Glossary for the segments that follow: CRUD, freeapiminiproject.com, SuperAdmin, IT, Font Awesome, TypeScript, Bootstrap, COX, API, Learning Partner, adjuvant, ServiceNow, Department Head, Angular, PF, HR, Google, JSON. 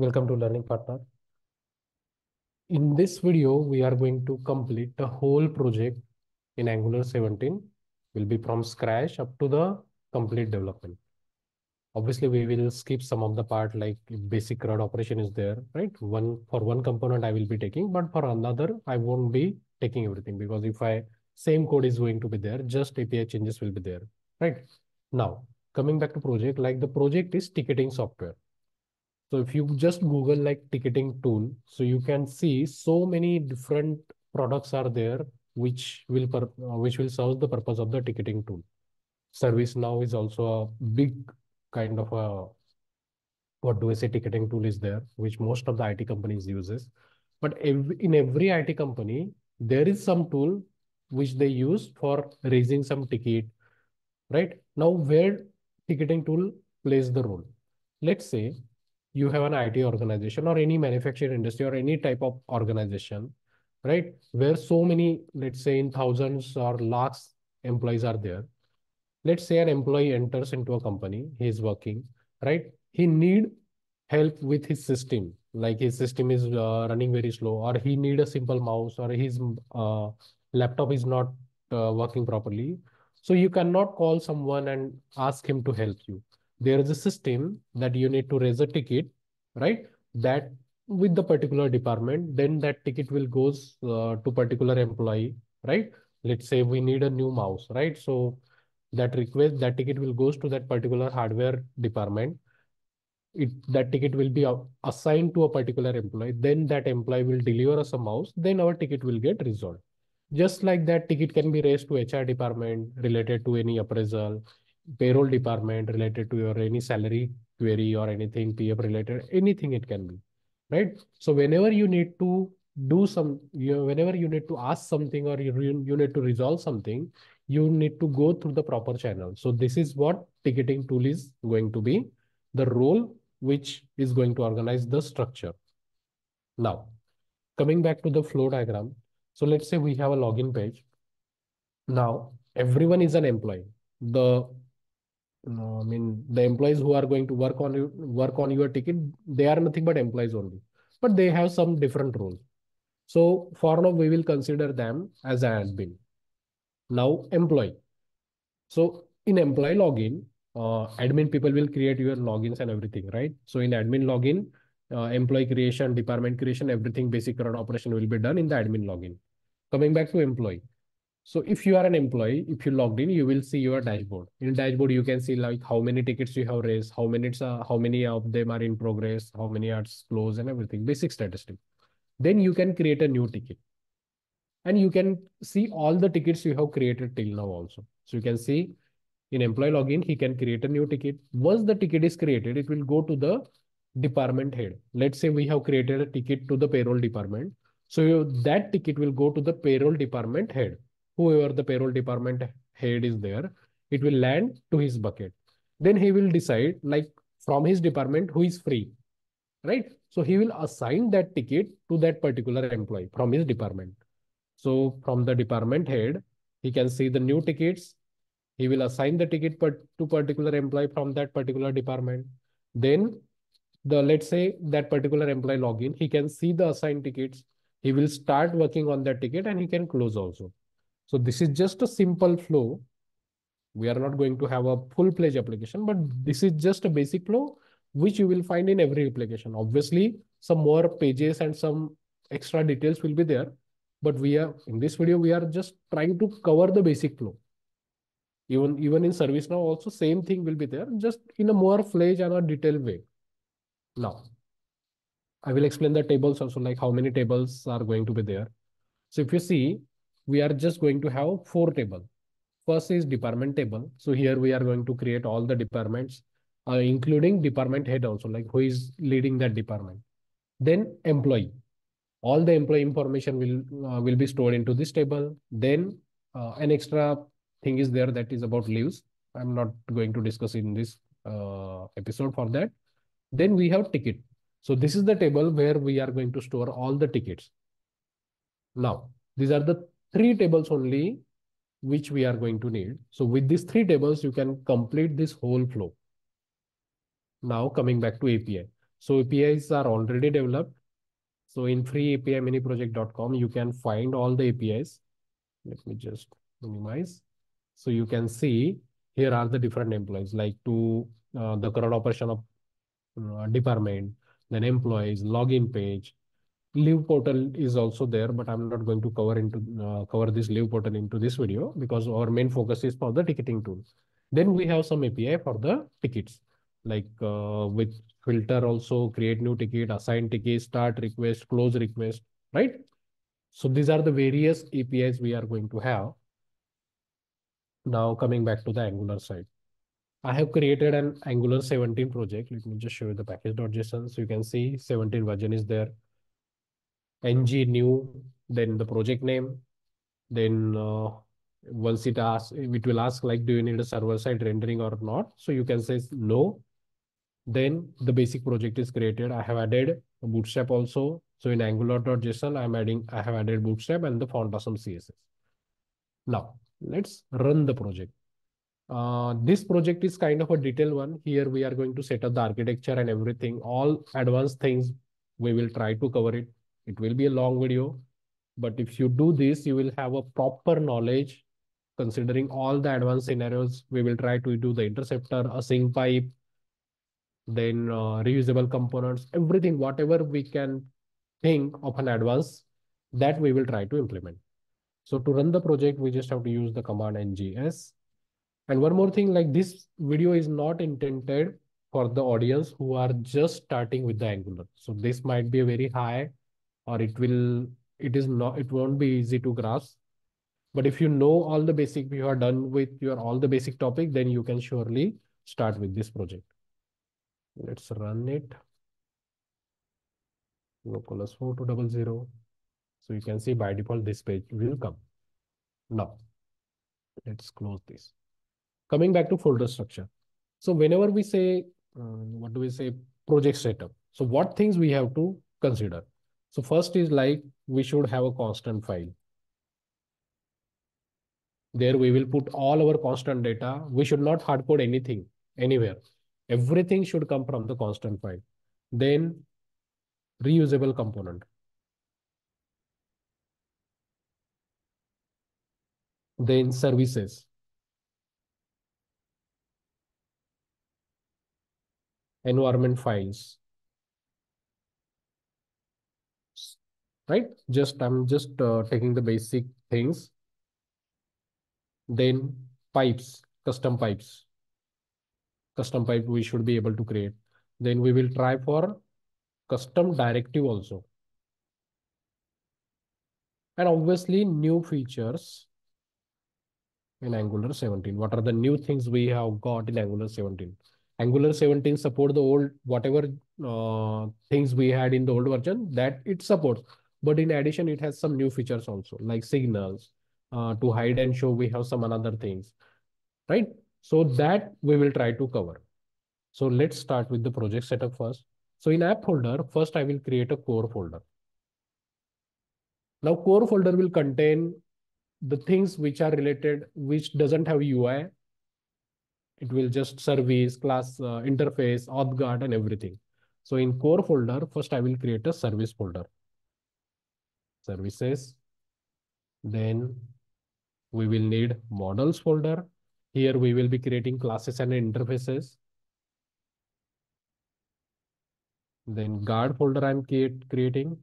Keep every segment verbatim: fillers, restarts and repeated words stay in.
Welcome to Learning Partner. In this video, we are going to complete the whole project in Angular seventeen. Will be from scratch up to the complete development. Obviously, we will skip some of the part like basic CRUD operation is there, right? One for one component I will be taking, but for another, I won't be taking everything because if I same code is going to be there, just A P I changes will be there, right? Now, coming back to project, like the project is ticketing software. So if you just Google like ticketing tool, so you can see so many different products are there which will which will serve the purpose of the ticketing tool. ServiceNow is also a big kind of a, what do I say, ticketing tool is there, which most of the I T companies uses. But every, in every I T company, there is some tool which they use for raising some ticket, right? Now where ticketing tool plays the role. Let's say you have an I T organization or any manufacturing industry or any type of organization, right? Where so many, let's say in thousands or lakhs employees are there. Let's say an employee enters into a company, he is working, right? He need help with his system. Like his system is uh, running very slow, or he need a simple mouse, or his uh, laptop is not uh, working properly. So you cannot call someone and ask him to help you. There is a system that you need to raise a ticket, right? That with the particular department, then that ticket will goes uh, to particular employee, right? Let's say we need a new mouse, right? So that request, that ticket will goes to that particular hardware department. It, that ticket will be assigned to a particular employee. Then that employee will deliver us a mouse. Then our ticket will get resolved. Just like that ticket can be raised to H R department related to any appraisal, payroll department related to your any salary query or anything, P F related, anything it can be, right? So whenever you need to do some, you know, whenever you need to ask something or you, you need to resolve something, you need to go through the proper channel. So this is what ticketing tool is going to be, the role which is going to organize the structure. Now, coming back to the flow diagram. So let's say we have a login page. Now, everyone is an employee. The I mean the employees who are going to work on you, work on your ticket, they are nothing but employees only, but they have some different roles. So for now, we will consider them as an admin. Now employee. So in employee login, uh, admin people will create your logins and everything, right? So in admin login, uh, employee creation, department creation, everything basic CRUD operation will be done in the admin login. Coming back to employee. So if you are an employee, if you logged in, you will see your dashboard. In dashboard, you can see like how many tickets you have raised, how many, uh, how many of them are in progress, how many are closed and everything, basic statistic. Then you can create a new ticket. And you can see all the tickets you have created till now also. So you can see in employee login, he can create a new ticket. Once the ticket is created, it will go to the department head. Let's say we have created a ticket to the payroll department. So you, that ticket will go to the payroll department head. Whoever the payroll department head is there, it will land to his bucket. Then he will decide like from his department who is free, right? So he will assign that ticket to that particular employee from his department. So from the department head, he can see the new tickets. He will assign the ticket to particular employee from that particular department. Then the, let's say that particular employee login, he can see the assigned tickets. He will start working on that ticket and he can close also. So this is just a simple flow. We are not going to have a full-fledged application, but this is just a basic flow, which you will find in every application. Obviously, some more pages and some extra details will be there, but we are in this video, we are just trying to cover the basic flow. Even, even in ServiceNow also, same thing will be there, just in a more fledged and a detailed way. Now, I will explain the tables also, like how many tables are going to be there. So if you see, we are just going to have four tables. First is department table. So here we are going to create all the departments, uh, including department head also, like who is leading that department. Then employee. All the employee information will, uh, will be stored into this table. Then uh, an extra thing is there that is about leaves. I'm not going to discuss in this uh, episode for that. Then we have ticket. So this is the table where we are going to store all the tickets. Now, these are the three tables only, which we are going to need. So with these three tables, you can complete this whole flow. Now coming back to A P I. So A P Is are already developed. So in free A P I mini project dot com, you can find all the A P Is. Let me just minimize. So you can see here are the different employees, like to uh, the current operation of uh, department, then employees, login page, leave portal is also there, but I'm not going to cover into uh, cover this leave portal into this video because our main focus is for the ticketing tool. Then we have some A P I for the tickets, like uh, with filter also, create new ticket, assign ticket, start request, close request, right? So these are the various A P Is we are going to have. Now coming back to the Angular side, I have created an Angular seventeen project. Let me just show you the package.json. So you can see seventeen version is there. N G new, then the project name. Then uh, once it asks, it will ask like, do you need a server side rendering or not? So you can say no. Then the basic project is created. I have added a Bootstrap also. So in angular dot json, I'm adding, I have added Bootstrap and the Font Awesome C S S. Now let's run the project. Uh, this project is kind of a detailed one. Here we are going to set up the architecture and everything. All advanced things, we will try to cover it. It will be a long video, but if you do this, you will have a proper knowledge considering all the advanced scenarios. We will try to do the interceptor, a sync pipe, then uh, reusable components, everything, whatever we can think of an advanced that we will try to implement. So to run the project, we just have to use the command N G S. And one more thing, like this video is not intended for the audience who are just starting with the Angular. So this might be a very high, or it will, it is not, it won't be easy to grasp. But if you know all the basic, you are done with your all the basic topic, then you can surely start with this project. Let's run it. Localhost four two zero zero. So you can see by default, this page will come. Now, let's close this. Coming back to folder structure. So whenever we say, um, what do we say, project setup. So what things we have to consider. So first is like, we should have a constant file. There we will put all our constant data. We should not hard code anything, anywhere. Everything should come from the constant file. Then reusable component. Then services. Environment files, right? Just I'm just uh, taking the basic things. Then pipes, custom pipes, custom pipe we should be able to create. Then we will try for custom directive also. And obviously new features in Angular seventeen. What are the new things we have got in Angular seventeen? Angular seventeen support the old, whatever uh, things we had in the old version that it supports. But in addition, it has some new features also, like signals, uh, to hide and show, we have some other things, right? So that we will try to cover. So let's start with the project setup first. So in app folder, first I will create a core folder. Now core folder will contain the things which are related, which doesn't have U I. It will just service, class, uh, interface, auth guard, and everything. So in core folder, first I will create a service folder. Services. Then we will need models folder. Here we will be creating classes and interfaces. Then guard folder I'm create, creating.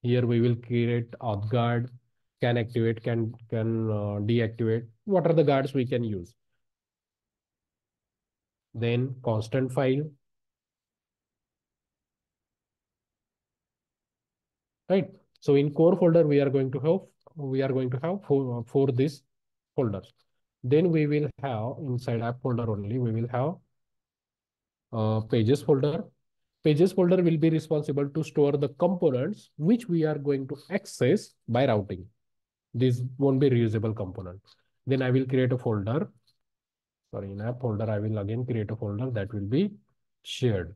Here we will create auth guard, can activate, can, can uh, deactivate. What are the guards we can use? Then constant file, right? So in core folder, we are going to have, we are going to have for, for this folders. Then we will have inside app folder only, we will have uh, pages folder. Pages folder will be responsible to store the components which we are going to access by routing. This won't be reusable component. Then I will create a folder. Sorry, in app folder, I will again create a folder that will be shared.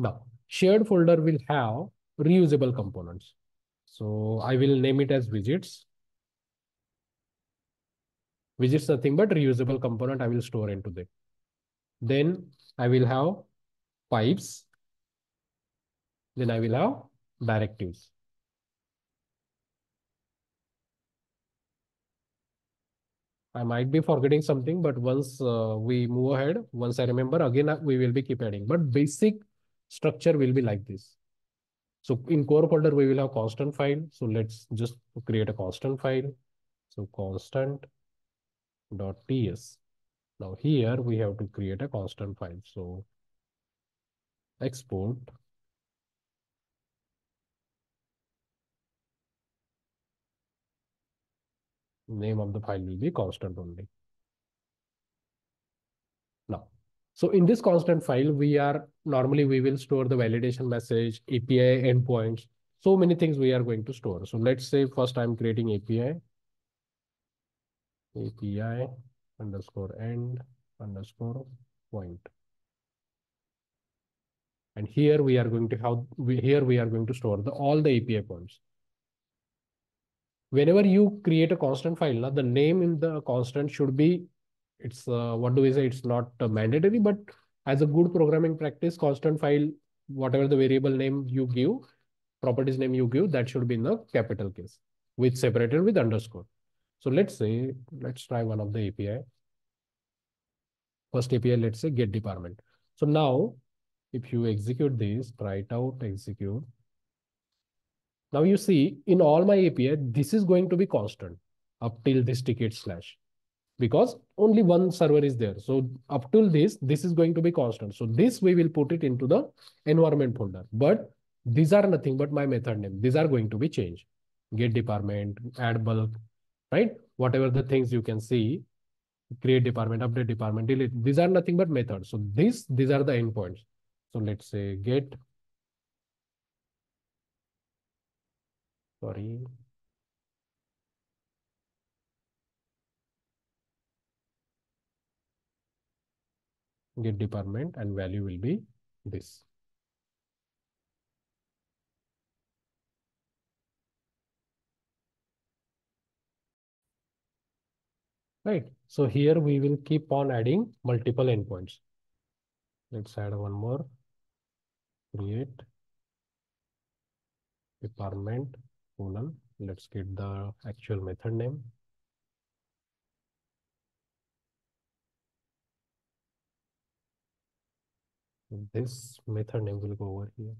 Now, shared folder will have reusable components. So I will name it as widgets. Widgets nothing but reusable component I will store into it. Then I will have pipes. Then I will have directives. I might be forgetting something, but once uh, we move ahead, once I remember, again, we will be keep adding. But basic structure will be like this. So in core folder, we will have constant file. So let's just create a constant file. So constant.ts. Now here we have to create a constant file. So export. Name of the file will be constant only. Now, so in this constant file, we are normally we will store the validation message, A P I endpoints, so many things we are going to store. So let's say first I'm creating A P I, A P I underscore end underscore point. And here we are going to have, we, here we are going to store the, all the A P I points. Whenever you create a constant file, now the name in the constant should be, it's uh, what do we say? It's not uh, mandatory, but as a good programming practice, constant file, whatever the variable name you give, properties name you give, that should be in the capital case with separated with underscore. So let's say, let's try one of the A P I. First A P I, let's say get department. So now if you execute this, try it out, execute. Now you see in all my A P I, this is going to be constant up till this ticket slash, because only one server is there. So up till this, this is going to be constant. So this we will put it into the environment folder, but these are nothing but my method name. These are going to be changed. Get department, add bulk, right? Whatever the things you can see, create department, update department, delete. These are nothing but methods. So this, these are the endpoints. So let's say get. Sorry. Get department and value will be this. Right. So here we will keep on adding multiple endpoints. Let's add one more. Create department. Let's get the actual method name. This method name will go over here.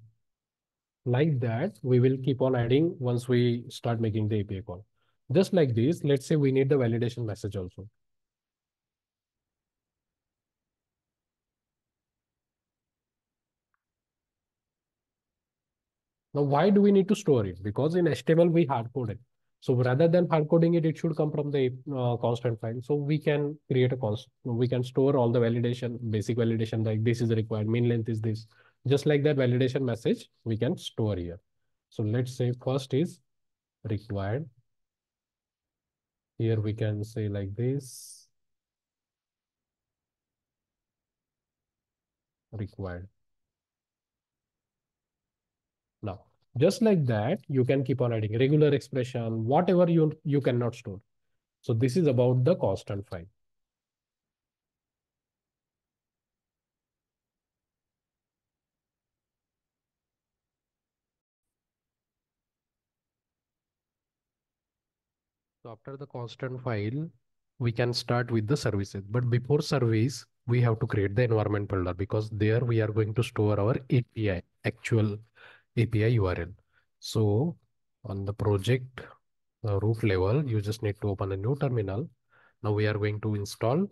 Like that, we will keep on adding once we start making the A P I call. Just like this, let's say we need the validation message also. Now, why do we need to store it? Because in H T M L, we hard code it. So rather than hard coding it, it should come from the uh, constant file. So we can create a constant, we can store all the validation, basic validation, like this is required, min length is this. Just like that validation message, we can store here. So let's say first is required. Here we can say like this, required. Now, just like that, you can keep on adding regular expression, whatever you, you cannot store. So this is about the constant file. So after the constant file, we can start with the services. But before service, we have to create the environment folder because there we are going to store our A P I, actual A P I U R L. So on the project uh, root level, you just need to open a new terminal. Now we are going to install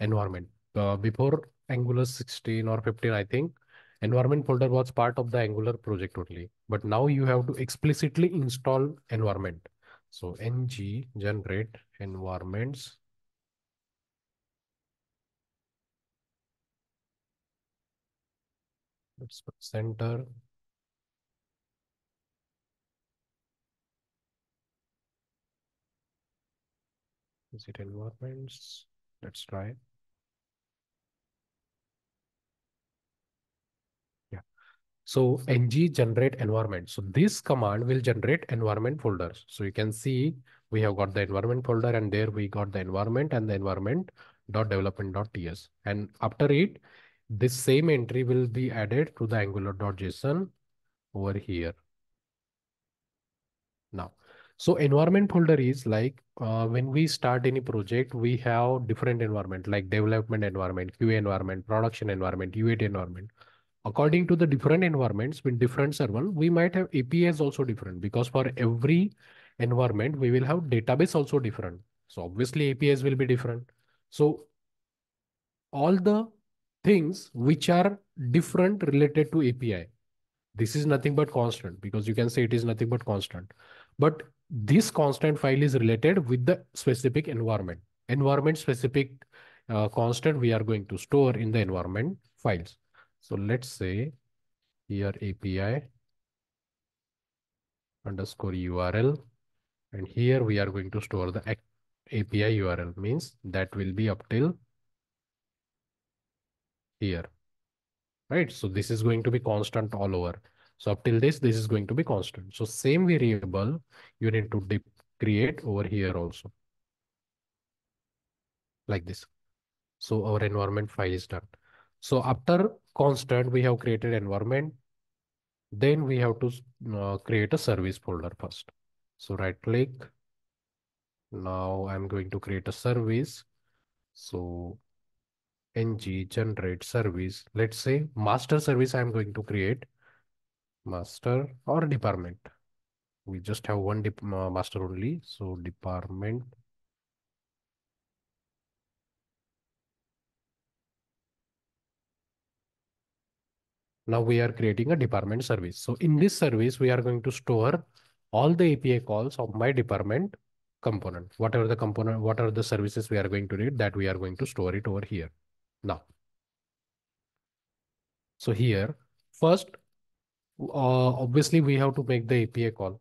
environment. Uh, before Angular sixteen or fifteen, I think environment folder was part of the Angular project only, but now you have to explicitly install environment. So ng generate environments. Let's press enter. Is it environments? Let's try. Yeah. So ng generate environment. So this command will generate environment folders. So you can see we have got the environment folder and there we got the environment and the environment dot development dot ts. And after it, this same entry will be added to the angular.json over here. Now, so environment folder is like uh, when we start any project, we have different environment like development environment, Q A environment, production environment, U A T environment. According to the different environments with different server, we might have A P Is also different, because for every environment, we will have database also different. So obviously A P Is will be different. So all the things which are different related to A P I, this is nothing but constant, because you can say it is nothing but constant, but this constant file is related with the specific environment, environment specific uh, constant we are going to store in the environment files. So let's say here A P I underscore U R L, and here we are going to store the A P I U R L, means that will be up till here, right? So this is going to be constant all over. So up till this, this is going to be constant. So same variable you need to create over here also, like this. So our environment file is done. So after constant, we have created environment. Then we have to uh, create a service folder first. So right click. Now I'm going to create a service. So ng generate service. Let's say master service I'm going to create. Master or department. We just have one dep uh, master only. So department. Now we are creating a department service. So in this service, we are going to store all the A P I calls of my department component. Whatever the component, what are the services we are going to need, that we are going to store it over here. Now, so here first, uh, obviously we have to make the A P I call,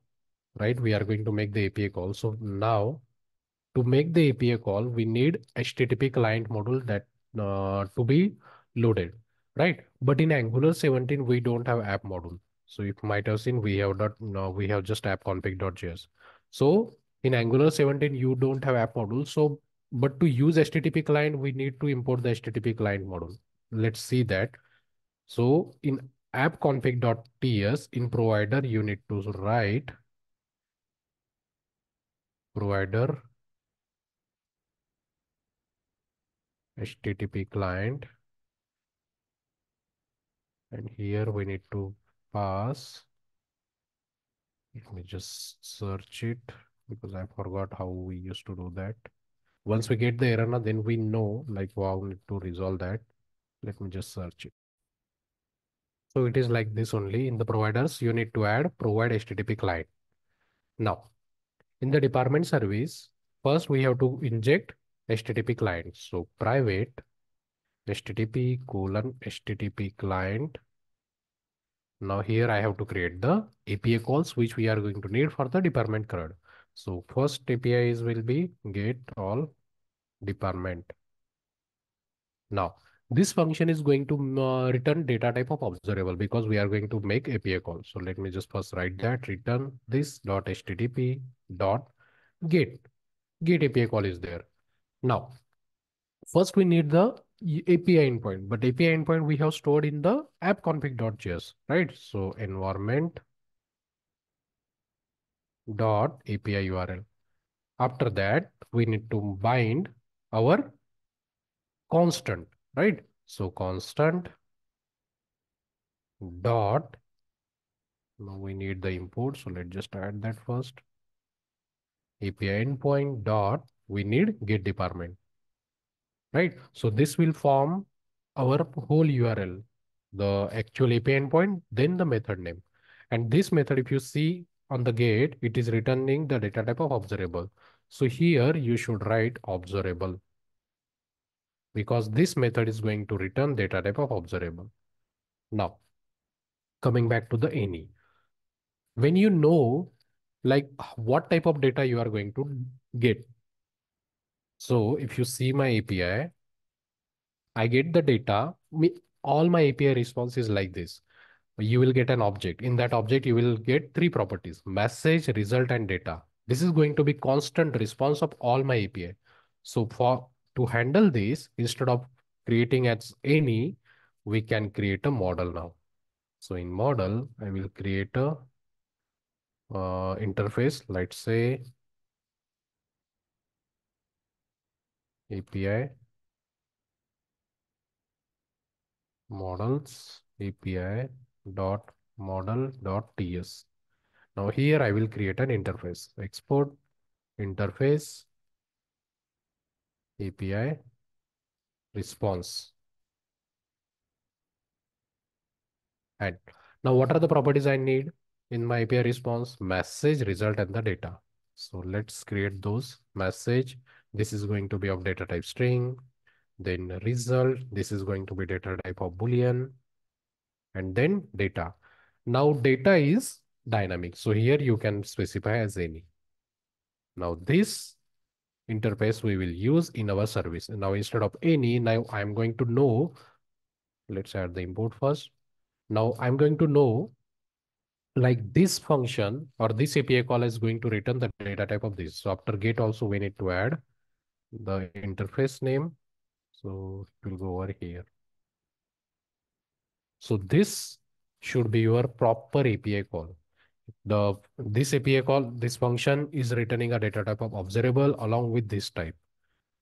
right? We are going to make the A P I call. So now to make the A P I call, we need H T T P client module that uh, to be loaded. Right, but in Angular seventeen we don't have app module. So you might have seen we have dot no, we have just app config dot J S. So in Angular seventeen you don't have app module. So but to use H T T P client, we need to import the H T T P client module. Let's see that. So in app config dot T S in provider you need to write provider H T T P client. And here we need to pass, let me just search it because I forgot how we used to do that. Once we get the error, now then we know like, wow, we need to resolve that. Let me just search it. So it is like this only. In the providers, you need to add provide H T T P client. Now in the department service, first we have to inject H T T P client. So private H T T P colon H T T P client. Now here I have to create the A P I calls which we are going to need for the department CRUD. So first A P I is will be get all department. Now this function is going to uh, return data type of observable because we are going to make A P I calls. So let me just first write that return this dot H T T P dot get get A P I call is there. Now first we need the A P I endpoint, but A P I endpoint we have stored in the app config dot J S, right? So environment dot A P I U R L. After that, we need to bind our constant, right? So constant dot. Now we need the import, so let's just add that first. A P I endpoint dot. We need get department. Right, so this will form our whole U R L, the actual A P I endpoint, then the method name. And this method, if you see on the gate, it is returning the data type of observable. So here you should write observable because this method is going to return data type of observable. Now, coming back to the any, when you know like what type of data you are going to get. So if you see my A P I, I get the data, all my A P I response is like this. You will get an object. In that object, you will get three properties, message, result, and data. This is going to be constant response of all my A P I. So for to handle this, instead of creating as any, we can create a model now. So in model, I will create a uh, interface, let's say A P I models A P I dot model dot T S. Now here I will create an interface, export interface A P I response. And now what are the properties I need in my A P I response? Message, result, and the data. So let's create those. Message, this is going to be of data type string. Then result, this is going to be data type of Boolean. And then data. Now data is dynamic. So here you can specify as any. Now this interface we will use in our service. And now instead of any, now I'm going to know, let's add the import first. Now I'm going to know like this function or this A P I call is going to return the data type of this. So after get also we need to add the interface name. So it will go over here. So this should be your proper A P I call. The this A P I call, this function is returning a data type of observable along with this type,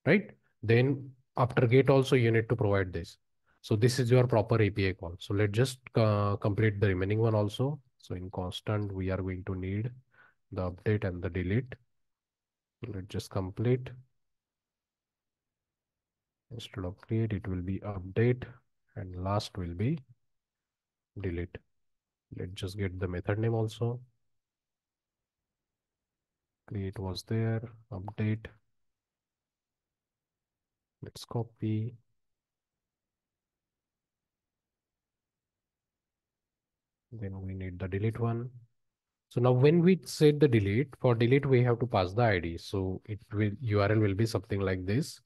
right? Then after get also you need to provide this. So this is your proper A P I call. So let's just uh, complete the remaining one also. So in constant, we are going to need the update and the delete. Let's just complete. Instead of create, it will be update and last will be delete. Let's just get the method name also. Create was there, update. Let's copy. Then we need the delete one. So now when we say the delete, for delete, we have to pass the I D. So it will U R L will be something like this.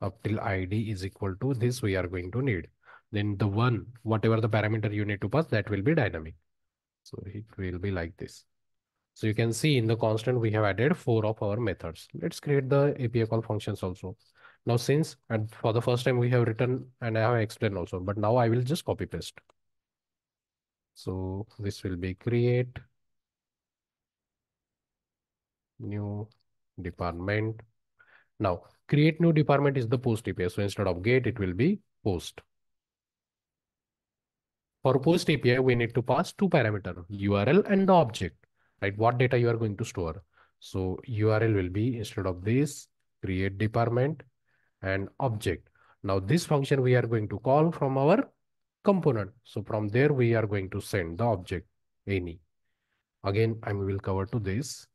Up till I D is equal to this, we are going to need. Then the one, whatever the parameter you need to pass, that will be dynamic. So it will be like this. So you can see in the constant, we have added four of our methods. Let's create the A P I call functions also. Now, since and for the first time we have written and I have explained also, but now I will just copy paste. So this will be create new department. Now create new department is the post A P I. So instead of get, it will be post. For post A P I, we need to pass two parameters, U R L and the object, right? What data you are going to store. So U R L will be instead of this create department and object. Now this function we are going to call from our component. So from there, we are going to send the object any. Again, I will cover to this.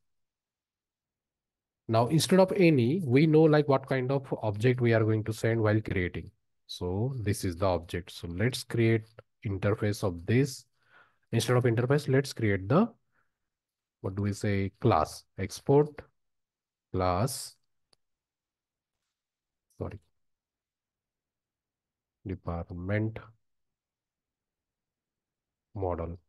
Now, instead of any, we know like what kind of object we are going to send while creating. So this is the object. So let's create interface of this. Instead of interface, let's create the, what do we say, class, export class, sorry, department model.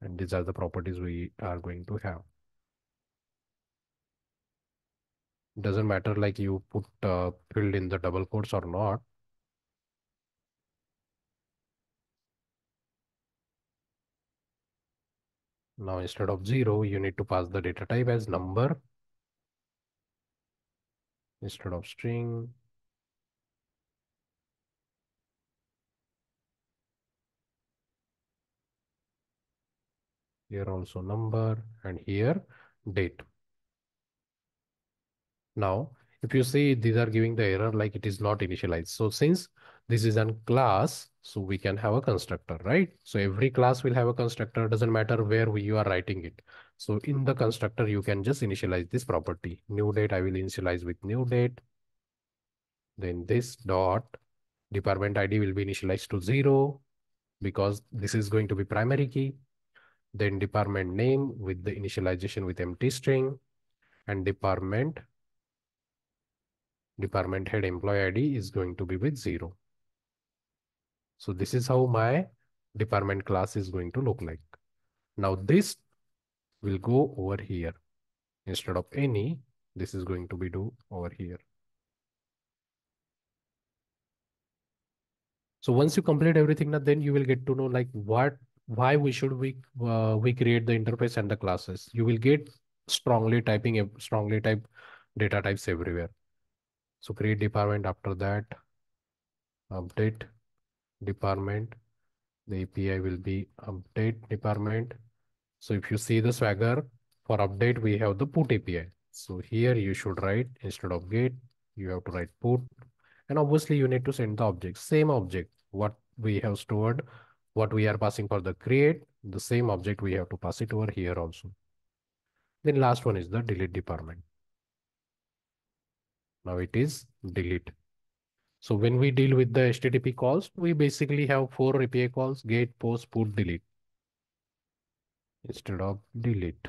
And these are the properties we are going to have. Doesn't matter like you put uh, filled in the double quotes or not. Now instead of zero, you need to pass the data type as number. Instead of string, here also number and here date. Now, if you see these are giving the error like it is not initialized. So since this is a class, so we can have a constructor, right? So every class will have a constructor, doesn't matter where we, you are writing it. So in the constructor, you can just initialize this property. New date, I will initialize with new date. Then this dot department I D will be initialized to zero because this is going to be primary key. Then department name with the initialization with empty string and department, department head employee I D is going to be with zero. So this is how my department class is going to look like. Now this will go over here Instead of any, this is going to be do over here. So once you complete everything, then you will get to know like what, why we should we uh, we create the interface and the classes. You will get strongly typing, strongly type data types everywhere. So create department, after that, update department. The A P I will be update department. So if you see the Swagger for update, we have the put A P I. So here you should write, instead of get, you have to write put. And obviously you need to send the object, same object, what we have stored, what we are passing for the create, the same object we have to pass it over here also. Then last one is the delete department. Now it is delete. So when we deal with the H T T P calls, we basically have four A P I calls, get, post, put, delete, instead of delete.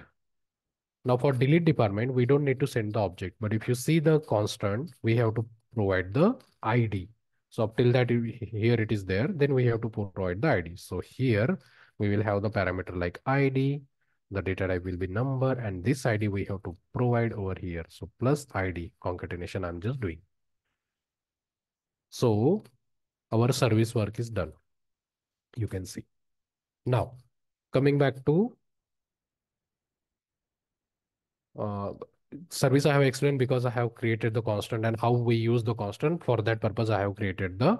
Now for delete department, we don't need to send the object, but if you see the constant, we have to provide the I D. So up till that, here it is there, then we have to provide the I D. So here we will have the parameter like I D, the data type will be number, and this I D we have to provide over here. So plus I D concatenation I'm just doing. So our service work is done. You can see. Now coming back to uh, service I have explained because I have created the constant and how we use the constant. For that purpose, I have created the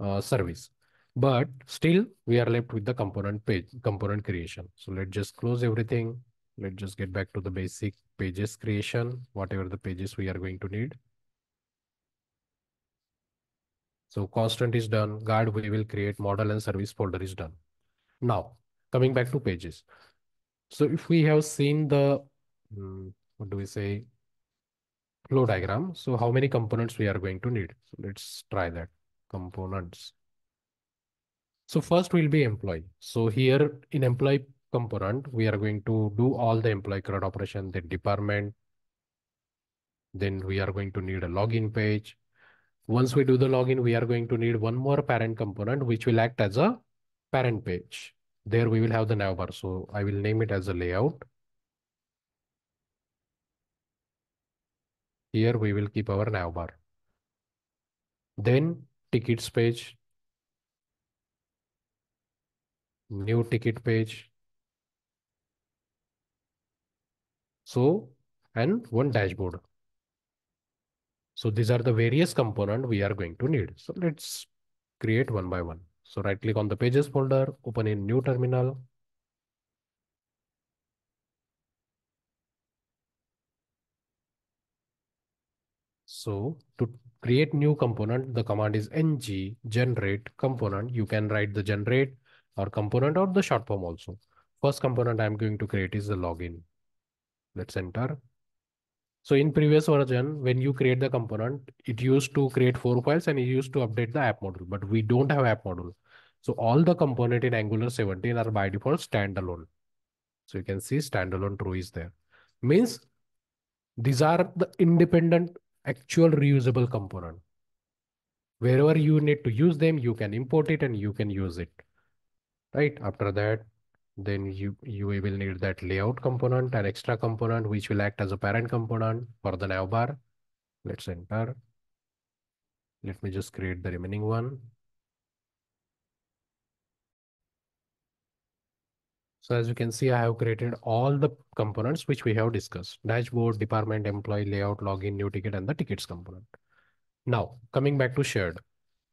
uh, service. But still, we are left with the component page, component creation. So let's just close everything. Let's just get back to the basic pages creation, whatever the pages we are going to need. So constant is done. Guard we will create, model and service folder is done. Now, coming back to pages. So if we have seen the, what do we say, flow diagram. So how many components we are going to need? So let's try that. Components. So first will be employee. So here in employee component, we are going to do all the employee CRUD operation, then department. Then we are going to need a login page. Once we do the login, we are going to need one more parent component, which will act as a parent page. There we will have the navbar. So I will name it as a layout. Here we will keep our navbar. Then tickets page. New ticket page. So, and one dashboard. So these are the various components we are going to need. So let's create one by one. So right click on the pages folder, open in new terminal. So to create new component, the command is ng generate component. You can write the generate or component or the short form also. First component I'm going to create is the login. Let's enter. So in previous version, when you create the component, it used to create four files and it used to update the app module, but we don't have app module. So all the component in Angular seventeen are by default standalone. So you can see standalone true is there. Means these are the independent actual reusable component. Wherever you need to use them, you can import it and you can use it. Right after that, then you, you will need that layout component, an extra component, which will act as a parent component for the navbar. Let's enter. Let me just create the remaining one. So as you can see, I have created all the components which we have discussed. Dashboard, department, employee, layout, login, new ticket, and the tickets component. Now coming back to shared.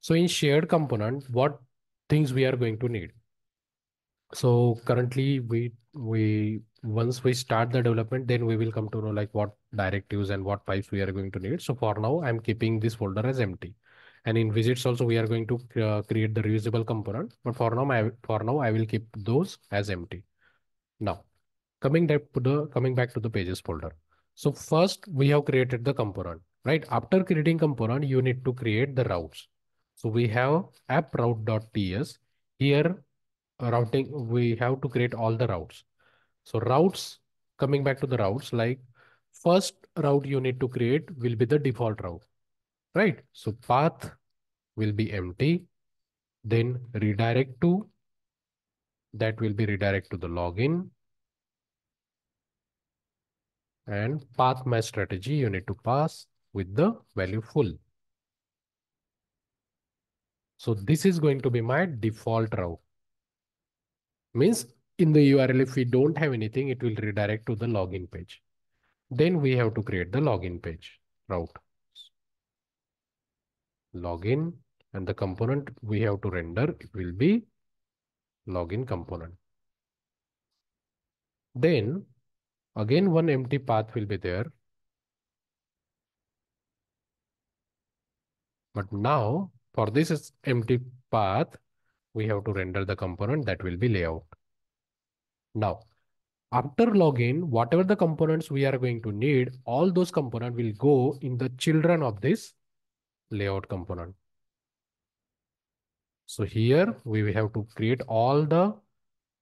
So in shared component, what things we are going to need? So currently we, we, once we start the development, then we will come to know like what directives and what pipes we are going to need. So for now, I'm keeping this folder as empty. And in visits also, we are going to uh, create the reusable component. But for now, I, for now, I will keep those as empty. Now, coming back to the, coming back to the pages folder. So first we have created the component, right? After creating component, you need to create the routes. So we have app route.ts here. Routing, we have to create all the routes. So routes, coming back to the routes, like first route you need to create will be the default route, right? So path will be empty, then redirect to, that will be redirect to the login. and path match strategy you need to pass with the value full. So this is going to be my default route. Means in the U R L, if we don't have anything, it will redirect to the login page. Then we have to create the login page route. Login, and the component we have to render, it will be login component. Then again, one empty path will be there. But now for this is empty path, we have to render the component that will be layout. Now, after login, whatever the components we are going to need, all those components will go in the children of this layout component. So here we have to create all the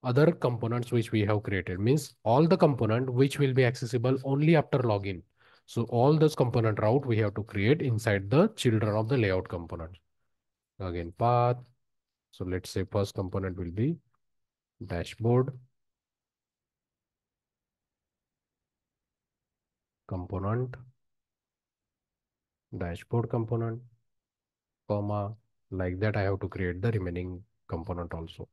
other components which we have created, means all the component which will be accessible only after login. So all those component route we have to create inside the children of the layout component. Again, path. So let's say first component will be dashboard. Component. Dashboard component, comma, like that I have to create the remaining component also.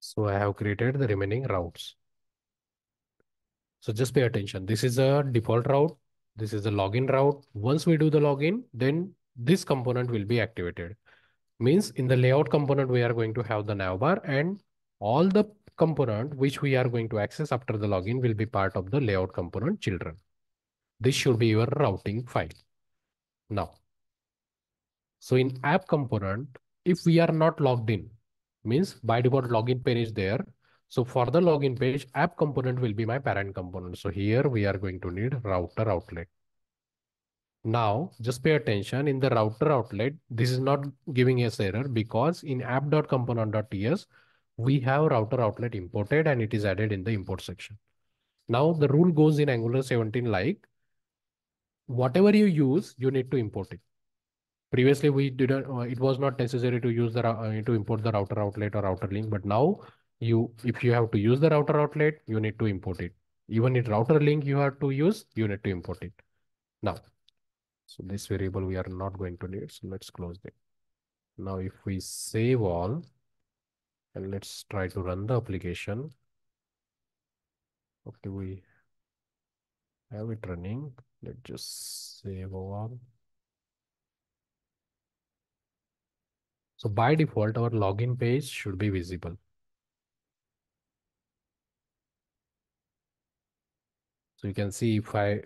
So I have created the remaining routes. So just pay attention. This is a default route. This is a login route. Once we do the login, then this component will be activated. Means in the layout component, we are going to have the navbar, and all the component which we are going to access after the login will be part of the layout component children. This should be your routing file. Now, so in app component, if we are not logged in, means by default login page is there. So for the login page, app component will be my parent component. So here we are going to need router outlet. Now, just pay attention in the router outlet. This is not giving us error because in app.component.ts, we have router outlet imported and it is added in the import section. Now the rule goes in Angular seventeen like, whatever you use, you need to import it. Previously, we didn't. Uh, it was not necessary to use the uh, to import the router outlet or router link. But now, you if you have to use the router outlet, you need to import it. Even if router link you have to use, you need to import it. Now, so this variable we are not going to need. So let's close it. Now, if we save all, and let's try to run the application. Okay, we have it running. Let's just save all. So by default, our login page should be visible. So you can see if I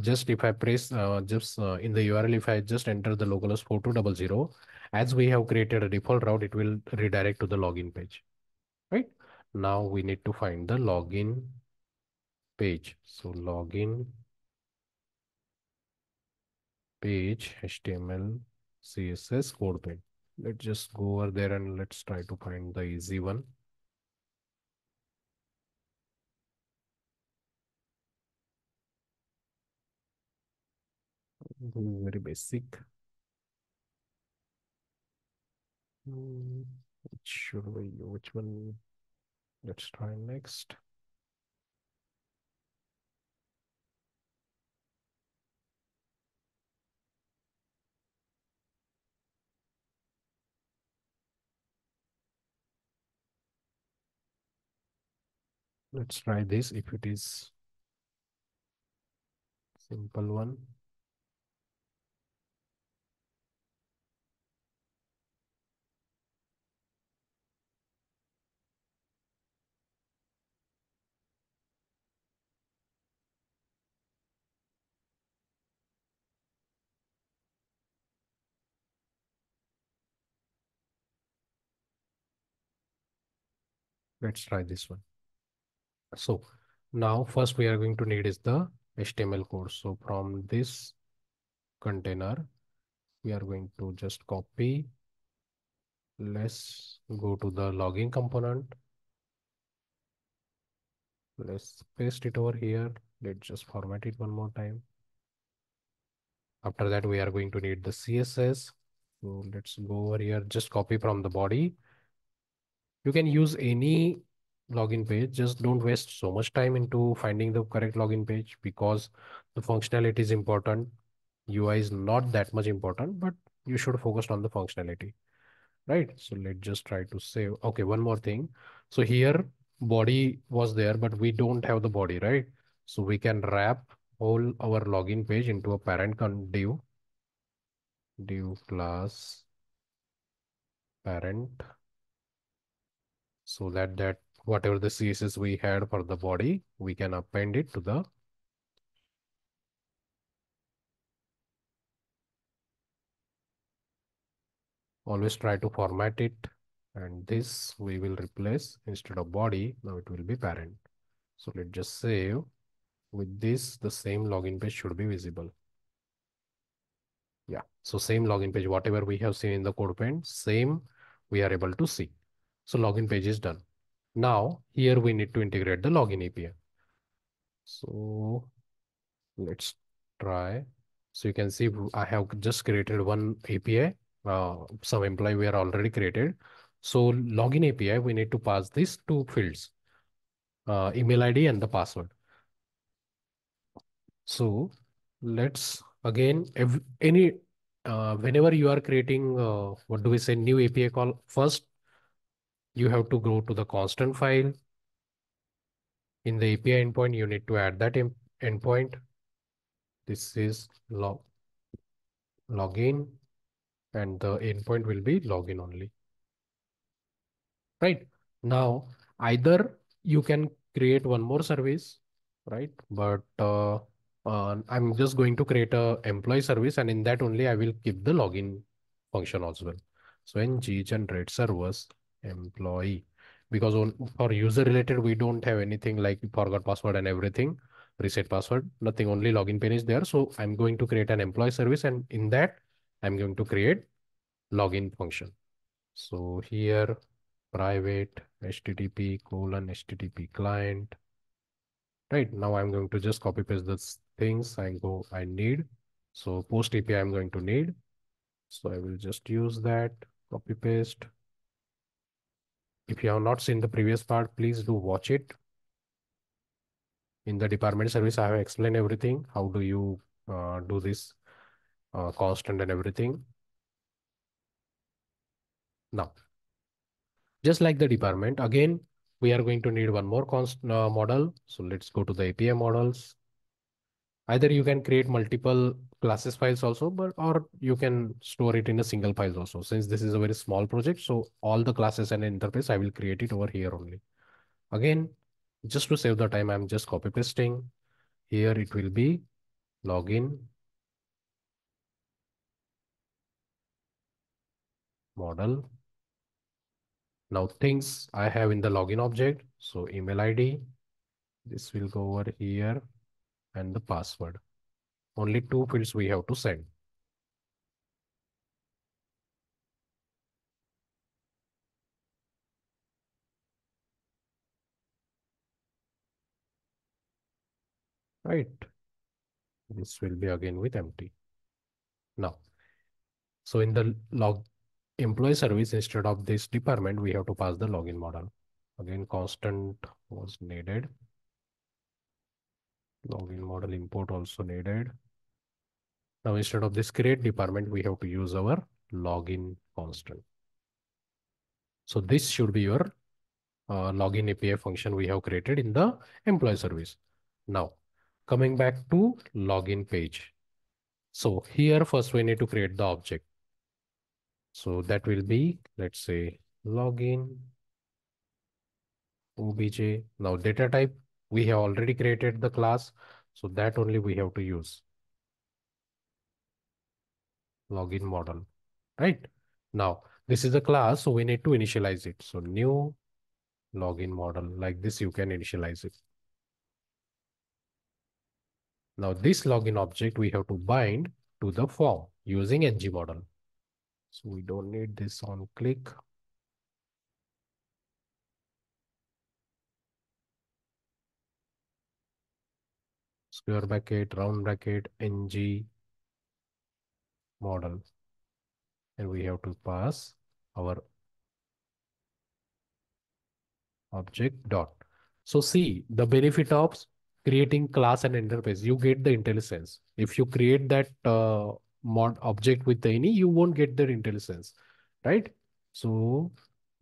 just if I press uh, just uh, in the U R L, if I just enter the localhost four two zero zero, as we have created a default route, it will redirect to the login page. Right now, we need to find the login page. So login page H T M L C S S code page. Let's just go over there and let's try to find the easy one. Very basic. Which should we, which one? Let's try next. Let's try this if it is simple one. Let's try this one. So now first we are going to need is the H T M L code. So from this container, we are going to just copy. Let's go to the login component. Let's paste it over here. Let's just format it one more time. After that, we are going to need the C S S. So let's go over here, just copy from the body. You can use any login page. Just don't waste so much time into finding the correct login page, because the functionality is important. U I is not that much important, but you should focus on the functionality, right? So let's just try to save. Okay, one more thing. So here body was there, but we don't have the body, right? So we can wrap all our login page into a parent con div, div class parent, so that that whatever the C S S we had for the body, we can append it to the always try to format it. And this we will replace instead of body. Now it will be parent. So let's just save. With this, the same login page should be visible. Yeah. So same login page, whatever we have seen in the code paint, same we are able to see. So login page is done. Now here we need to integrate the login A P I. So let's try. So you can see I have just created one A P I. Uh, some employee were already created. So login A P I, we need to pass these two fields, uh, email I D and the password. So let's again, if any, uh, whenever you are creating, uh, what do we say, new A P I call, first you have to go to the constant file. In the A P I endpoint, you need to add that endpoint. This is log login. And the endpoint will be login only. Right now, either you can create one more service, right? But uh, uh, I'm just going to create a employee service, and in that only I will keep the login function as well. So ng generate service employee, because on, for user related we don't have anything like forgot password and everything, reset password, nothing. Only login pane is there. So I'm going to create an employee service, and in that I'm going to create login function. So here private H T T P colon H T T P client. Right now I'm going to just copy paste the things I go I need. So post A P I I'm going to need. So I will just use that, copy paste. If you have not seen the previous part, please do watch it. In the department service, I have explained everything. How do you uh, do this? Uh, constant and everything. Now, just like the department, again, we are going to need one more constant uh, model. So let's go to the A P I models. Either you can create multiple classes files also, but or you can store it in a single file also. Since this is a very small project, so all the classes and interface, I will create it over here only. Again, just to save the time, I'm just copy pasting. Here it will be login model. Now things I have in the login object. So email I D, this will go over here, and the password. Only two fields we have to send. Right. This will be again with empty. Now, so in the log employee service, instead of this department, we have to pass the login model. Again, constant was needed. Login model import also needed. Now, instead of this create department, we have to use our login constant. So this should be your uh, login A P I function we have created in the employee service. Now, coming back to login page. So here first we need to create the object. So that will be, let's say, login, obj. Now data type, we have already created the class. So that only we have to use. Login model, right? Now, this is a class, so we need to initialize it. So new login model, like this, you can initialize it. Now this login object, we have to bind to the form using ng model. So we don't need this on click. Square bracket, round bracket, ng model. And we have to pass our object dot. So see the benefit of creating class and interface. You get the IntelliSense. If you create that uh, mod object with any, you won't get the IntelliSense, right? So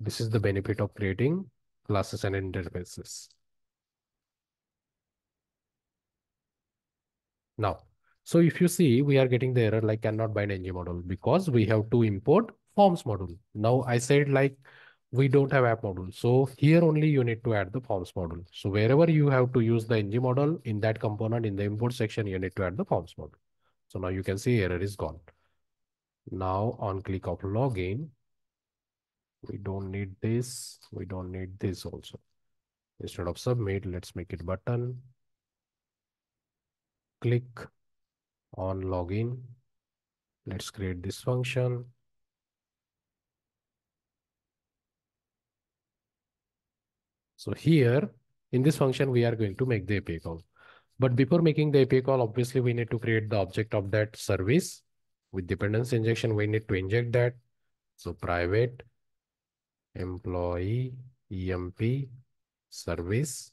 this is the benefit of creating classes and interfaces. Now, so if you see, we are getting the error like cannot bind ng model because we have to import forms module. Now I said like we don't have app module. So here only you need to add the forms module. So wherever you have to use the ng model in that component in the import section, you need to add the forms module. So now you can see error is gone. Now on click of login, we don't need this. We don't need this also. Instead of submit, let's make it button. Click on login. Let's create this function. So here in this function, we are going to make the A P I call. But before making the A P I call, obviously we need to create the object of that service. With dependency injection, we need to inject that. So private employee emp service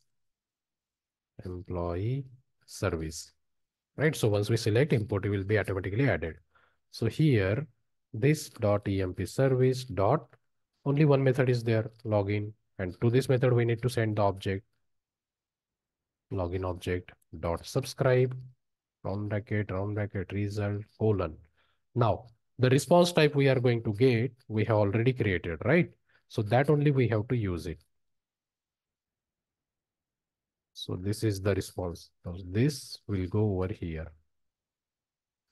employee service, right? So once we select import, it will be automatically added. So here this dot emp service dot, only one method is there, login, and to this method we need to send the object login object dot subscribe round bracket round bracket result colon. Now the response type we are going to get, we have already created, right? So that only we have to use it. So this is the response. So this will go over here.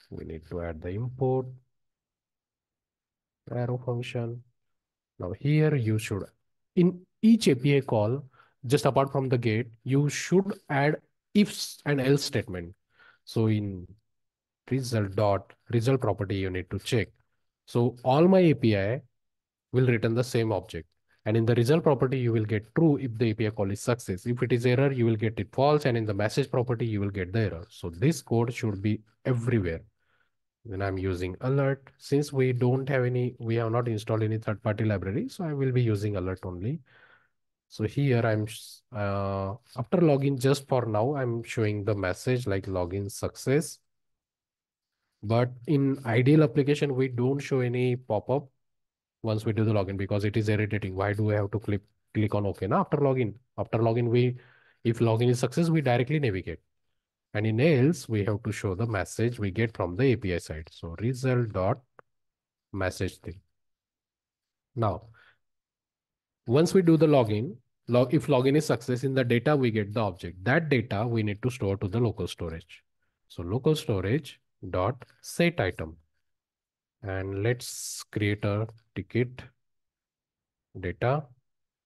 We need to add the import arrow function. Now here you should, in each A P I call, just apart from the get, you should add ifs and else statement. So in result dot result property, you need to check. So all my A P I will return the same object. And in the result property, you will get true if the A P I call is success. If it is error, you will get it false. And in the message property, you will get the error. So this code should be everywhere. Then I'm using alert. Since we don't have any, we have not installed any third-party library. So I will be using alert only. So here I'm, uh, after login, just for now, I'm showing the message like login success. But in ideal application, we don't show any pop-up once we do the login, because it is irritating. Why do I have to click click on OK? Now after login, after login, we if login is success, we directly navigate. And in else, we have to show the message we get from the A P I side. So result dot message thing. Now, once we do the login, log, if login is success, in the data we get the object. That data we need to store to the local storage. So local storage dot set item. And let's create a ticket data.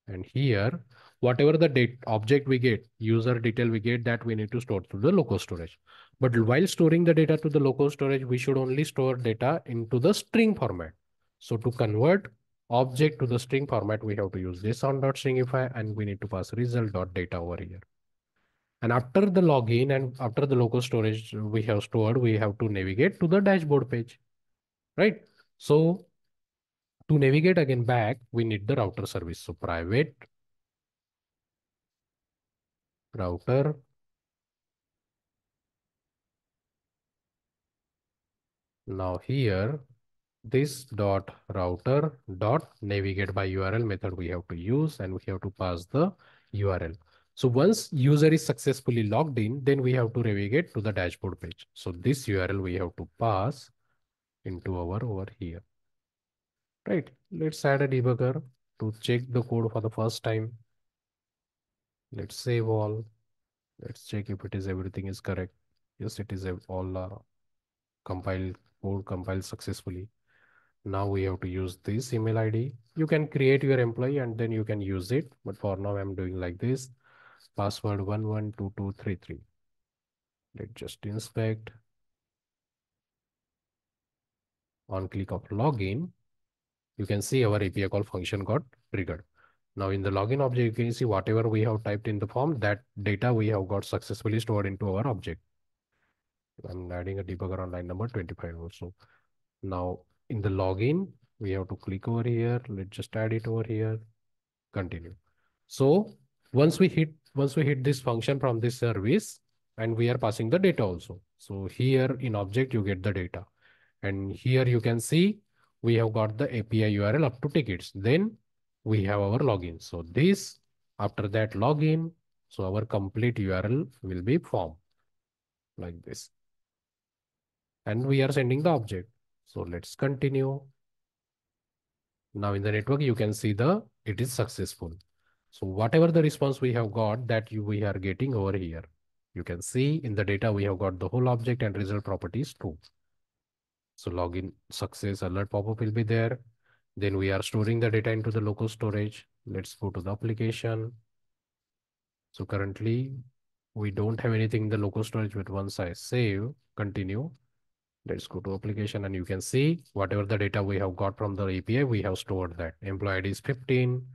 And here, whatever the date object we get, user detail we get, that we need to store to the local storage. But while storing the data to the local storage, we should only store data into the string format. So to convert object to the string format, we have to use json.stringify, and we need to pass result.data over here. And after the login and after the local storage we have stored, we have to navigate to the dashboard page. Right. So to navigate again back, we need the router service. So private router now here this dot router dot navigate by U R L method we have to use, and we have to pass the U R L. So once user is successfully logged in, then we have to navigate to the dashboard page. So this U R L we have to pass into our over here, right? Let's add a debugger to check the code for the first time. Let's save all. Let's check if it is everything is correct. Yes, it is all uh, compiled code compiled successfully. Now we have to use this email I D. You can create your employee and then you can use it. But for now, I'm doing like this. Password one one two two three three. Let's just inspect. On click of login, you can see our A P I call function got triggered. Now in the login object, you can see whatever we have typed in the form, that data we have got successfully stored into our object. I'm adding a debugger on line number twenty-five also. Now in the login, we have to click over here. Let's just add it over here. Continue. So once we hit once we hit this function from this service, and we are passing the data also. So here in object, you get the data. And here you can see we have got the A P I U R L up to tickets. Then we have our login. So this, after that login, so our complete U R L will be formed like this. And we are sending the object. So let's continue. Now in the network, you can see the it is successful. So whatever the response we have got, that you, we are getting over here. You can see in the data, we have got the whole object and result properties too. So login success alert pop-up will be there. Then we are storing the data into the local storage. Let's go to the application. So currently we don't have anything in the local storage, but once I save, continue, let's go to application, and you can see whatever the data we have got from the A P I, we have stored that. Employee I D is fifteen,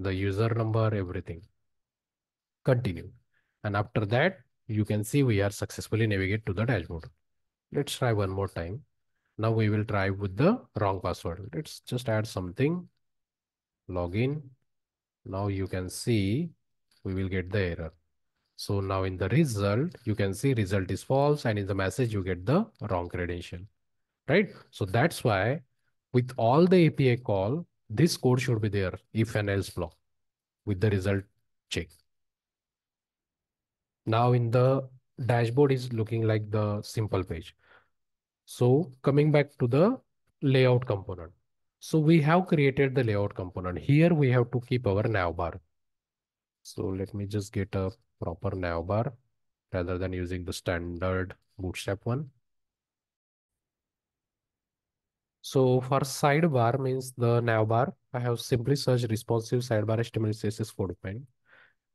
the user number, everything. Continue. And after that, you can see we are successfully navigate to the dashboard. Let's try one more time. Now we will try with the wrong password. Let's just add something. Login. Now you can see we will get the error. So now in the result, you can see result is false, and in the message you get the wrong credential, right? So that's why with all the A P I call, this code should be there, if and else block with the result check. Now in the dashboard is looking like the simple page. So coming back to the layout component. So we have created the layout component. Here we have to keep our navbar. So let me just get a proper navbar rather than using the standard Bootstrap one. So for sidebar means the navbar, I have simply searched responsive sidebar H T M L C S S four point.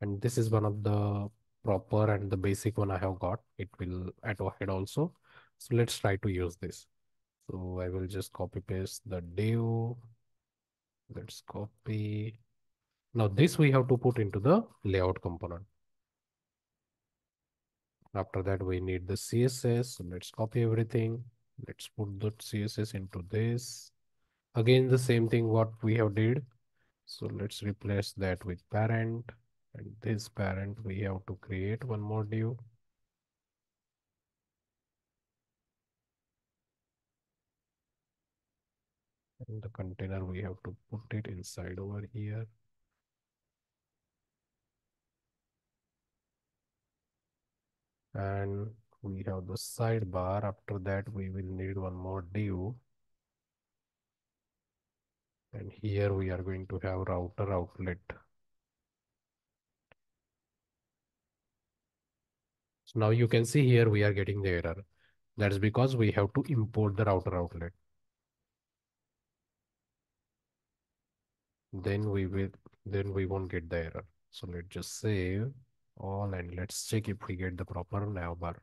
And this is one of the proper and the basic one I have got. It will at head also. So let's try to use this. So I will just copy paste the div. Let's copy. Now this we have to put into the layout component. After that, we need the C S S. So let's copy everything. Let's put the C S S into this. Again, the same thing what we have did. So let's replace that with parent. And this parent, we have to create one more div. In the container, we have to put it inside over here. And we have the sidebar. After that, we will need one more div. And here we are going to have router outlet. So now you can see here we are getting the error. That's because we have to import the router outlet. Then we will, then we won't get the error. So let's just save all and let's check if we get the proper navbar.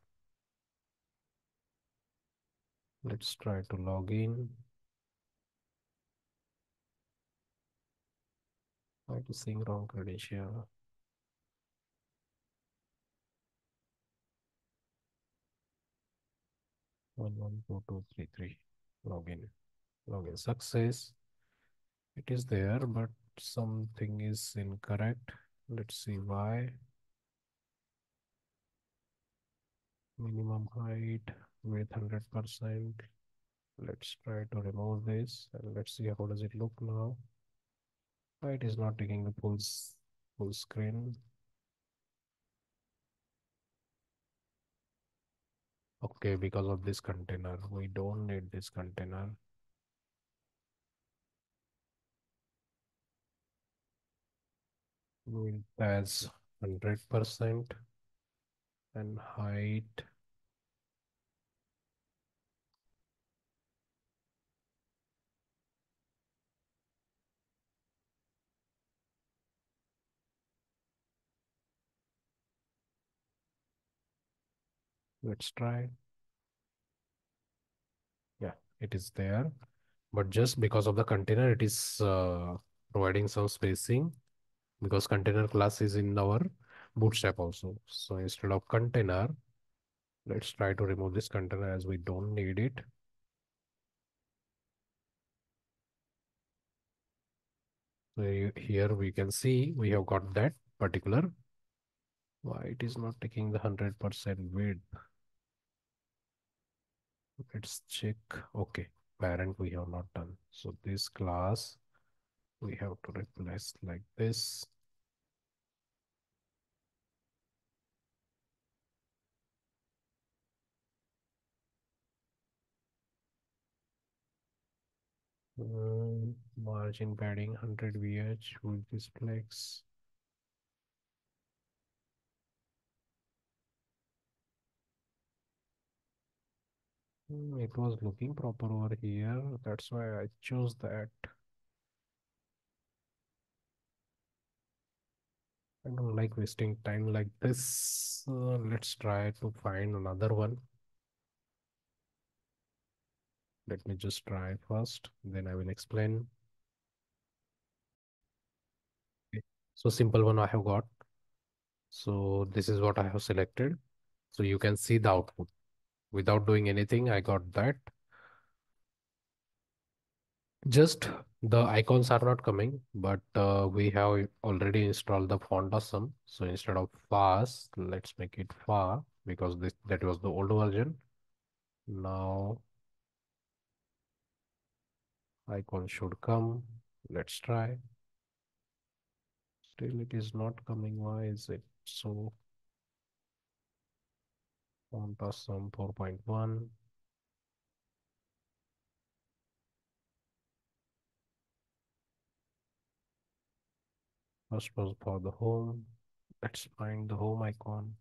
Let's try to log in. Try to sing wrong credential. One one two two three three. Login. Login success. It is there, but something is incorrect. Let's see why. Minimum height with one hundred percent. Let's try to remove this and let's see how does it look now. It is not taking the full, full screen. Okay, because of this container. We don't need this container. Width as one hundred percent and height let's try. Yeah, it is there, but just because of the container, it is uh, providing some spacing. Because container class is in our Bootstrap also. So instead of container, let's try to remove this container as we don't need it. Here we can see we have got that particular. Why it is not taking the one hundred percent width? Let's check. Okay, parent we have not done. So this class we have to replace like this. Um, margin padding one hundred V H with this flex. It was looking proper over here. That's why I chose that. I don't like wasting time like this. Uh, let's try to find another one. Let me just try first, then I will explain. Okay. So simple one I have got. So this is what I have selected. So you can see the output. Without doing anything, I got that. Just the icons are not coming, but uh, we have already installed the Font Awesome. So instead of fast, let's make it far, because this that was the old version. Now icon should come. Let's try. Still it is not coming. Why is it so? Font Awesome four point one. First was for the home. Let's find the home icon.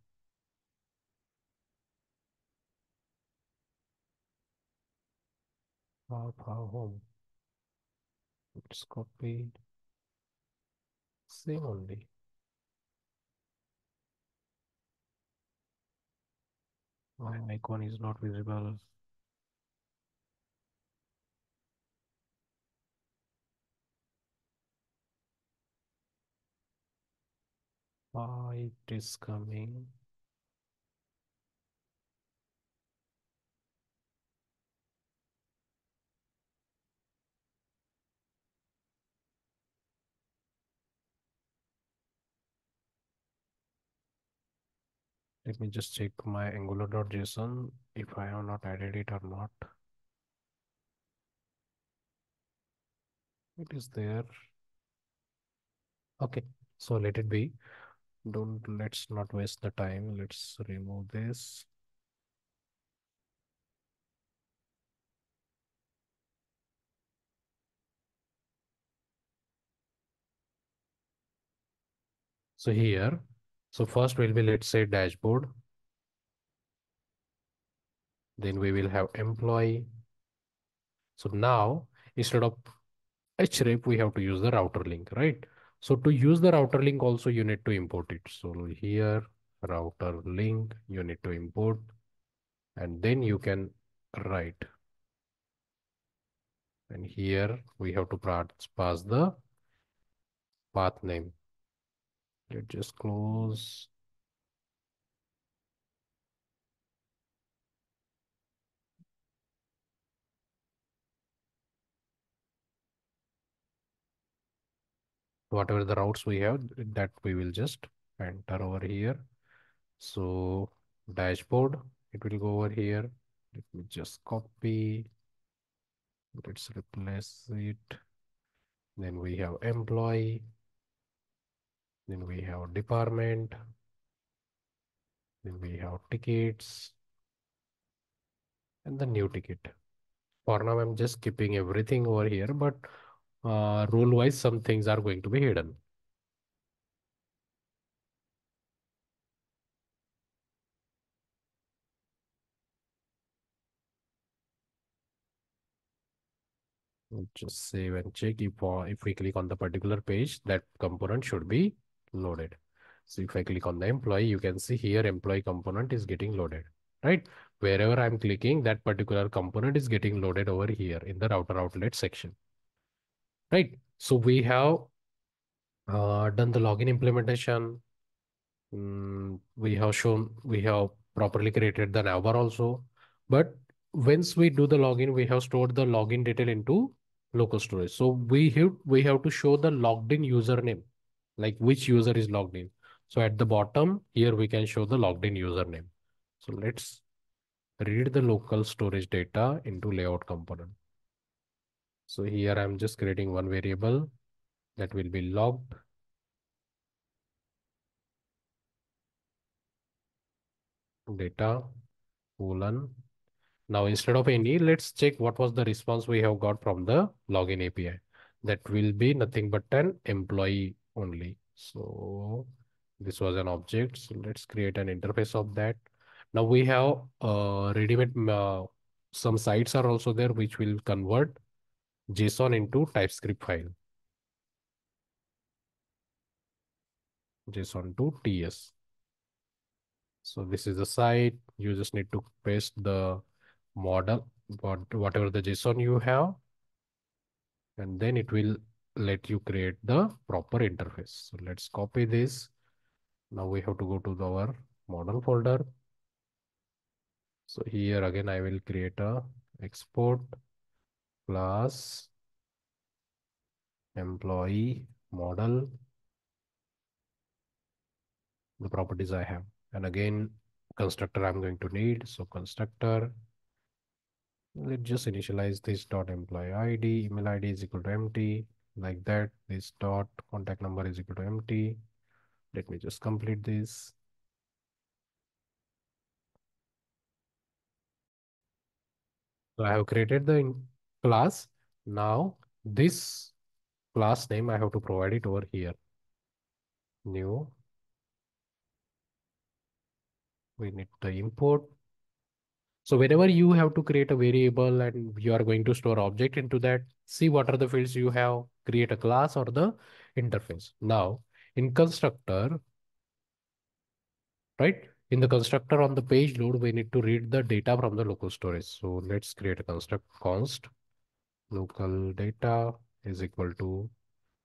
Our home. Let's copy. Same only. My icon is not visible. Ah, it is coming. Let me just check my angular dot J S O N if I have not added it or not. It is there. Okay, so let it be. Don't let's not waste the time. Let's remove this. So here. So first will be, let's say, dashboard. Then we will have employee. So now instead of href, we have to use the router link, right? So to use the router link also, you need to import it. So here, router link, you need to import, and then you can write. And here we have to pass the path name. Let's just close. Whatever the routes we have, that we will just enter over here. So dashboard, it will go over here. Let me just copy. Let's replace it. Then we have employee. Then we have department. Then we have tickets. And the new ticket. For now, I'm just keeping everything over here, but uh, rule-wise, some things are going to be hidden. Let's just save and check. If, uh, if we click on the particular page, that component should be loaded. So if I click on the employee, you can see here employee component is getting loaded, right? Wherever I'm clicking, that particular component is getting loaded over here in the router outlet section, right? So we have uh, done the login implementation. Mm, we have shown, we have properly created the navbar also, but once we do the login, we have stored the login detail into local storage. So we have, we have to show the logged in username, like which user is logged in. So at the bottom here, we can show the logged in username. So let's read the local storage data into layout component. So here I'm just creating one variable that will be logged. Data colon. Now instead of any, let's check what was the response we have got from the login A P I. That will be nothing but an employee only. So this was an object. So let's create an interface of that. Now we have uh, ready-made, uh, some sites are also there which will convert JSON into TypeScript file. JSON to T S. So this is the site. You just need to paste the model, whatever the JSON you have, and then it will let you create the proper interface. So let's copy this. Now we have to go to our model folder. So here again, I will create a export class employee model. The properties I have. And again, constructor I'm going to need. So constructor, let's just initialize this dot employee I D, email I D is equal to empty, like that. This dot contact number is equal to empty. Let me just complete this. So I have created the class. Now this class name, I have to provide it over here. New. We need the import. So whenever you have to create a variable and you are going to store object into that, see what are the fields you have, create a class or the interface. Now in constructor, right? In the constructor on the page load, we need to read the data from the local storage. So let's create a construct const local data is equal to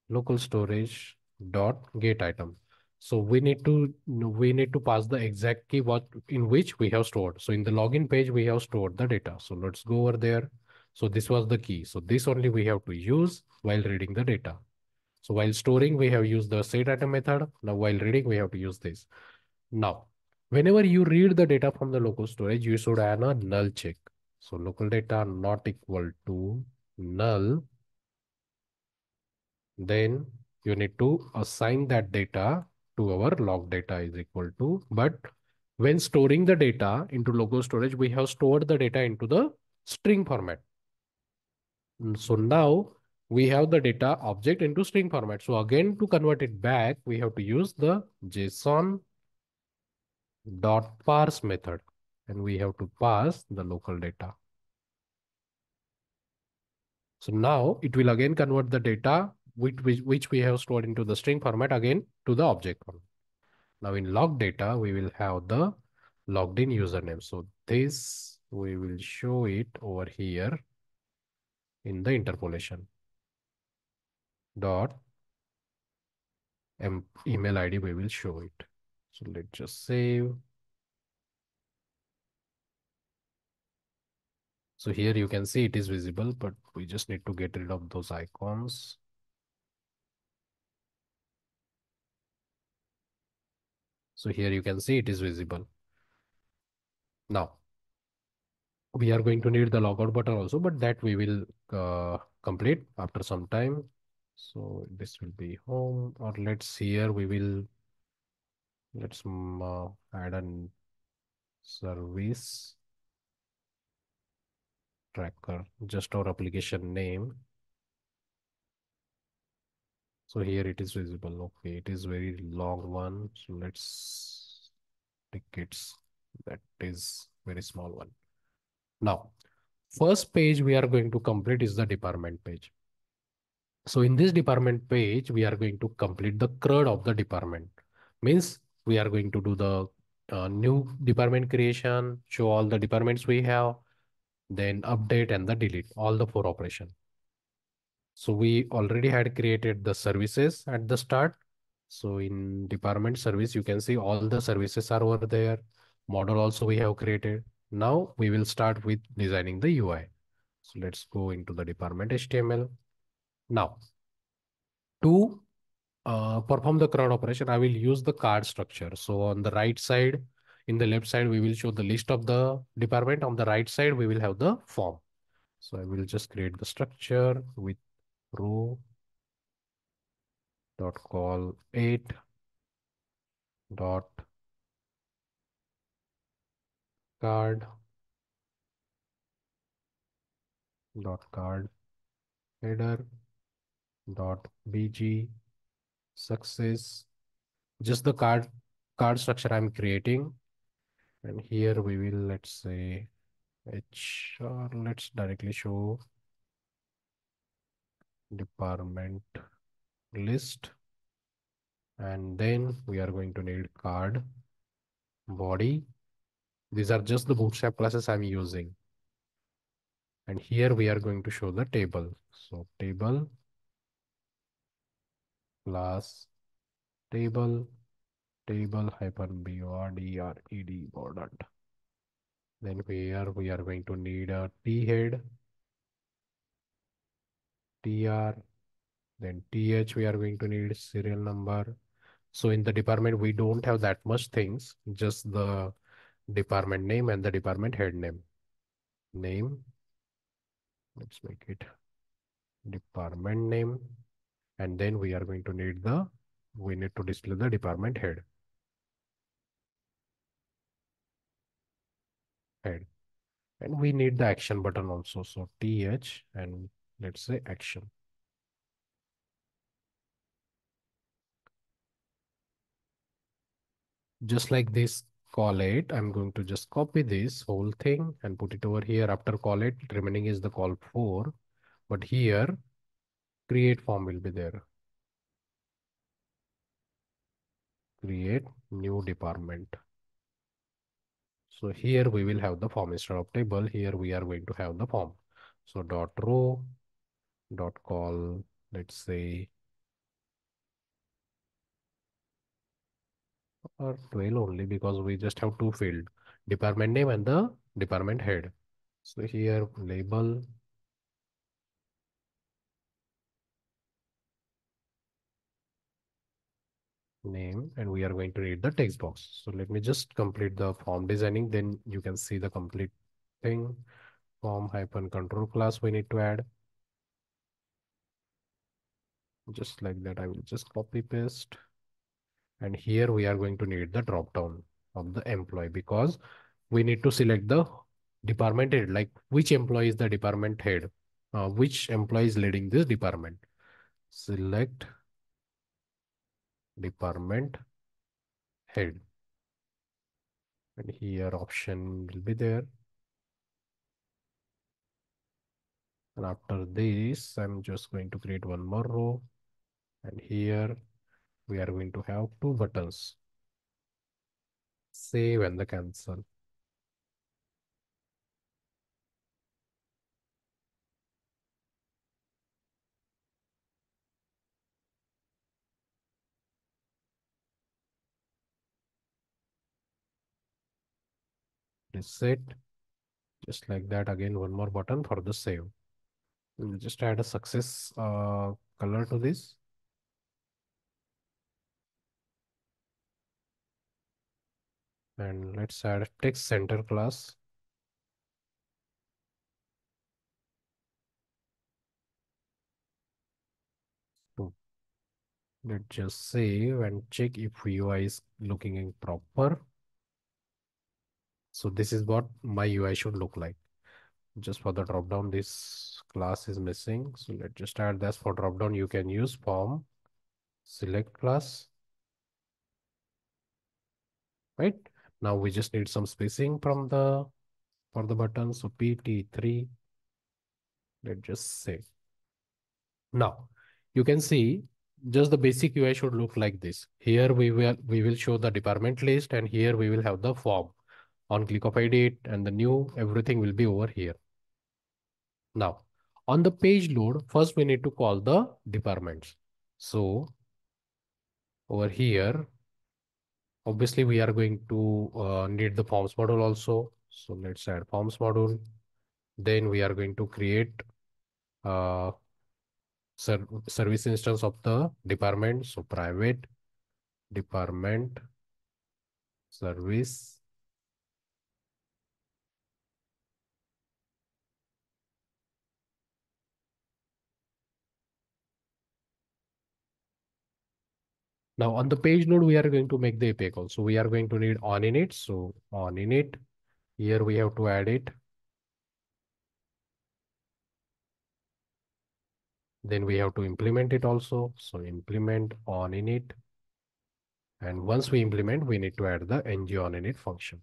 local storage dot get item. So we need to we need to pass the exact key what in which we have stored. So in the login page, we have stored the data. So let's go over there. So this was the key. So this only we have to use while reading the data. So while storing, we have used the setItem method. Now while reading, we have to use this. Now, whenever you read the data from the local storage, you should add a null check. So local data not equal to null. Then you need to assign that data to our log data is equal to, but when storing the data into local storage, we have stored the data into the string format. So now we have the data object into string format. So again, to convert it back, we have to use the JSON dot parse method, and we have to parse the local data. So now it will again convert the data Which, which we have stored into the string format again to the object format. Now in log data, we will have the logged in username. So this, we will show it over here in the interpolation. Dot email I D, we will show it. So let's just save. So here you can see it is visible, but we just need to get rid of those icons. So here you can see it is visible. Now, we are going to need the logout button also, but that we will uh, complete after some time. So this will be home, or let's here we will, let's uh, add a service tracker, just our application name. So here it is visible. Okay, it is very long one. So let's tickets. That is very small one. Now, first page we are going to complete is the department page. So in this department page, we are going to complete the C R U D of the department. Means we are going to do the uh, new department creation, show all the departments we have, then update and the delete, all the four operations. So we already had created the services at the start. So in department service, you can see all the services are over there. Model also we have created. Now we will start with designing the U I. So let's go into the department H T M L. Now, to uh, perform the CRUD operation, I will use the card structure. So on the right side, in the left side, we will show the list of the department. On the right side, we will have the form. So I will just create the structure with row dot call eight dot card dot card header dot bg success. Just the card card structure I'm creating, and here we will, let's say H R, let's directly show department list, and then we are going to need card body. These are just the Bootstrap classes I'm using, and here we are going to show the table. So table class table table hyphen B O R D R E D bordered. Then here we are going to need a T head, T R, then T H we are going to need serial number. So in the department, we don't have that much things, just the department name and the department head name. Name, let's make it department name. And then we are going to need the, we need to display the department head. Head, and we need the action button also. So T H and let's say action. Just like this call it, I'm going to just copy this whole thing and put it over here. After call it, remaining is the call for, but here create form will be there. Create new department. So here we will have the form instead of table. Here we are going to have the form. So dot row, dot call, let's say, or twelve only because we just have two fields, department name and the department head. So here label, name, and we are going to read the text box. So let me just complete the form designing. Then you can see the complete thing. Form hyphen control class we need to add. Just like that, I will just copy paste. And here we are going to need the drop down of the employee because we need to select the department head, like which employee is the department head, uh, which employee is leading this department. Select department head, and here option will be there. And after this, I'm just going to create one more row, and here we are going to have two buttons, save and the cancel. Reset, just like that. Again, one more button for the save. We'll just add a success uh, color to this. And let's add a text center class. So let's just save and check if U I is looking in proper. So this is what my U I should look like. Just for the drop down, this class is missing. So let's just add this for drop down. You can use form select class. Right now we just need some spacing from the for the button. So P T three. Let's just save. Now you can see just the basic U I should look like this. Here we will we will show the department list, and here we will have the form. On click of edit and the new, everything will be over here. Now on the page load, first we need to call the departments. So over here, obviously we are going to uh, need the forms module also. So let's add forms module Then we are going to create uh, ser service instance of the department. So private department service . Now on the page node, we are going to make the A P I call. So we are going to need on init. So on init, here we have to add it. Then we have to implement it also. So implement on init. And once we implement, we need to add the ng on init function.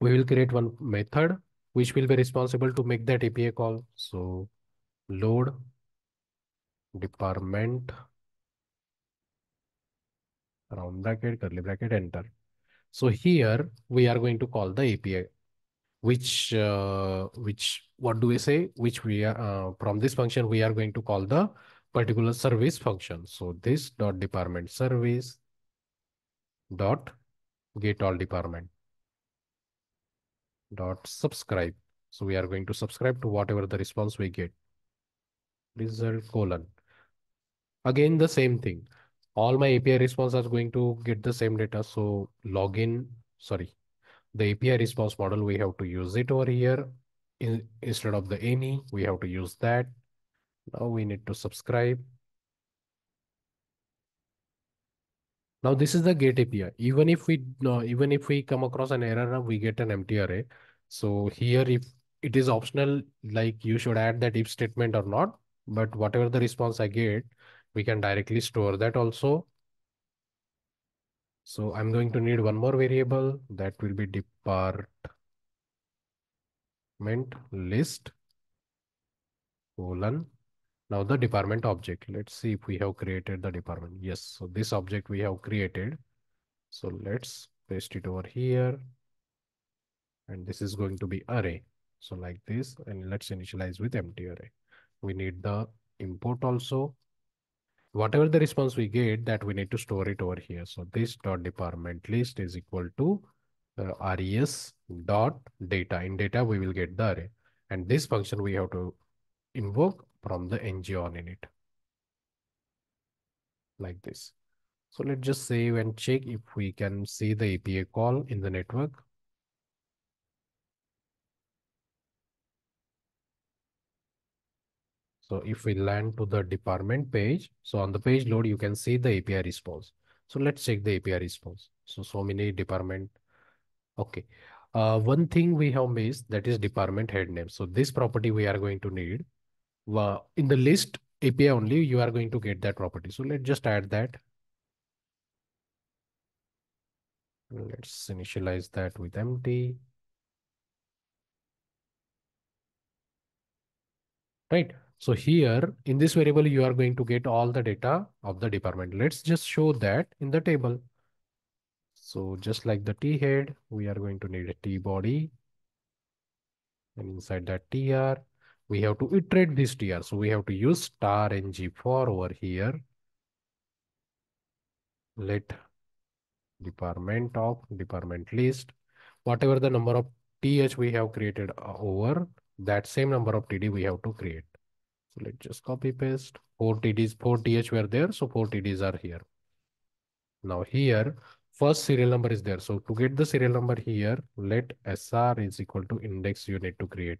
We will create one method which will be responsible to make that A P I call. So load department round bracket, curly bracket, enter. So here we are going to call the A P I, which, uh, which, what do we say? Which we are, uh, from this function, we are going to call the particular service function. So this dot department service dot get all department dot subscribe. So we are going to subscribe to whatever the response we get. Result colon. Again, the same thing. All my A P I response are going to get the same data. So login, sorry, the A P I response model, we have to use it over here. In, instead of the any, we have to use that. Now we need to subscribe. Now this is the get A P I. Even if we no, even if we come across an error, we get an empty array. So here, if it is optional, like you should add that if statement or not, but whatever the response I get, we can directly store that also. So I'm going to need one more variable that will be department list colon. Now the department object, let's see if we have created the department. Yes, so this object we have created. So let's paste it over here. And this is going to be array. So like this, and let's initialize with empty array. We need the import also. Whatever the response we get, that we need to store it over here. So this dot department list is equal to uh, res dot data. In data, we will get the array. And this function we have to invoke from the ng on init. Like this. So let's just save and check if we can see the A P I call in the network. So if we land to the department page, so on the page load, you can see the A P I response. So let's check the A P I response. So, so many department. Okay. Uh, one thing we have missed, that is department head name. So this property we are going to need. In the list A P I only, you are going to get that property. So let's just add that. Let's initialize that with empty. Right. So here in this variable, you are going to get all the data of the department. Let's just show that in the table. So just like the T head, we are going to need a T body. And inside that T R, we have to iterate this T R. So we have to use star ng for over here. Let department of department list, whatever the number of T H we have created over, that same number of T D we have to create. So let's just copy paste. Four T Ds, four T H were there. So four T Ds are here. Now here, first serial number is there. So to get the serial number here, let S R is equal to index you need to create.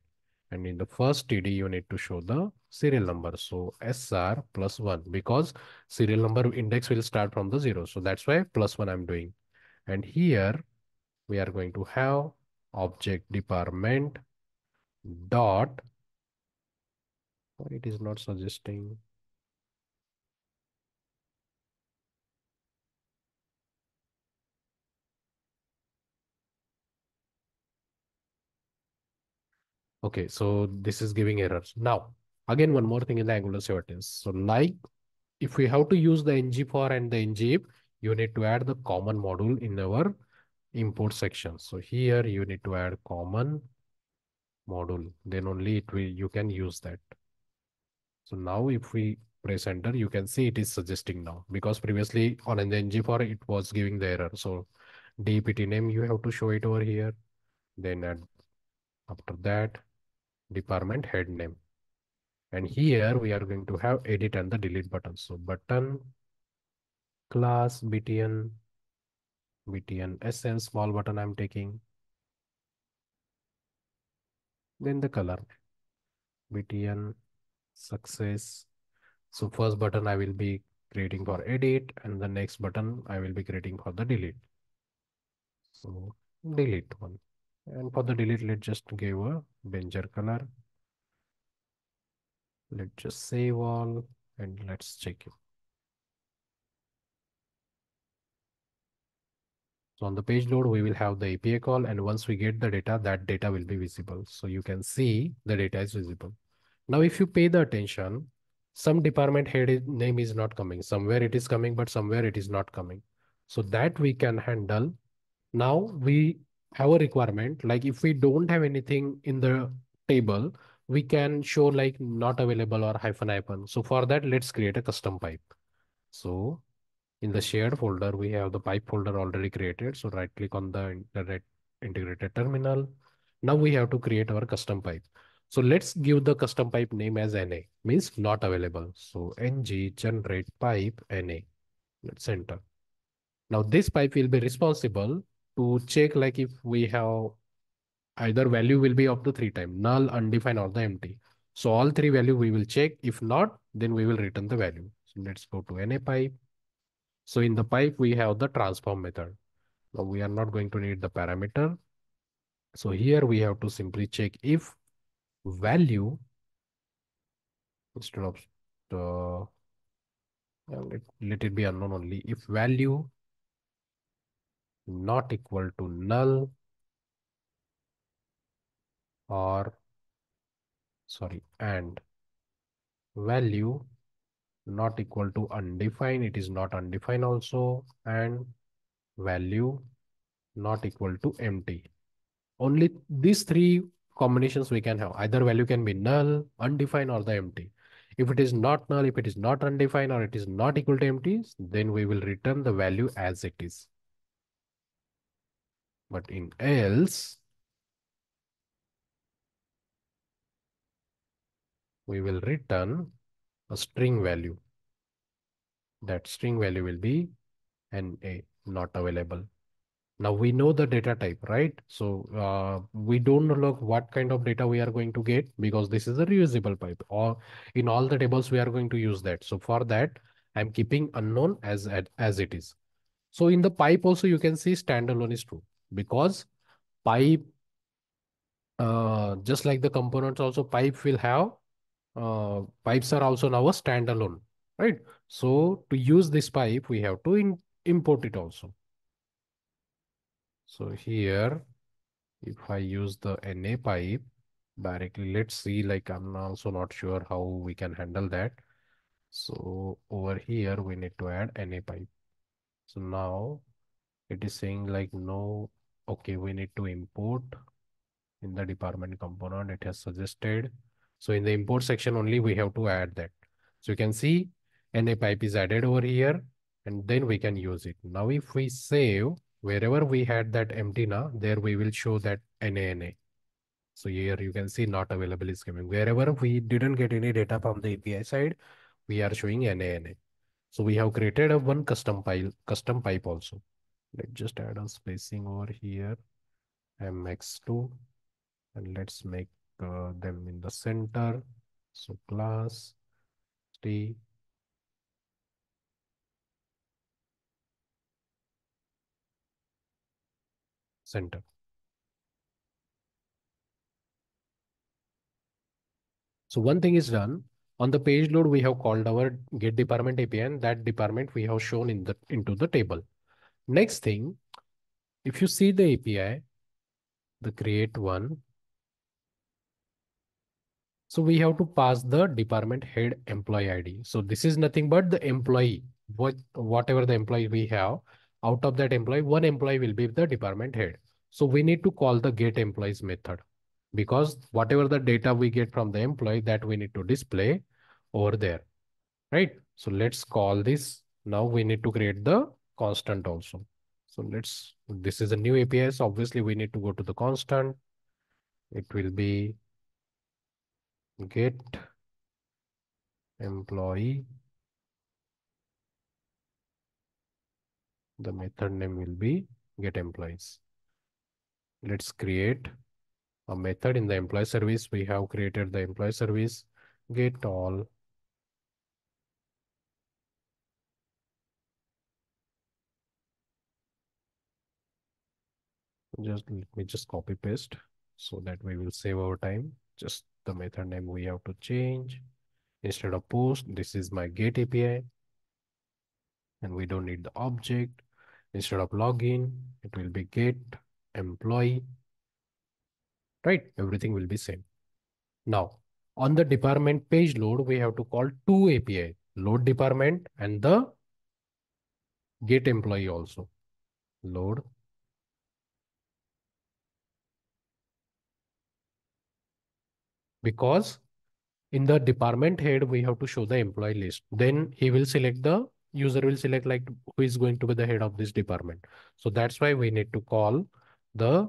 And in the first T D, you need to show the serial number. So S R plus one, because serial number index will start from the zero. So that's why plus one I'm doing. And here we are going to have object department dot. It is not suggesting. Okay, so this is giving errors. Now, again, one more thing in the Angular seven. So like if we have to use the ng for and the ng if, you need to add the common module in our import section. So here you need to add common module. Then only it will, you can use that. So now if we press enter, you can see it is suggesting now, because previously on the ng for it was giving the error. So dept name, you have to show it over here. Then add After that, department head name. And here we are going to have edit and the delete button. So button class btn, btn sn, small button I'm taking. Then the color btn success. So first button I will be creating for edit and the next button I will be creating for the delete. So delete one. And for the delete, let's just give a Beijer color. Let's just save all and let's check it. So on the page load, we will have the A P I call, and once we get the data, that data will be visible. So you can see the data is visible. Now, if you pay the attention, some department head name is not coming. Somewhere it is coming, but somewhere it is not coming. So that we can handle. Now we have a requirement, like if we don't have anything in the table, we can show like not available or hyphen hyphen. So for that, let's create a custom pipe. So in the shared folder, we have the pipe folder already created. So right click on the internet integrated terminal. Now we have to create our custom pipe. So let's give the custom pipe name as N A, means not available. So ng generate pipe N A, let's enter. Now this pipe will be responsible to check like if we have either value will be of the three time, null, undefined or the empty. So all three value we will check. If not, then we will return the value. So let's go to N A pipe. So in the pipe, we have the transform method. Now we are not going to need the parameter. So here we have to simply check if value instead of the, let, let it be unknown only, if value not equal to null or sorry and value not equal to undefined, it is not undefined also, and value not equal to empty. Only these three combinations we can have. Either value can be null, undefined or the empty. If it is not null, if it is not undefined or it is not equal to empty, then we will return the value as it is. But in else, we will return a string value. That string value will be N A, not available. Now we know the data type, right? So uh, we don't know what kind of data we are going to get because this is a reusable pipe, or in all the tables we are going to use that. So for that, I'm keeping unknown as, as it is. So in the pipe also, you can see standalone is true because pipe, uh, just like the components also, pipe will have, uh, pipes are also now a standalone, right? So to use this pipe, we have to in, import it also. So here, if I use the N A pipe directly, let's see, like I'm also not sure how we can handle that. So over here, we need to add N A pipe. So now it is saying like, no, okay, we need to import in the department component. It has suggested. So in the import section only, we have to add that. So you can see N A pipe is added over here and then we can use it. Now, if we save, wherever we had that empty na, there we will show that N A N A. So here you can see not available is coming. Wherever we didn't get any data from the A P I side, we are showing N A N A. So we have created a one custom pile, custom pipe also. Let's just add a spacing over here, M X two, and let's make uh, them in the center. So class T. Center. So one thing is done. On the page load, we have called our get department A P I, and that department we have shown in the into the table. Next thing, if you see the A P I, the create one. So we have to pass the department head employee I D. So this is nothing but the employee, what whatever the employee we have. Out of that employee, one employee will be the department head. So we need to call the get employees method because whatever the data we get from the employee that we need to display over there, right? So let's call this. Now we need to create the constant also. So let's, this is a new A P I. So obviously we need to go to the constant it will be get employee. The method name will be get employees. Let's create a method in the employee service. We have created the employee service get all just let me just copy paste so that we will save our time. Just the method name we have to change. Instead of post, this is my get A P I, and we don't need the object. Instead of login, it will be get employee. Right, everything will be same. Now on the department page load, we have to call two A P I, load department and the get employee also. Load because in the department head we have to show the employee list. Then he will select the user will select like who is going to be the head of this department. So that's why we need to call the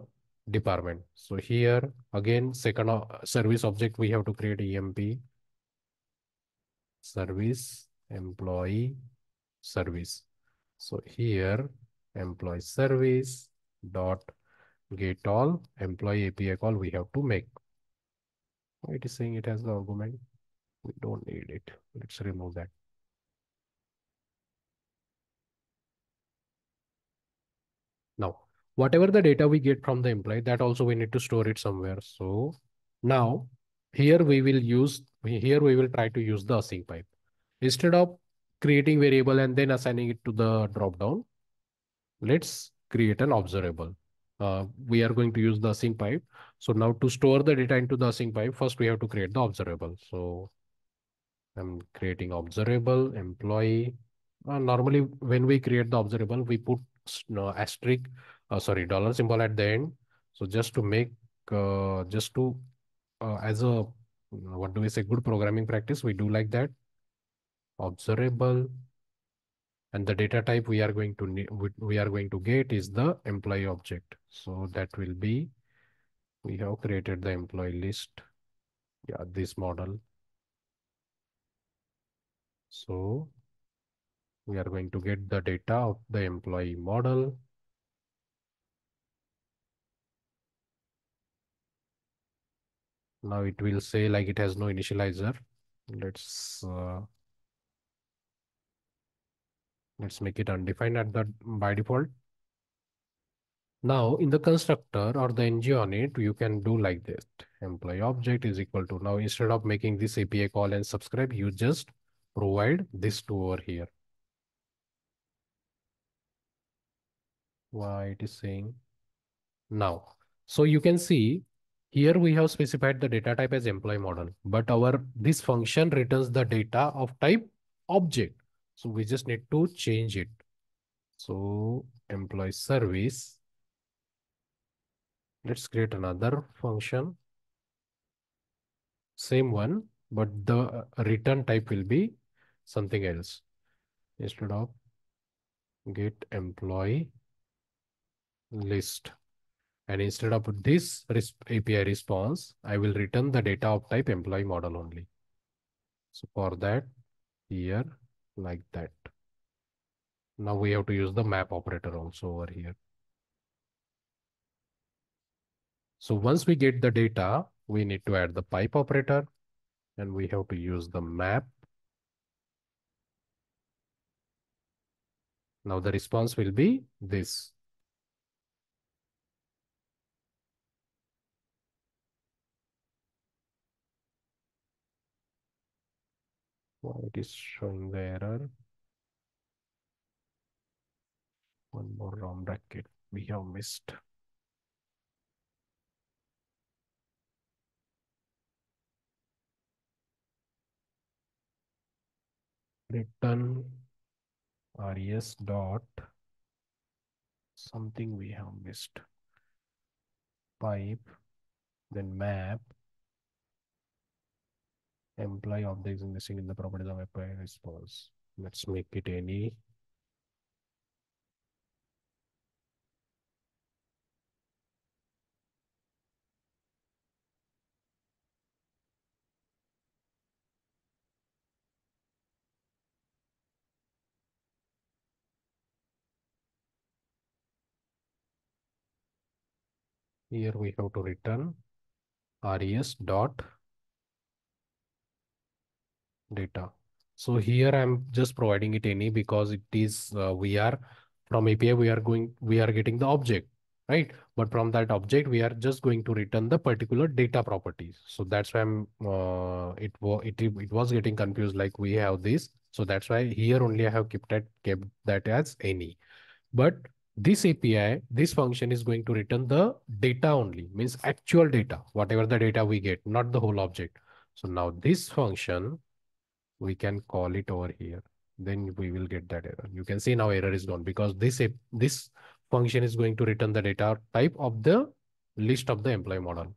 department. So here again, second service object, we have to create E M P service employee service. So here employee service dot get all employee A P I call we have to make. It is saying it has the argument. We don't need it. Let's remove that. Now, whatever the data we get from the employee, that also we need to store it somewhere. So now here we will use, here we will try to use the async pipe. Instead of creating variable and then assigning it to the dropdown, let's create an observable. Uh, we are going to use the async pipe. So now to store the data into the async pipe, first we have to create the observable. So I'm creating observable employee. Uh, normally when we create the observable, we put no asterisk, uh, sorry, dollar symbol at the end. So just to make, uh, just to, uh, as a, what do we say, good programming practice, we do like that. Observable, and the data type we are going to we are going to get is the employee object. So that will be, we have created the employee list. Yeah, this model. So we are going to get the data of the employee model. Now it will say like it has no initializer. Let's uh, let's make it undefined at that by default. Now in the constructor or the N G on it, you can do like this. Employee object is equal to, now instead of making this A P I call and subscribe, you just provide this two over here. Why it is saying now. So you can see here we have specified the data type as employee model, but our this function returns the data of type object. So we just need to change it. So employee service. Let's create another function. Same one, but the return type will be something else. Instead of get employee list, and instead of this A P I response, I will return the data of type employee model only. So for that, here like that. Now we have to use the map operator also over here. So once we get the data, we need to add the pipe operator, and we have to use the map. Now the response will be this. It is showing the error. One more round bracket we have missed. Return res dot something we have missed. Pipe, then map. Employee objects missing in the properties of A P I response. Let's make it any. Here we have to return res dot data. So here I'm just providing it any because it is uh, we are from A P I we are going we are getting the object, right? But from that object we are just going to return the particular data properties. So that's why I'm uh, it was it, it was getting confused, like we have this. So that's why here only I have kept that kept that as any. But this A P I, this function is going to return the data only, means actual data, whatever the data we get, not the whole object. So now this function, we can call it over here. Then we will get that error. You can see now error is gone because this, this function is going to return the data type of the list of the employee model.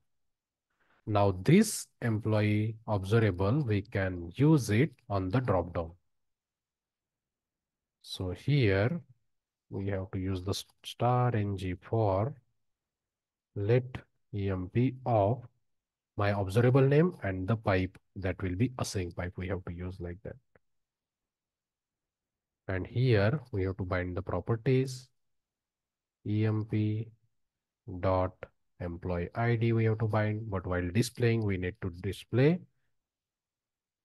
Now this employee observable, we can use it on the dropdown. So here, we have to use the star ng for let emp of my observable name and the pipe that will be async pipe. We have to use like that. And here we have to bind the properties emp dot employee I D we have to bind, but while displaying we need to display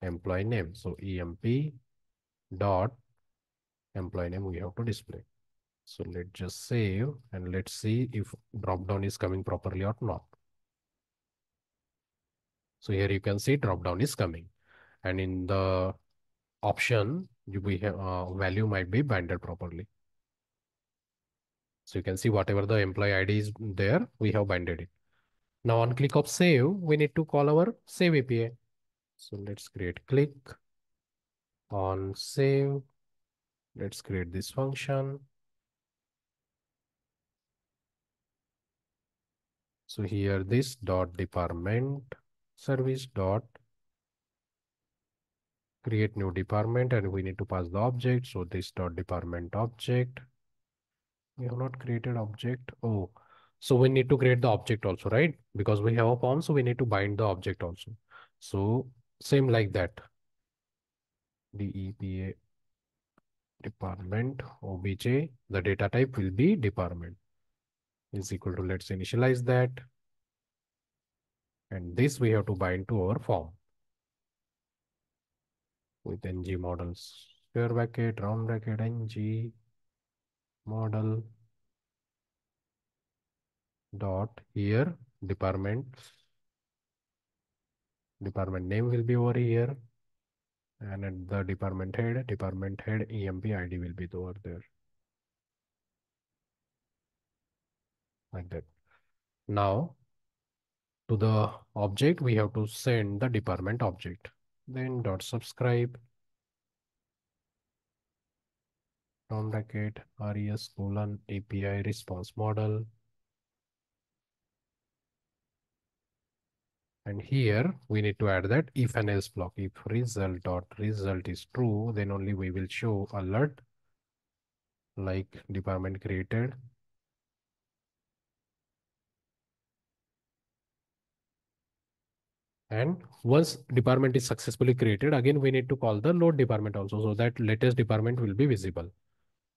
employee name. So emp dot employee name we have to display. So let's just save and let's see if dropdown is coming properly or not. So here you can see dropdown is coming, and in the option we have uh, value might be binded properly. So you can see whatever the employee I D is there, we have binded it. Now on click of save, we need to call our save A P I. So let's create click on save. Let's create this function. So here this dot department service dot create new department, and we need to pass the object. So this dot department object, we have not created object. Oh, so we need to create the object also, right? Because we have a form, so we need to bind the object also. So same like that. D E P A department obj, the data type will be department. Is equal to, let's initialize that, and this we have to bind to our form with ng models, square bracket, round bracket, ng model dot here department department name will be over here, and at the department head department head emp I D will be over there. Like that. Now to the object we have to send the department object, then dot subscribe round bracket res colon A P I response model, and here we need to add that if and else block. If result dot result is true, then only we will show alert like department created. And once department is successfully created, again, we need to call the load department also, so that latest department will be visible.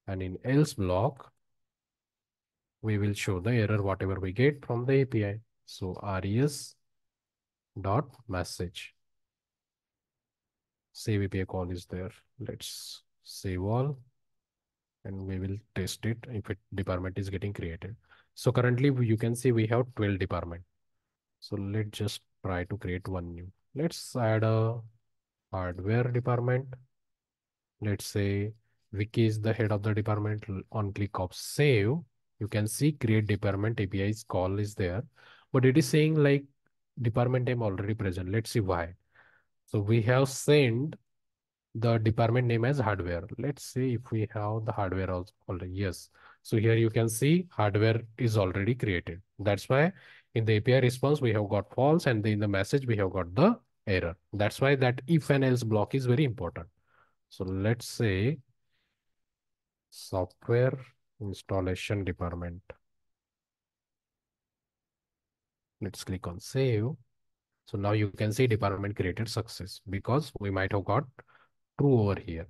And in else block, we will show the error, whatever we get from the A P I. So res dot message. Save A P I call is there. Let's save all. And we will test it if it department is getting created. So currently you can see we have twelve department. So let's just try to create one new. Let's add a hardware department. Let's say Vicky is the head of the department. On click of save, you can see create department A P I's call is there, but it is saying like department name already present. Let's see why. So we have sent the department name as hardware. Let's see if we have the hardware also already. Yes. So here you can see hardware is already created. That's why in the A P I response, we have got false, and in the message, we have got the error. That's why that if and else block is very important. So let's say software installation department. Let's click on save. So now you can see department created success because we might have got true over here.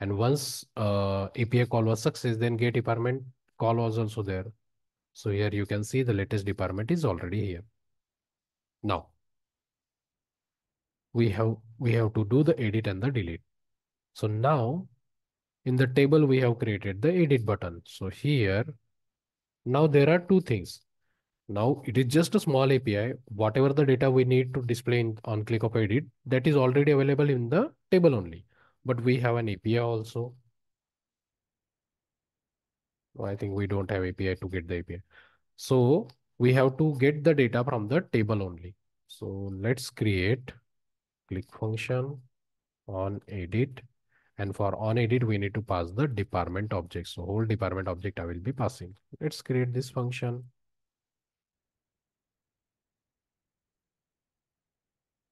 And once uh, A P I call was success, then get department call was also there. So here you can see the latest department is already here. Now we have we have to do the edit and the delete. So now in the table we have created the edit button. So here now there are two things. Now it is just a small A P I. Whatever the data we need to display in, on click of edit, that is already available in the table only. But we have an A P I also. I think we don't have A P I to get the A P I. So we have to get the data from the table only. So let's create click function on edit. And for on edit, we need to pass the department object. So whole department object I will be passing. Let's create this function.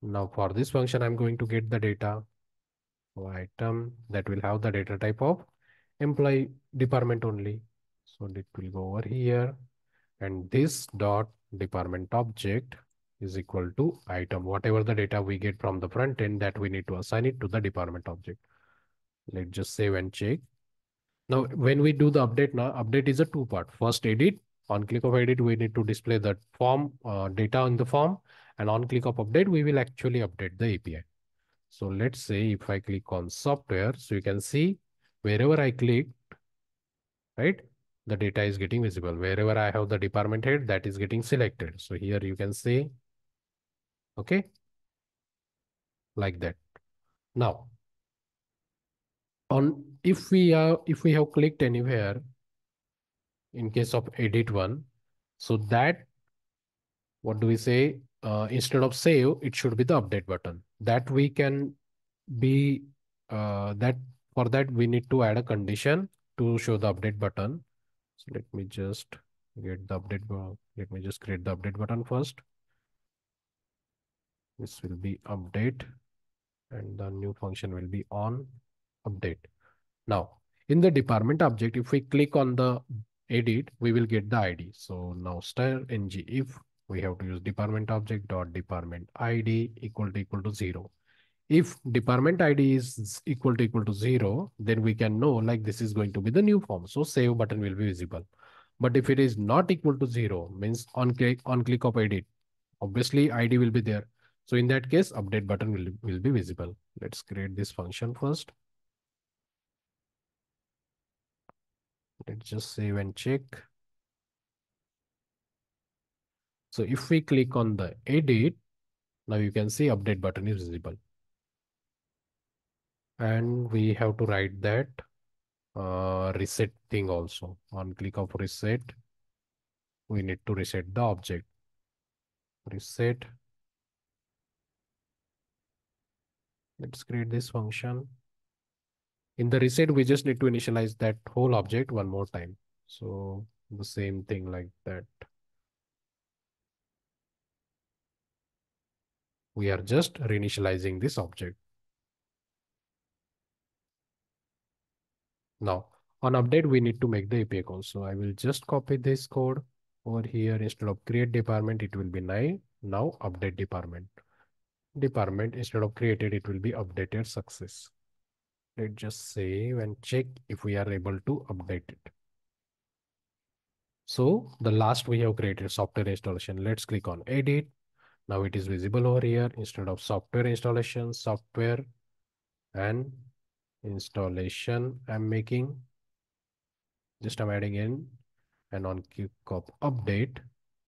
Now for this function, I'm going to get the data item that will have the data type of employee department only. So it will go over here, and this dot department object is equal to item. Whatever the data we get from the front end, that we need to assign it to the department object. Let's just save and check. Now, when we do the update, now update is a two part. First edit, on click of edit, we need to display the form uh, data in the form. And on click of update, we will actually update the A P I. So let's say if I click on software, so you can see wherever I clicked, right, the data is getting visible. Wherever I have the department head, that is getting selected. So here you can see, okay, like that. Now, on if we are if we have clicked anywhere, in case of edit one, so that what do we say? Uh, instead of save, it should be the update button that we can be uh, that for that we need to add a condition to show the update button. So let me just get the update. Let me just create the update button first. This will be update and the new function will be on update. Now in the department object, if we click on the edit, we will get the I D. So now style ng if we have to use department object dot department I D equal to equal to zero. If department I D is equal to equal to zero, then we can know like this is going to be the new form. So save button will be visible. But if it is not equal to zero, means on click on click of edit, obviously I D will be there. So in that case, update button will, will be visible. Let's create this function first. Let's just save and check. So if we click on the edit, now you can see update button is visible. And we have to write that uh, reset thing also. On click of reset, we need to reset the object. Reset. Let's create this function. In the reset, we just need to initialize that whole object one more time. So the same thing like that. We are just reinitializing this object. Now, on update, we need to make the A P I call. So I will just copy this code over here. Instead of create department, it will be nine. Now update department. Department, instead of created, it will be updated success. Let's just save and check if we are able to update it. So the last we have created software installation. Let's click on edit. Now it is visible over here. Instead of software installation, software and installation I'm making. Just I'm adding in, and on click of update,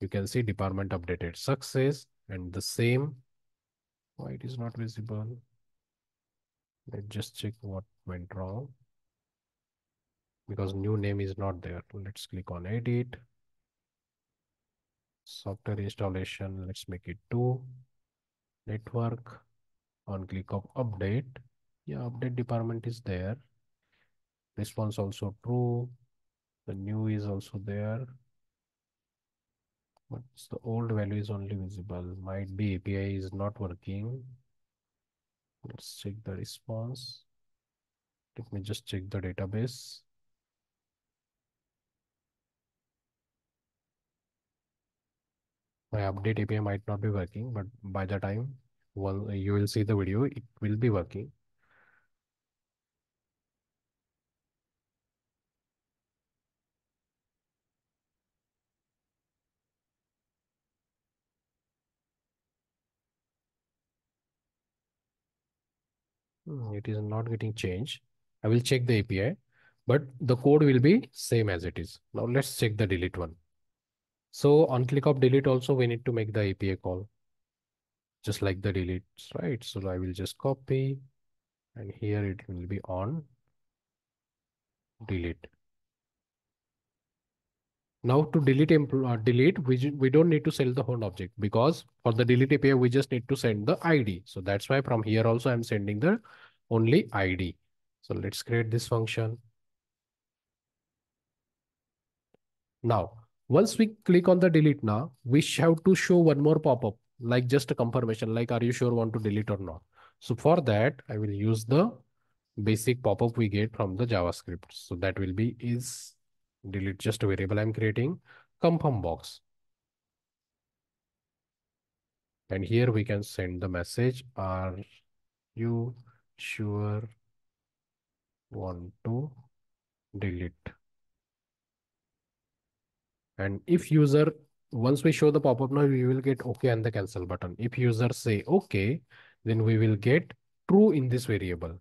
you can see department updated success and the same. Why it is not visible? Let's just check what went wrong. Because new name is not there. Let's click on edit. Software installation, let's make it two. Network, on click of update. Yeah, update department is there. Response also true. The new is also there. But the old value is only visible. Might be A P I is not working. Let's check the response. Let me just check the database. My update A P I might not be working, but by the time well, you will see the video, it will be working. It is not getting changed. I will check the A P I, but the code will be same as it is. Now let's check the delete one. So on click of delete also, we need to make the A P I call, just like the delete, right? So I will just copy, and here it will be on delete. Now to delete, uh, delete we, we don't need to sell the whole object, because for the delete A P I, we just need to send the I D. So that's why from here also I'm sending the only I D. So let's create this function. Now, once we click on the delete now, we have to show one more pop-up, like just a confirmation, like are you sure want to delete or not? So for that, I will use the basic pop-up we get from the JavaScript. So that will be is delete, just a variable I'm creating, confirm box. And here we can send the message, are you sure want to delete? And if user, once we show the pop-up now, we will get okay and the cancel button. If user say okay, then we will get true in this variable.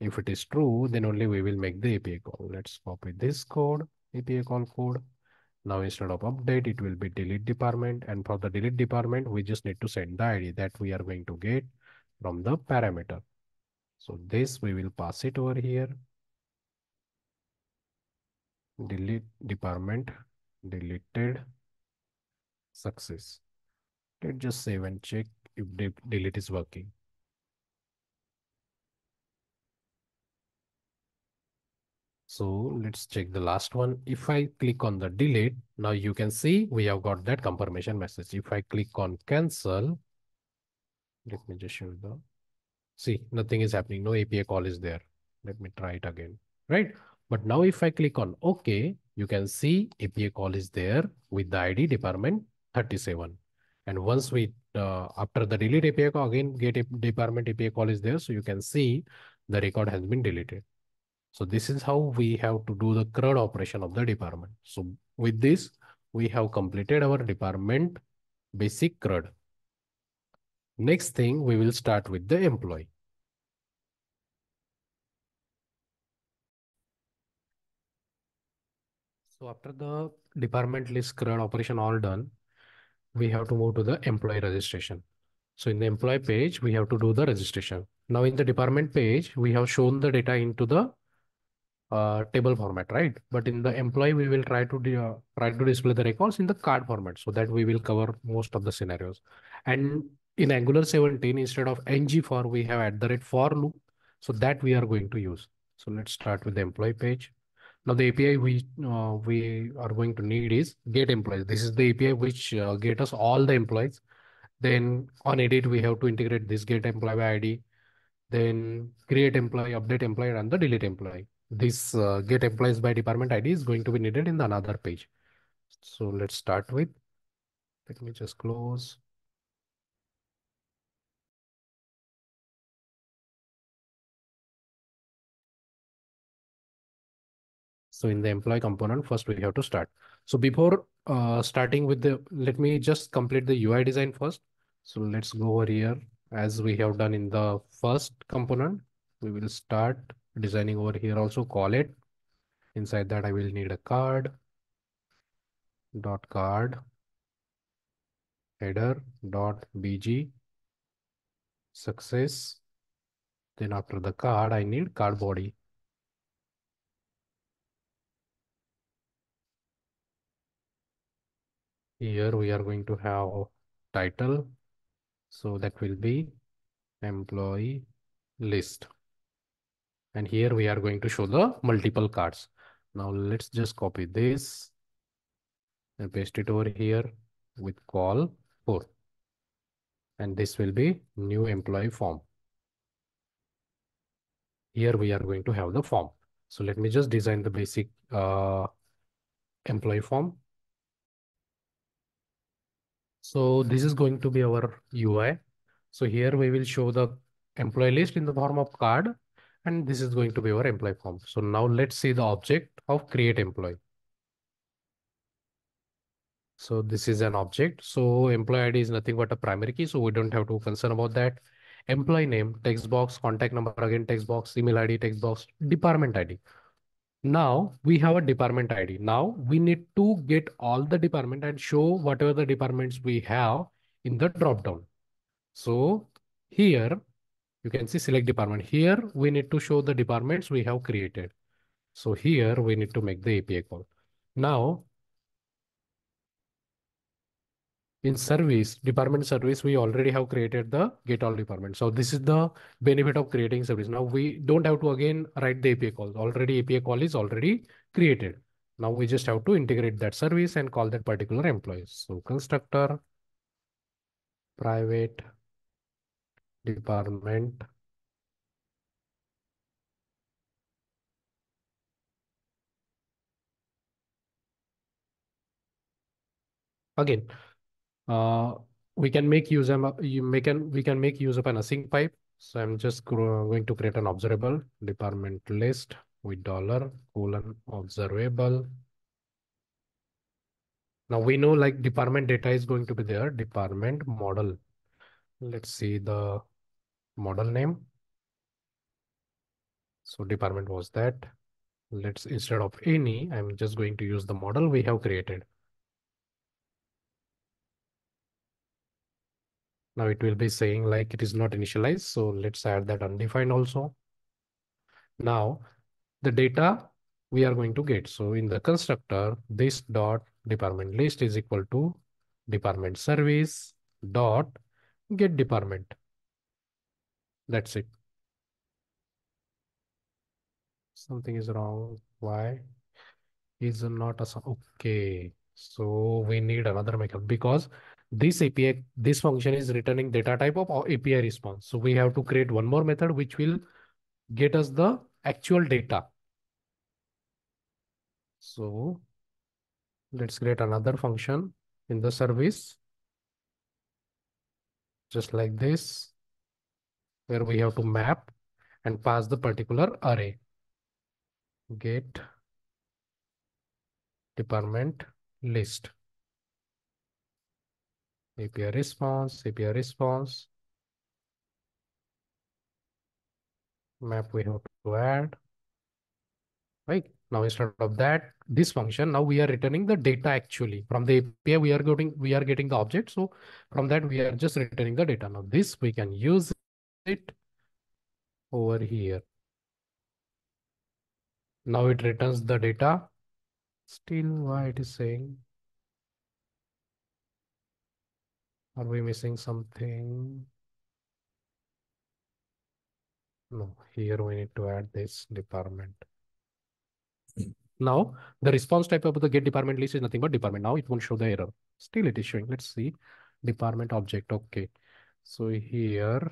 If it is true, then only we will make the A P I call. Let's copy this code, A P I call code. Now instead of update, it will be delete department. And for the delete department, we just need to send the I D that we are going to get from the parameter. So this we will pass it over here. Delete department deleted success. Let's just save and check if the delete is working. So let's check the last one. If I click on the delete, now you can see we have got that confirmation message. If I click on cancel, let me just show the, see, nothing is happening. No A P I call is there. Let me try it again, right? But now if I click on okay, you can see A P I call is there with the I D department thirty-seven. And once we, uh, after the delete A P I call, again, get a department A P I call is there. So you can see the record has been deleted. So this is how we have to do the CRUD operation of the department. So with this, we have completed our department basic CRUD. Next thing, we will start with the employee. So after the department list CRUD operation all done, we have to move to the employee registration. So in the employee page, we have to do the registration. Now in the department page, we have shown the data into the Uh, table format, right? But in the employee, we will try to uh, try to display the records in the card format, so that we will cover most of the scenarios. And in Angular seventeen, instead of N G for, we have at the rate for loop, so that we are going to use. So let's start with the employee page. Now the A P I we uh, we are going to need is get employees. This is the A P I which uh, get us all the employees. Then on edit, we have to integrate this get employee by I D, then create employee, update employee, and the delete employee. This uh, get employees by department I D is going to be needed in another page. So let's start with, let me just close. So in the employee component, first we have to start. So before uh, starting with the, let me just complete the U I design first. So let's go over here as we have done in the first component. We will start designing over here also, call it. Inside that I will need a card dot card header dot bg success. Then after the card, I need card body. Here we are going to have title, so that will be employee list. And here we are going to show the multiple cards. Now let's just copy this and paste it over here with call for. And this will be new employee form. Here we are going to have the form. So let me just design the basic uh, employee form. So this is going to be our U I. So here we will show the employee list in the form of card. And this is going to be our employee form. So now let's see the object of create employee. So this is an object. So employee I D is nothing but a primary key. So we don't have to concern about that. employee name, text box, contact number, again, text box, email I D, text box, department I D. Now we have a department I D. Now we need to get all the department and show whatever the departments we have in the dropdown. So here you can see select department. Here we need to show the departments we have created. So here we need to make the A P I call. Now in service, department service, we already have created the get all department. So this is the benefit of creating service. Now we don't have to again write the A P I call. Already A P I call is already created. Now we just have to integrate that service and call that particular employee. So constructor private department again. Uh, we can make use of you make an we can make use of an async pipe. So I'm just going to create an observable department list with dollar colon observable. Now we know like department data is going to be there. Department model. Let's see the model name. So department was that. Let's instead of any, I'm just going to use the model we have created. Now it will be saying like it is not initialized. So let's add that undefined also. Now the data we are going to get. So in the constructor, this dot department list is equal to department service dot get department. That's it. Something is wrong. Why is not a, okay. So we need another makeup because this A P I, this function is returning data type of A P I response. So we have to create one more method which will get us the actual data. So let's create another function in the service. Just like this, where we have to map and pass the particular array. Get department list. A P I response, A P I response. Map we have to add. Right. Now instead of that, this function, now we are returning the data actually. From the A P I, we are getting we are getting the object. So from that, we are just returning the data. Now this we can use it over here. Now it returns the data. Still, why it is saying? Are we missing something? No, here we need to add this department. Now, the response type of the get department list is nothing but department. Now it won't show the error. Still it is showing. Let's see. Department object. Okay. So here.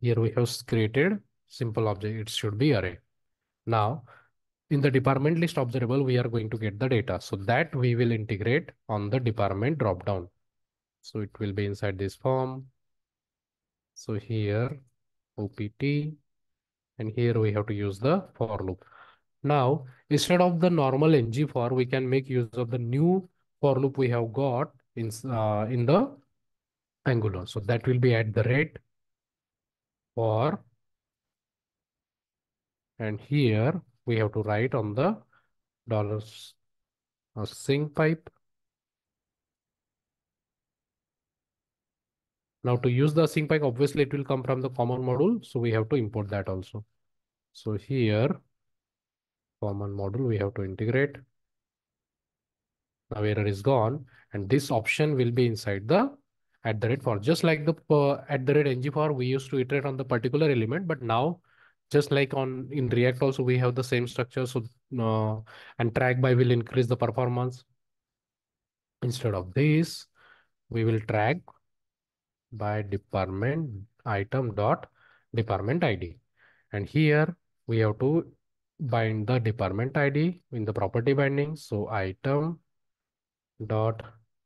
Here we have created simple object. It should be array. Now, in the department list observable, we are going to get the data. So that we will integrate on the department dropdown. So it will be inside this form. So here, O P T, and here we have to use the for loop. Now, instead of the normal ng for, we can make use of the new for loop we have got in, uh, in the Angular. So that will be at the rate for, and here, we have to write on the dollars or sync pipe. Now to use the sync pipe, obviously it will come from the common module. So we have to import that also. So here, common module, we have to integrate. Now error is gone. And this option will be inside the at the rate for. Just like the uh, at the rate ng for, we used to iterate on the particular element, but now just like on in React also, we have the same structure. So uh, and track by will increase the performance. Instead of this, we will track by department item dot department I D. And here we have to bind the department I D in the property binding. So item dot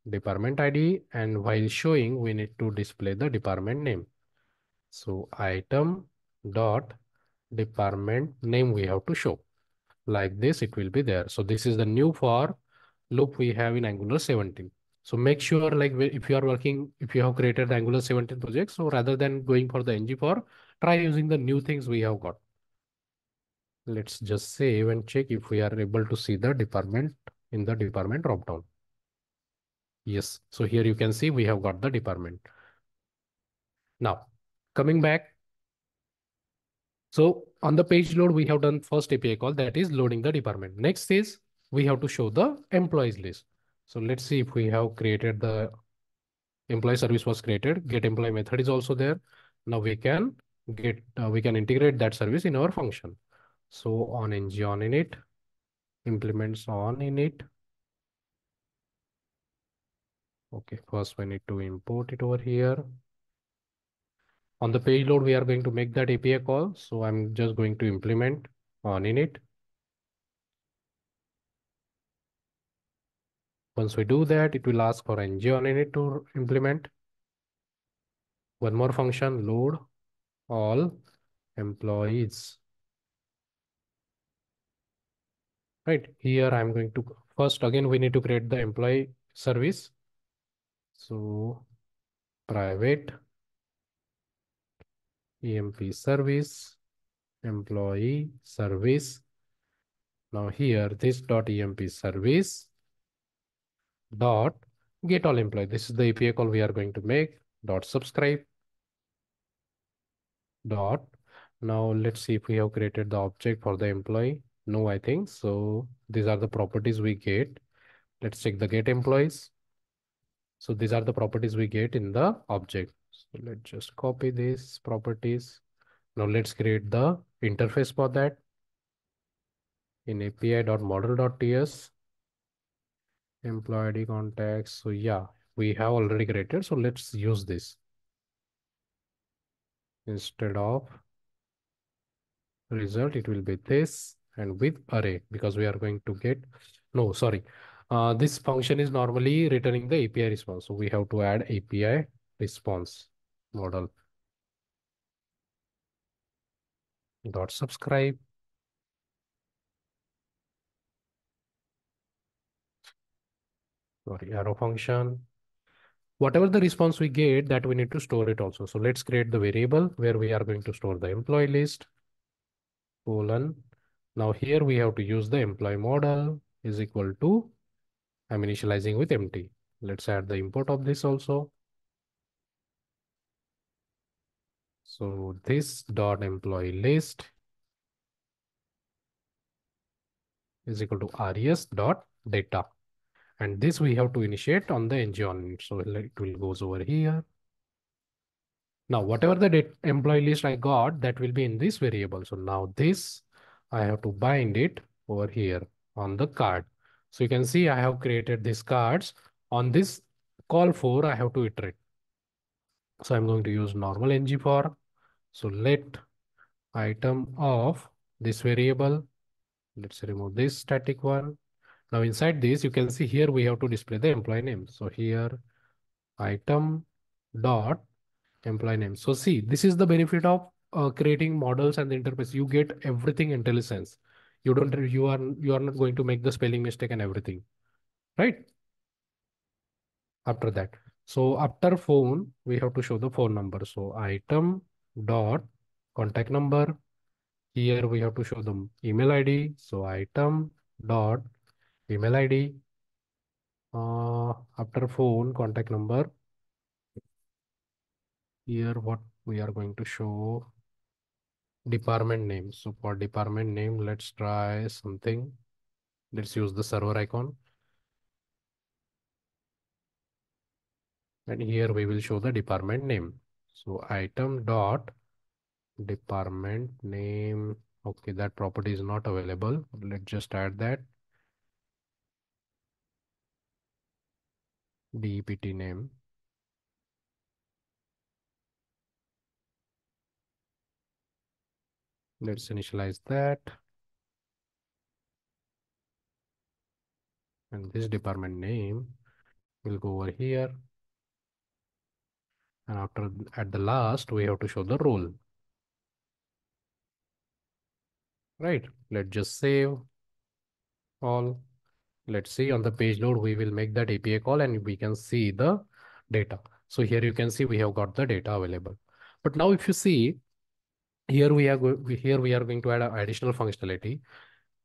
department I D. And while showing, we need to display the department name. So item dot department name we have to show like this. It will be there. So this is the new for loop we have in Angular seventeen. So make sure, like, if you are working, if you have created the Angular seventeen project, so rather than going for the N G four, try using the new things we have got. Let's just save and check if we are able to see the department in the department dropdown. Yes, so here you can see we have got the department. Now, coming back. So on the page load, we have done first A P I call, that is loading the department. Next is we have to show the employees list. So let's see if we have created the employee service was created. Get employee method is also there. Now we can get, uh, we can integrate that service in our function. So on ng on init, implements on init. Okay, first we need to import it over here. On the page load, we are going to make that A P I call. So I'm just going to implement on init. Once we do that, it will ask for ng on init to implement. One more function, load all employees. Right here, I'm going to first again, we need to create the employee service. So private emp service, employee service. Now here, this dot emp service. Dot get all employee. This is the A P I call we are going to make. Dot subscribe. Dot. Now let's see if we have created the object for the employee. No, I think so. These are the properties we get. Let's check the get employees. So these are the properties we get in the object. So let's just copy these properties. Now let's create the interface for that. In A P I dot model dot T S. Employee I D contacts. So yeah, we have already created. So let's use this instead of result. It will be this and with array because we are going to get no, sorry. Uh, this function is normally returning the A P I response. So we have to add A P I response model dot subscribe. Sorry, arrow function. Whatever the response we get, that we need to store it also. So let's create the variable where we are going to store the employee list, colon. Now here we have to use the employee model is equal to, I'm initializing with empty. Let's add the import of this also. So this dot employee list is equal to res dot data. And this we have to initiate on the ng on init. So it will goes over here. Now, whatever the employee list I got, that will be in this variable. So now this, I have to bind it over here on the card. So you can see I have created these cards. On this call for, I have to iterate. So I'm going to use normal ng for. So let item of this variable. Let's remove this static one. Now inside this, you can see here we have to display the employee name. So here item dot employee name. So see, this is the benefit of uh, creating models and the interface. You get everything in IntelliSense. You don't, you are, you are not going to make the spelling mistake and everything, right? After that. So after phone, we have to show the phone number. So item dot contact number. Here we have to show the email I D. So item dot email I D, uh, after phone, contact number. Here, what we are going to show department name. So for department name, let's try something. Let's use the server icon. And here we will show the department name. So item dot department name. Okay, that property is not available. Let's just add that. D E P T name. Let's initialize that. And this department name will go over here. And after, at the last, we have to show the role. Right. Let's just save all. Let's see on the page load, we will make that A P I call and we can see the data. So here you can see we have got the data available. But now if you see here, we are here we are going to add an additional functionality.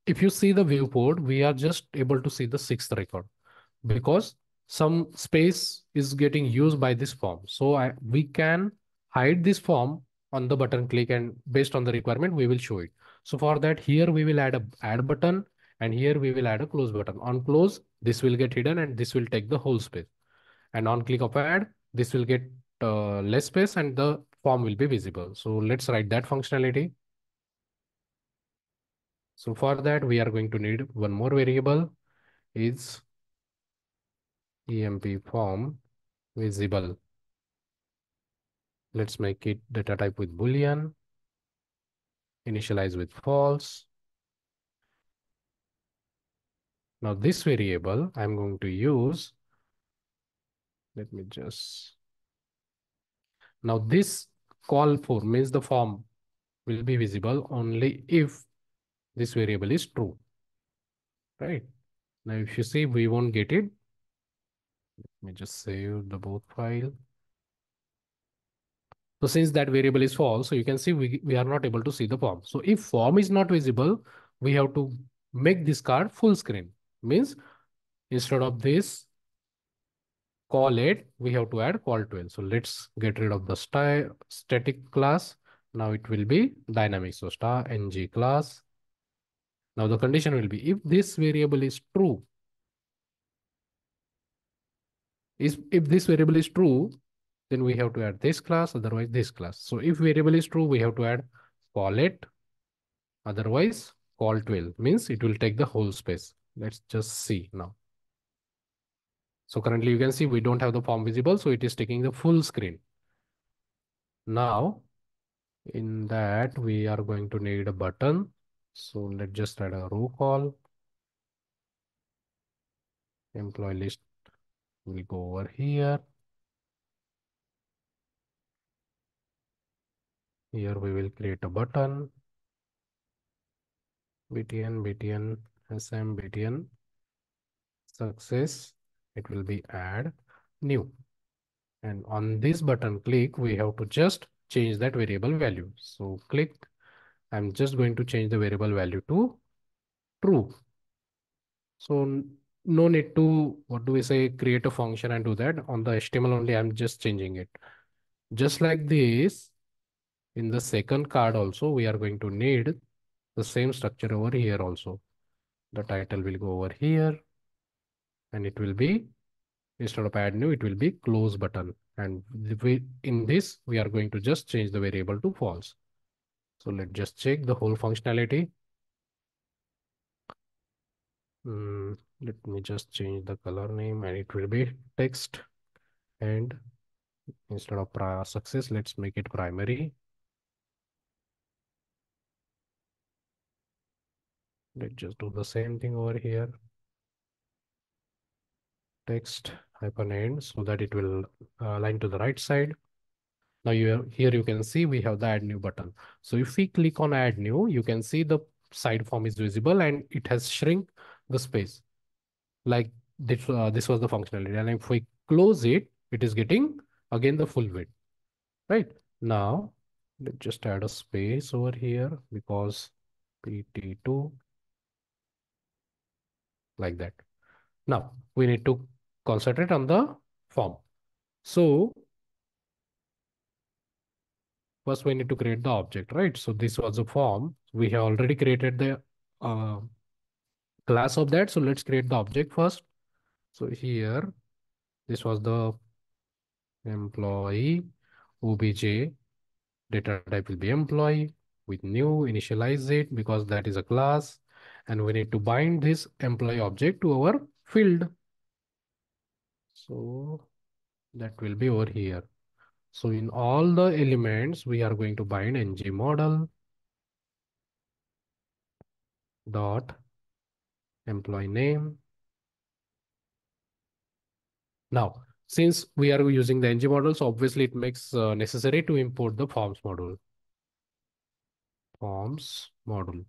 If you see the viewport, we are just able to see the sixth record because some space is getting used by this form. So I, we can hide this form on the button click, and based on the requirement, we will show it. So for that, here we will add a add button, and here we will add a close button. On close, this will get hidden and this will take the whole space. And on click of add, this will get uh, less space and the form will be visible. So let's write that functionality. So for that, we are going to need one more variable is E M P form visible. Let's make it data type with Boolean, initialize with false. Now this variable I'm going to use, let me just, now this call for means the form will be visible only if this variable is true, right? Now if you see, we won't get it. Let me just save the both file. So since that variable is false, so you can see we, we are not able to see the form. So if form is not visible, we have to make this card full screen. Means instead of this call eight, we have to add call twelve. So let's get rid of the star static class. Now it will be dynamic. So star ng class. Now the condition will be if this variable is true. Is if this variable is true, then we have to add this class, otherwise this class. So if variable is true, we have to add call it, otherwise call twelve, means it will take the whole space. Let's just see now. So currently you can see we don't have the form visible, so it is taking the full screen. Now in that we are going to need a button. So let's just add a row call. Employee list will go over here. Here we will create a button, btn, btn, sm, btn, success. It will be add new. And on this button click, we have to just change that variable value. So click, I'm just going to change the variable value to true. So no need to, what do we say, create a function and do that. On the H T M L only, I'm just changing it. Just like this. In the second card also, we are going to need the same structure over here also. The title will go over here and it will be, instead of add new, it will be close button. And we, in this, we are going to just change the variable to false. So let's just check the whole functionality. Mm, let me just change the color name and it will be text. And instead of prior success, let's make it primary. Let's just do the same thing over here. Text hyphen end so that it will align to the right side. Now you have, here you can see we have the add new button. So if we click on add new, you can see the side form is visible and it has shrink the space. Like this, uh, this was the functionality. And if we close it, it is getting again the full width, right? Now let's just add a space over here because P T two. Like that. Now we need to concentrate on the form. So first we need to create the object, right? So this was a form. We have already created the uh, class of that. So let's create the object first. So here, this was the employee obj. Data type will be employee with new, initialize it because that is a class. And we need to bind this employee object to our field. So that will be over here. So in all the elements, we are going to bind ng model dot employee name. Now, since we are using the ng model, so obviously it makes uh, necessary to import the forms module. Forms module.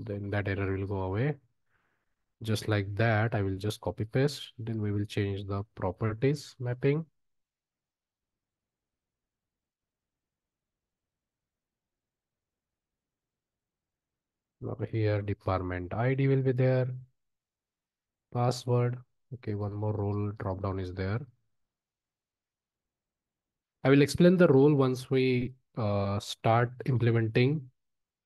Then that error will go away. just like that. I will just copy paste. Then we will change the properties mapping. Over here, department I D will be there. Password. Okay, one more role drop down is there. I will explain the role once we uh, start implementing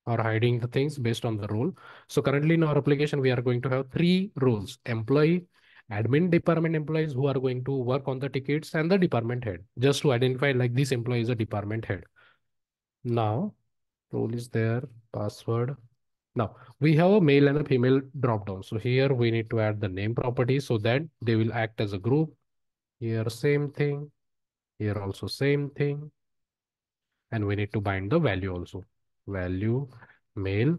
or hiding the things based on the role. So currently in our application, we are going to have three roles: employee, admin department employees who are going to work on the tickets, and the department head, just to identify like this employee is a department head. Now, role is there, password. Now we have a male and a female dropdown. So here we need to add the name property so that they will act as a group. Here, same thing. Here also same thing. And we need to bind the value also. Value male,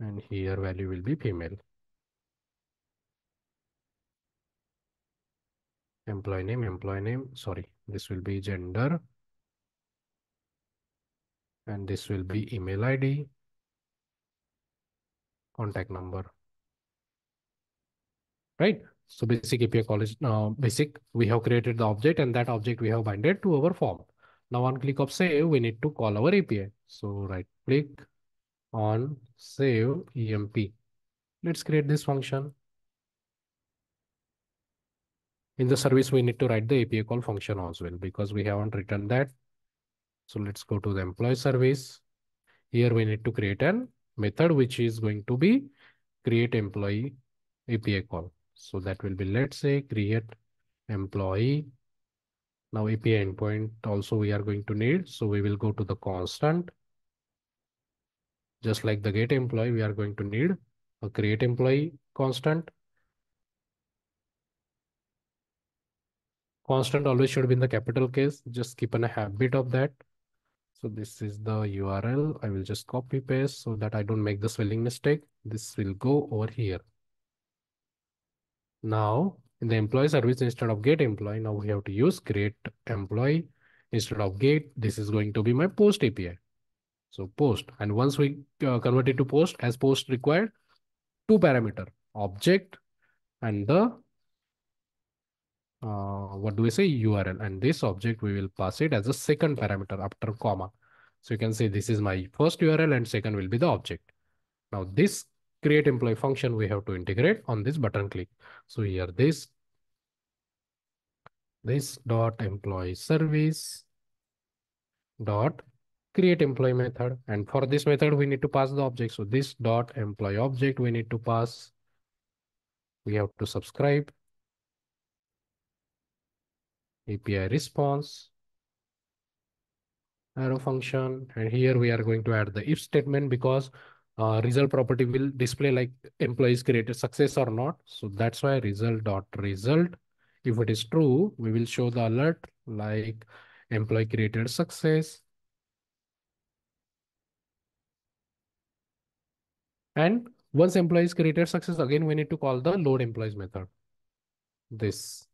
and here value will be female. Employee name, employee name, sorry, this will be gender, and this will be email I D, contact number, right? So basic A P I call is uh, basic. We have created the object, and that object we have binded to our form. Now on click of save, we need to call our A P I. So right click on save E M P. Let's create this function. In the service, we need to write the A P I call function as well because we haven't written that. So let's go to the employee service. Here we need to create a method which is going to be create employee A P I call. So that will be, let's say, create employee. Now A P I endpoint also we are going to need. So we will go to the constant. Just like the get employee, we are going to need a create employee constant. Constant always should be in the capital case. Just keep a habit of that. So this is the U R L. I will just copy paste so that I don't make the spelling mistake. This will go over here. Now, in the employee service, instead of get employee, now we have to use create employee. Instead of get, this is going to be my post A P I. So post, and once we uh, convert it to post, as post required, two parameter, object and the, uh, what do we say, U R L. And this object, we will pass it as a second parameter after comma. So you can say this is my first U R L and second will be the object. Now this create employee function we have to integrate on this button click. So here this, this dot employee service dot create employee method. And for this method, we need to pass the object. So this dot employee object, we need to pass. We have to subscribe A P I response arrow function. And here we are going to add the if statement because Uh, result property will display like employees created success or not. So that's why result dot result. If it is true, we will show the alert like employee created success. And once employees created success, again, we need to call the load employees method. This.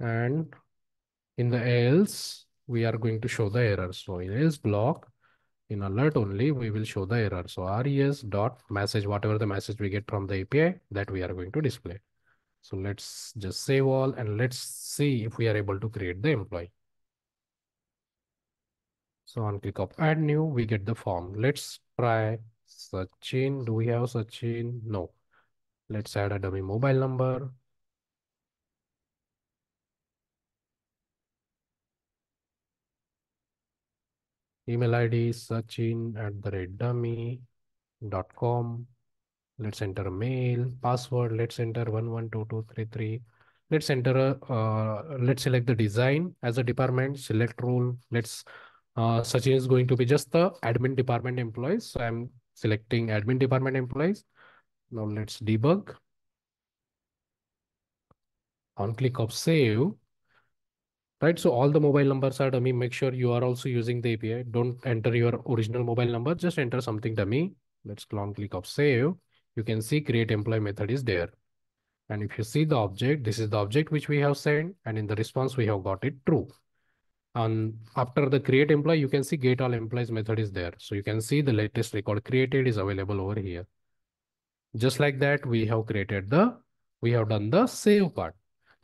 And in the else, we are going to show the error. So in else block, in alert only, we will show the error. So res dot message, whatever the message we get from the A P I, that we are going to display. So let's just save all and let's see if we are able to create the employee. So on click of add new, we get the form. Let's try Sachin. Do we have Sachin? No. Let's add a dummy mobile number. Email I D Sachin at the rate dummy dot com. Let's enter a mail, password. Let's enter one one two two three three. Let's enter a, uh, let's select the design as a department, select role. Let's, uh, Sachin is going to be just the admin department employees. So I'm selecting admin department employees. Now let's debug. On click of save. Right, so all the mobile numbers are dummy. Make sure you are also using the A P I. Don't enter your original mobile number. Just enter something dummy. Let's click of save. You can see create employee method is there. And if you see the object, this is the object which we have sent. And in the response, we have got it true. And after the create employee, you can see get all employees method is there. So you can see the latest record created is available over here. Just like that, we have created the, we have done the save part.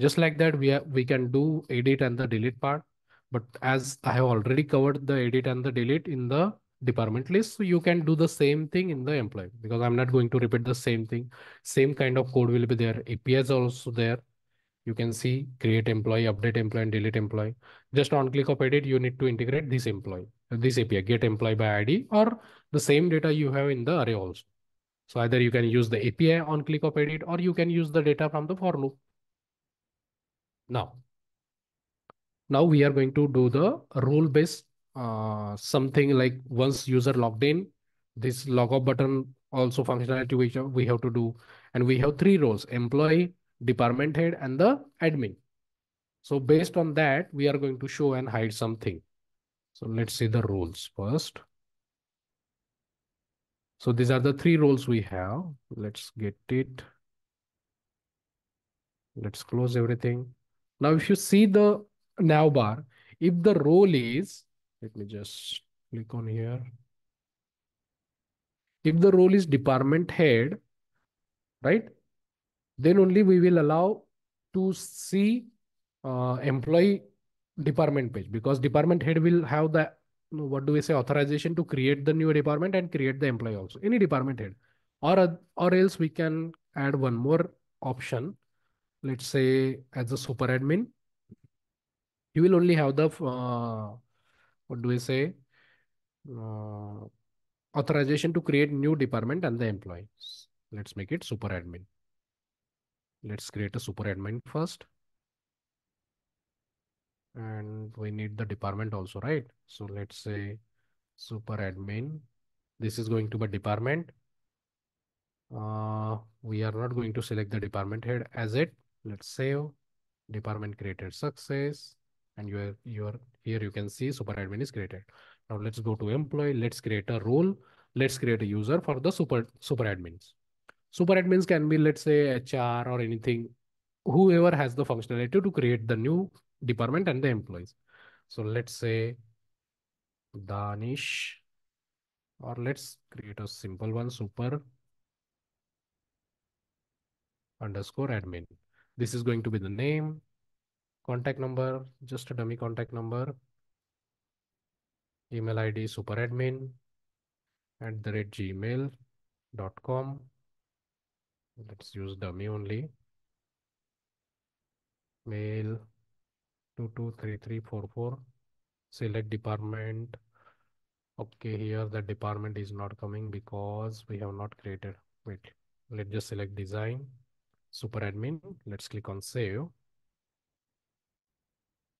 Just like that, we have, we can do edit and the delete part. But as I have already covered the edit and the delete in the department list, so you can do the same thing in the employee, because I'm not going to repeat the same thing. Same kind of code will be there. A P Is are also there. You can see create employee, update employee, and delete employee. Just on click of edit, you need to integrate this employee, this A P I, get employee by I D, or the same data you have in the array also. So either you can use the A P I on click of edit, or you can use the data from the for loop. Now, now we are going to do the rule based uh, something like once user logged in, this log off button also functionality which we have to do. And we have three roles, employee, department head, and the admin. So based on that, we are going to show and hide something. So let's see the roles first. So these are the three roles we have. Let's get it. Let's close everything. Now, if you see the nav bar, if the role is, let me just click on here. If the role is department head, right? Then only we will allow to see uh, employee department page, because department head will have the, what do we say, authorization to create the new department and create the employee also, any department head. Or, or else we can add one more option. Let's say as a super admin, you will only have the, uh, what do we say, uh, authorization to create new department and the employees. Let's make it super admin. Let's create a super admin first. And we need the department also, right? So let's say super admin. This is going to be department. Uh, we are not going to select the department head as it. Let's save. Department created success. And you are, you are here, you can see super admin is created. Now let's go to employee. Let's create a role. Let's create a user for the super, super admins. Super admins can be, let's say, H R or anything, whoever has the functionality to create the new department and the employees. So let's say Danish, or let's create a simple one, super underscore admin. This is going to be the name, contact number, just a dummy contact number, email I D, super admin at the rate gmail dot com. Let's use dummy only. Mail two two three three four four. Select department. Okay, here the department is not coming because we have not created. Wait, let's just select design, super admin. Let's click on save.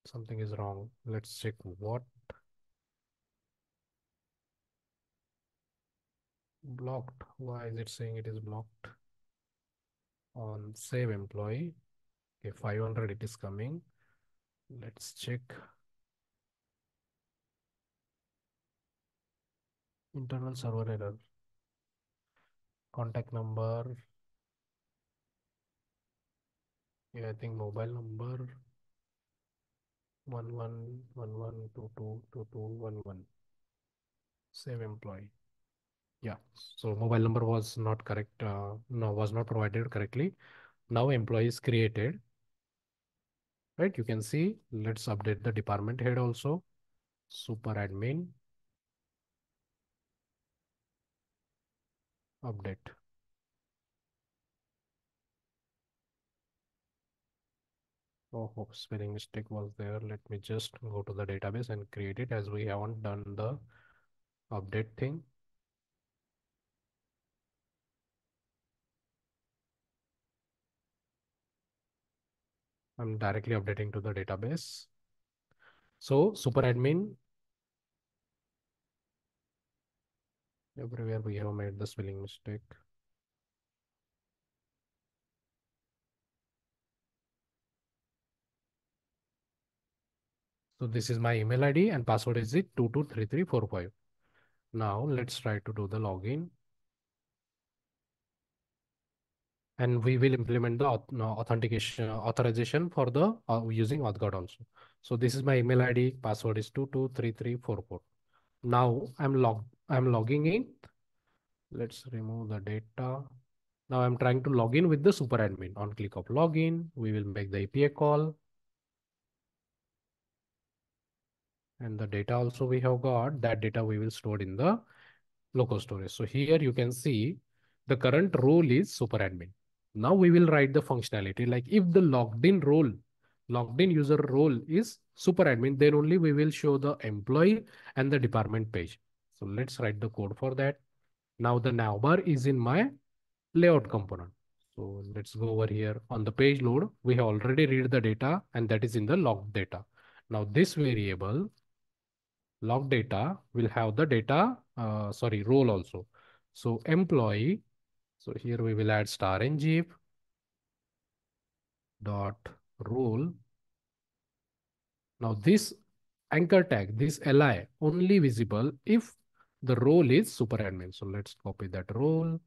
Something is wrong. Let's check what. Blocked. Why is it saying it is blocked? On save employee, okay, five hundred it is coming. Let's check internal server error, contact number, yeah, I think mobile number one one one one two two two two one one. Save employee. Yeah, so mobile number was not correct, uh, no, was not provided correctly. Now employee is created, right? You can see, let's update the department head also, super admin, update. Oh, spelling mistake was there. Let me just go to the database and create it, as we haven't done the update thing. I'm directly updating to the database. So super admin. Everywhere we have made the spelling mistake. So this is my email I D and password is it two two three three four five. Now let's try to do the login. and we will implement the authentication authorization for the uh, using AuthGuard also. So this is my email I D, password is two two three three four four. Now I'm log I'm logging in. Let's remove the data. Now I'm trying to log in with the SuperAdmin. On click of login, we will make the A P I call. And the data also we have got, that data we will store in the local storage. So here you can see the current role is SuperAdmin. Now we will write the functionality, like if the logged in role, logged in user role is SuperAdmin, then only we will show the employee and the department page. So let's write the code for that. Now the navbar is in my layout component. So let's go over here on the page load. We have already read the data and that is in the logged data. Now this variable log data will have the data, uh, sorry, role also. So employee, so here we will add star ngf dot role. Now this anchor tag, this L I only visible if the role is SuperAdmin. So let's copy that role.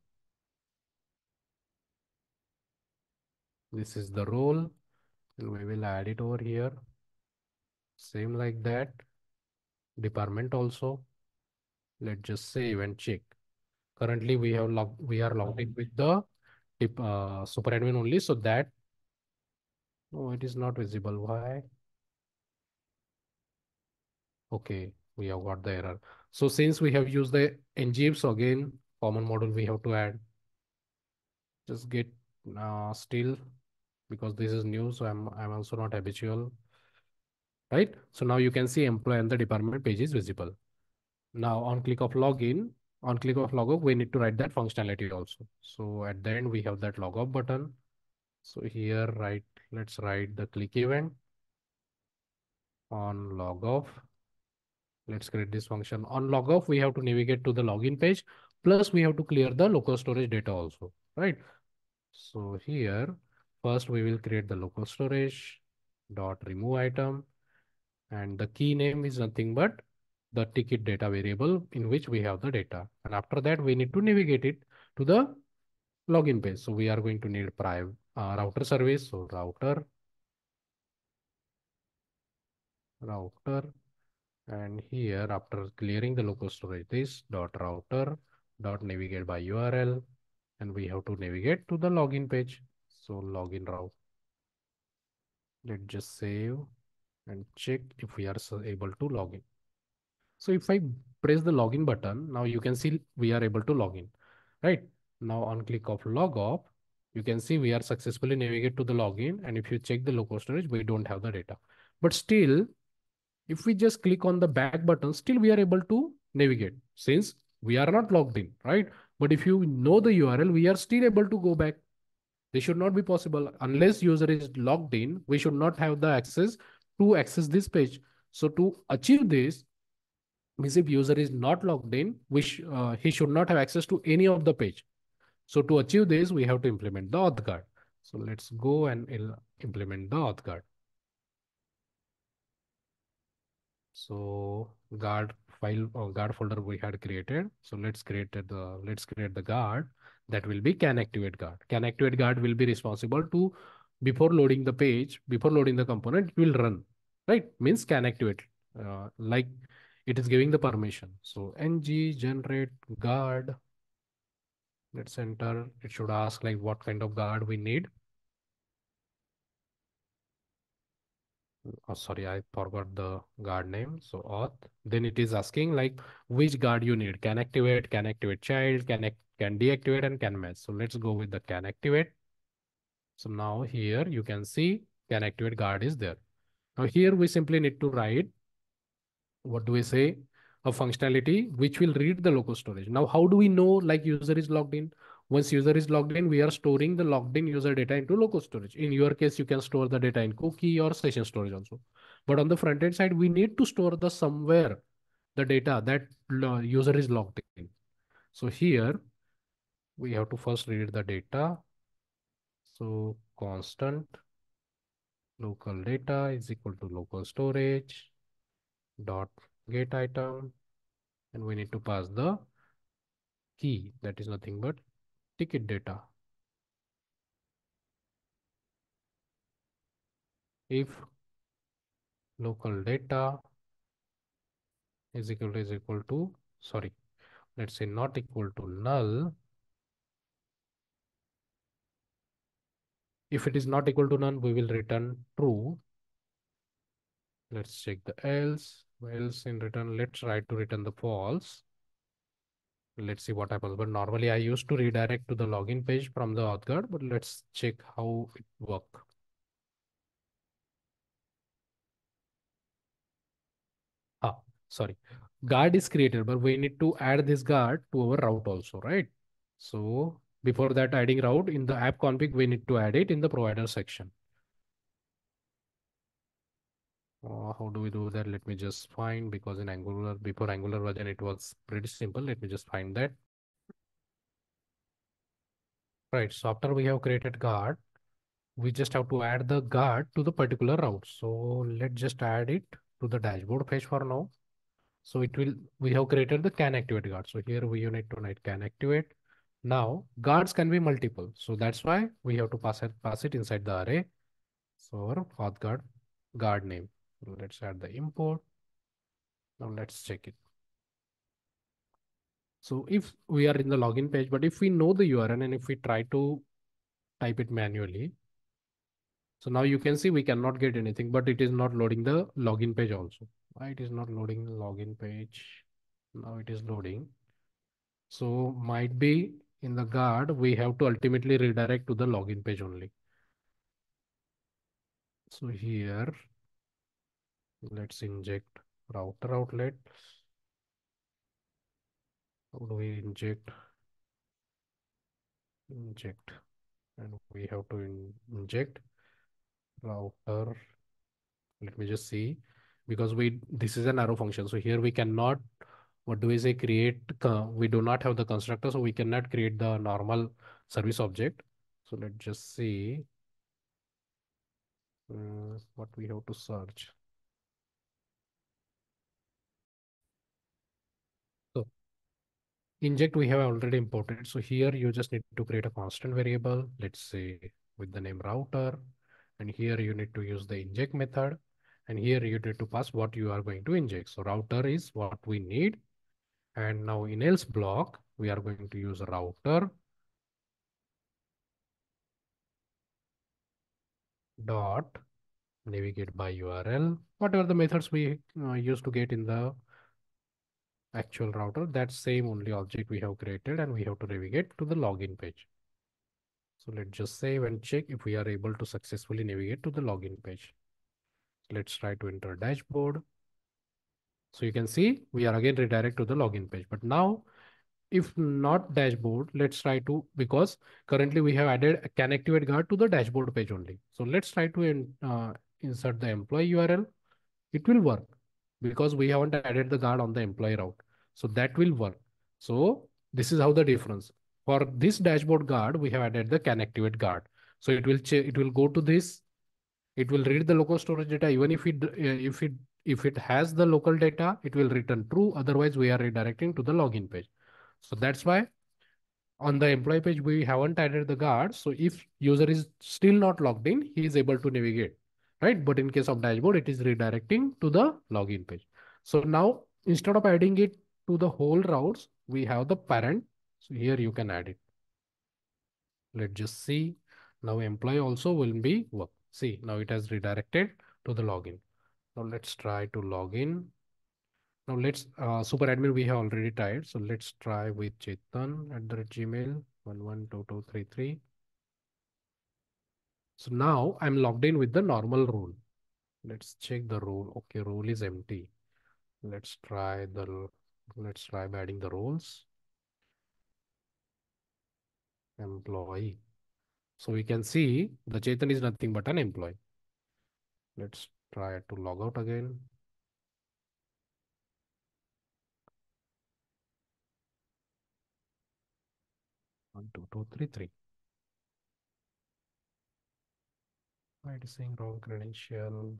This is the role and we will add it over here. Same like that. Department also. Let's just save and check. Currently we have logged, we are logged in with the tip, uh, SuperAdmin only, so that no, it is not visible. Why? Okay, we have got the error. So since we have used the N G Fs, so again, common model we have to add. Just get uh, still, because this is new, so I'm I'm also not habitual. Right. So now you can see employee and the department page is visible. Now on click of login, on click of logout, we need to write that functionality also. So at the end we have that logout button. So here, right, let's write the click event on logout. Let's create this function on logout. We have to navigate to the login page. Plus we have to clear the local storage data also, right? So here first we will create the local storage dot remove item. And the key name is nothing but the ticket data variable in which we have the data. And after that, we need to navigate it to the login page. So we are going to need prior uh, router service. So router, router, and here after clearing the local storage, this dot router dot navigate by U R L, and we have to navigate to the login page. So login route. Let's just save and check if we are able to log in. So if I press the login button, now you can see we are able to log in, right? Now on click of log off, you can see we are successfully navigate to the login. And if you check the local storage, we don't have the data, but still, if we just click on the back button, still we are able to navigate since we are not logged in, right? But if you know the U R L, we are still able to go back. This should not be possible unless user is logged in. We should not have the access to access this page. So to achieve this, means if user is not logged in, which uh, he should not have access to any of the page. So to achieve this, we have to implement the AuthGuard. So let's go and implement the AuthGuard. So guard file or guard folder we had created. So let's create the let's create the guard that will be can activate guard. Can activate guard will be responsible to before loading the page, before loading the component, it will run, right? Means can activate, uh, like it is giving the permission. So ng generate guard, let's enter. It should ask like what kind of guard we need. Oh, sorry, I forgot the guard name. So auth, then it is asking like which guard you need. Can activate, can activate child, can, can deactivate and can match. So let's go with the can activate. So now here you can see can activate guard is there. Now here we simply need to write, what do we say, a functionality which will read the local storage. Now, how do we know like user is logged in? Once user is logged in, we are storing the logged in user data into local storage. In your case, you can store the data in cookie or session storage also. But on the front end side, we need to store the somewhere the data that user is logged in. So here we have to first read the data. So constant local data is equal to local storage dot get item. And we need to pass the key that is nothing but ticket data. if local data is equal to is equal to, sorry, let's say not equal to null. If it is not equal to none, we will return true. Let's check the else. Else in return, let's try to return the false. Let's see what happens. But normally I used to redirect to the login page from the auth guard, but let's check how it works. Ah, sorry. Guard is created, but we need to add this guard to our route also, right? So before that adding route in the app config, we need to add it in the provider section. Uh, how do we do that? Let me just find, because in Angular, before Angular version, it was pretty simple. Let me just find that. Right. So after we have created guard, we just have to add the guard to the particular route. So let's just add it to the dashboard page for now. So it will, we have created the can activate guard. So here we need to write can activate. Now guards can be multiple, so that's why we have to pass it pass it inside the array. So our auth guard guard name. Let's add the import. Now let's check it. So if we are in the login page, but if we know the U R L and if we try to type it manually, so now you can see we cannot get anything, but it is not loading the login page also. Why it is not loading the login page? Now it is loading. So might be in the guard, we have to ultimately redirect to the login page only. So here, let's inject router outlet. How do we inject? Inject. And we have to in inject router. Let me just see, because we, this is an arrow function. So here we cannot, what do we say, create, uh, we do not have the constructor, so we cannot create the normal service object. So let's just see. Uh, what we have to search. So inject we have already imported. So here you just need to create a constant variable, let's say with the name router, and here you need to use the inject method, and here you need to pass what you are going to inject. So router is what we need, and now in else block we are going to use a router dot navigate by U R L, whatever the methods we uh, used to get in the actual router, that same only object we have created, and we have to navigate to the login page. So let's just save and check if we are able to successfully navigate to the login page. Let's try to enter dashboard. So you can see we are again redirect to the login page, but now if not dashboard, let's try to, because currently we have added a can activate guard to the dashboard page only. So let's try to in, uh, insert the employee U R L. It will work because we haven't added the guard on the employee route. So that will work. So this is how the difference. For this dashboard guard, we have added the can activate guard. So it will it will go to this. It will read the local storage data. Even if it if it if it has the local data, it will return true. Otherwise, we are redirecting to the login page. So that's why on the employee page, we haven't added the guard. So if user is still not logged in, he is able to navigate, right? But in case of dashboard, it is redirecting to the login page. So now instead of adding it to the whole routes, we have the parent. So here you can add it. Let's just see. Now employee also will be work. See, now it has redirected to the login. Now let's try to log in. Now let's, uh, super admin we have already tried. So let's try with Chetan at the Gmail one one two two three three. So now I'm logged in with the normal role. Let's check the role. Okay, role is empty. Let's try the, let's try by adding the roles. Employee. So we can see the Chetan is nothing but an employee. Let's try to log out again. one two two three three. Why it is saying wrong credential?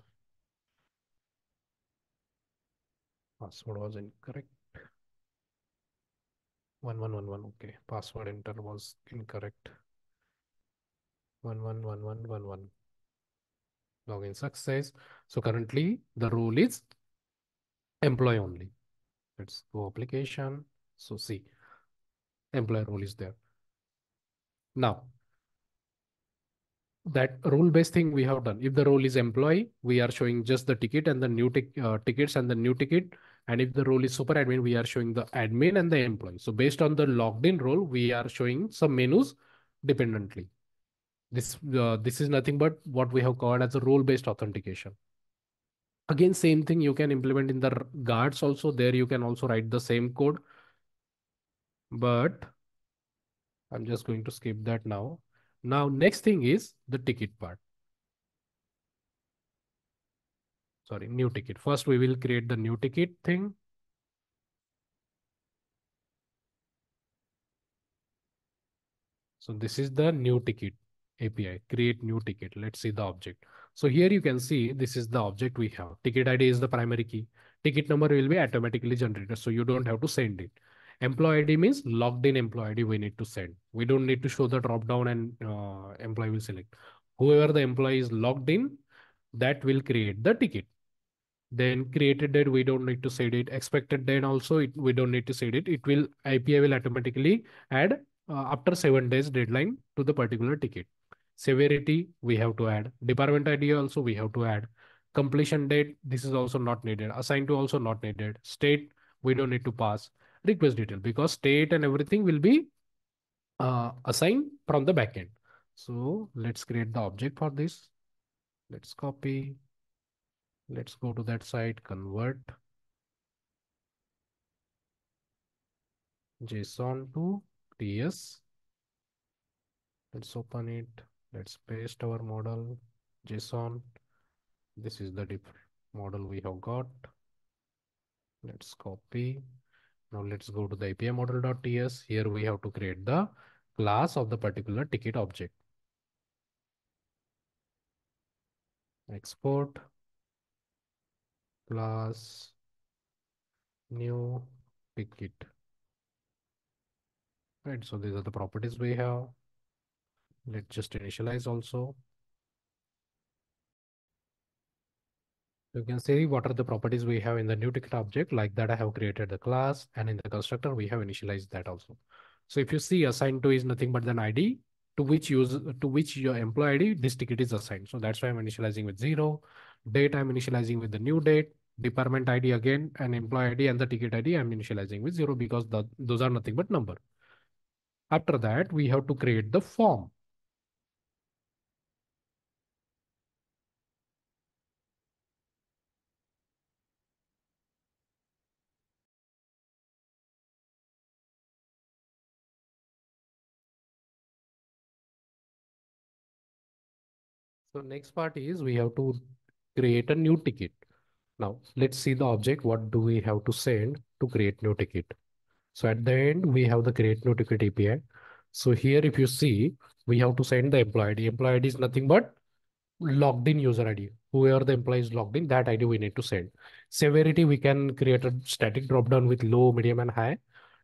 Password was incorrect. one one one one. Okay. Password enter was incorrect. one one one one one one. login success. So currently the role is employee only. Let's go application. So see, employee role is there. Now that role based thing we have done. If the role is employee, we are showing just the ticket and the new tic uh, tickets and the new ticket. And if the role is super admin, we are showing the admin and the employee. So based on the logged in role, we are showing some menus dependently. This, uh, this is nothing but what we have covered as a role based authentication. Again, same thing you can implement in the guards also. There you can also write the same code, but I'm just going to skip that now. Now, next thing is the ticket part. Sorry, new ticket. First, we will create the new ticket thing. So this is the new ticket A P I, create new ticket. Let's see the object. So here you can see this is the object we have. Ticket I D is the primary key. Ticket number will be automatically generated, so you don't have to send it. Employee I D means logged in employee I D we need to send. We don't need to show the drop down and uh, employee will select. Whoever the employee is logged in, that will create the ticket. Then created date, we don't need to set it. Expected date also, it, we don't need to set it. It will, A P I will automatically add uh, after seven days deadline to the particular ticket. Severity, we have to add. Department I D also, we have to add. Completion date, this is also not needed. Assigned to also not needed. State, we don't need to pass. Request detail, because state and everything will be uh, assigned from the backend. So let's create the object for this. Let's copy. Let's go to that site, convert JSON to T S. Let's open it. Let's paste our model JSON. This is the different model we have got. Let's copy. Now let's go to the A P I model.ts. Here we have to create the class of the particular ticket object. Export class new ticket. Right. So these are the properties we have. Let's just initialize also. You can see what are the properties we have in the new ticket object. Like that, I have created the class, and in the constructor, we have initialized that also. So if you see, assigned to is nothing but an I D to which use to which your employee I D this ticket is assigned. So that's why I'm initializing with zero. Date, I'm initializing with the new date. Department I D again, and employee I D and the ticket I D, I'm initializing with zero because the, those are nothing but number. After that, we have to create the form. So next part is we have to create a new ticket. Now let's see the object. What do we have to send to create new ticket? So at the end, we have the create new ticket A P I. So here, if you see, we have to send the employee I D. Employee I D is nothing but logged in user I D. Whoever the employee is logged in, that I D we need to send. Severity, we can create a static dropdown with low, medium, and high.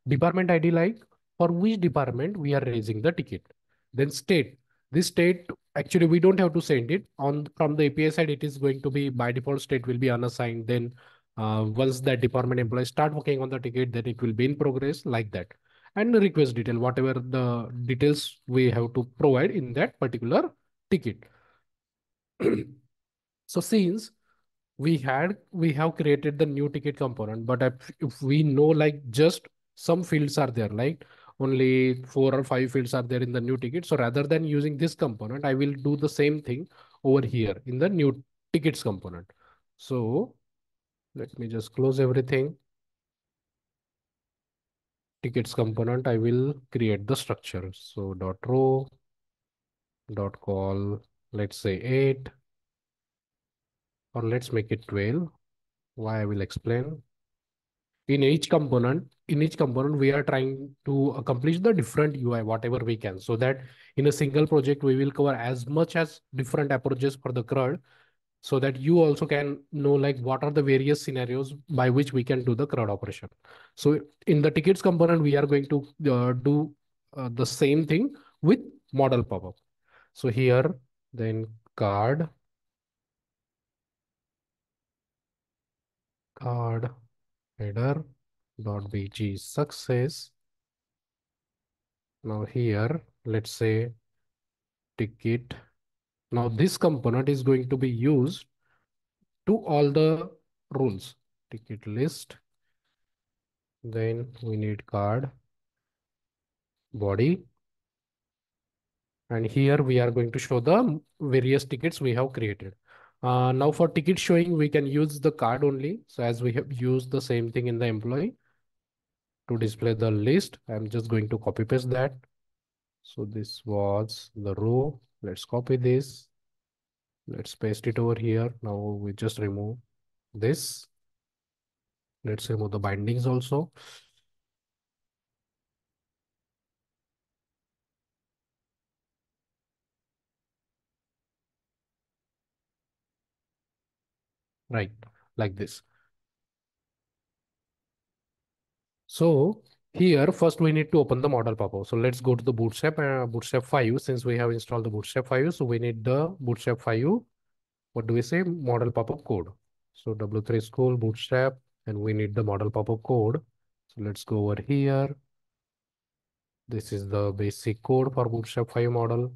Department I D, like for which department we are raising the ticket. Then state. This state, actually, we don't have to send it. On from the A P I side, it is going to be by default state will be unassigned. Then uh, once that department employees start working on the ticket, then it will be in progress like that. And the request detail, whatever the details we have to provide in that particular ticket. So since we had, we have created the new ticket component, but if we know like just some fields are there, like only four or five fields are there in the new ticket. So rather than using this component, I will do the same thing over here in the new tickets component. So let me just close everything. Tickets component, I will create the structure. So dot row, dot call, let's say eight, or let's make it twelve. Why I will explain. In each component, in each component, we are trying to accomplish the different U I, whatever we can, so that in a single project, we will cover as much as different approaches for the CRUD, so that you also can know like what are the various scenarios by which we can do the CRUD operation. So in the tickets component, we are going to uh, do uh, the same thing with model pop-up. So here, then card, card header dot bg success. Now here, let's say ticket. Now this component is going to be used to all the rules. Ticket list. Then we need card body. And here we are going to show the various tickets we have created. Uh, now for ticket showing, we can use the card only. So as we have used the same thing in the employee to display the list, I'm just going to copy paste that. So this was the row. Let's copy this. Let's paste it over here. Now we just remove this. Let's remove the bindings also. Right, like this. So here first we need to open the model pop-up. So let's go to the Bootstrap uh, Bootstrap five. Since we have installed the Bootstrap five, so we need the Bootstrap five. What do we say? Model pop-up code. So W three school Bootstrap, and we need the model pop-up code. So let's go over here. This is the basic code for Bootstrap five model.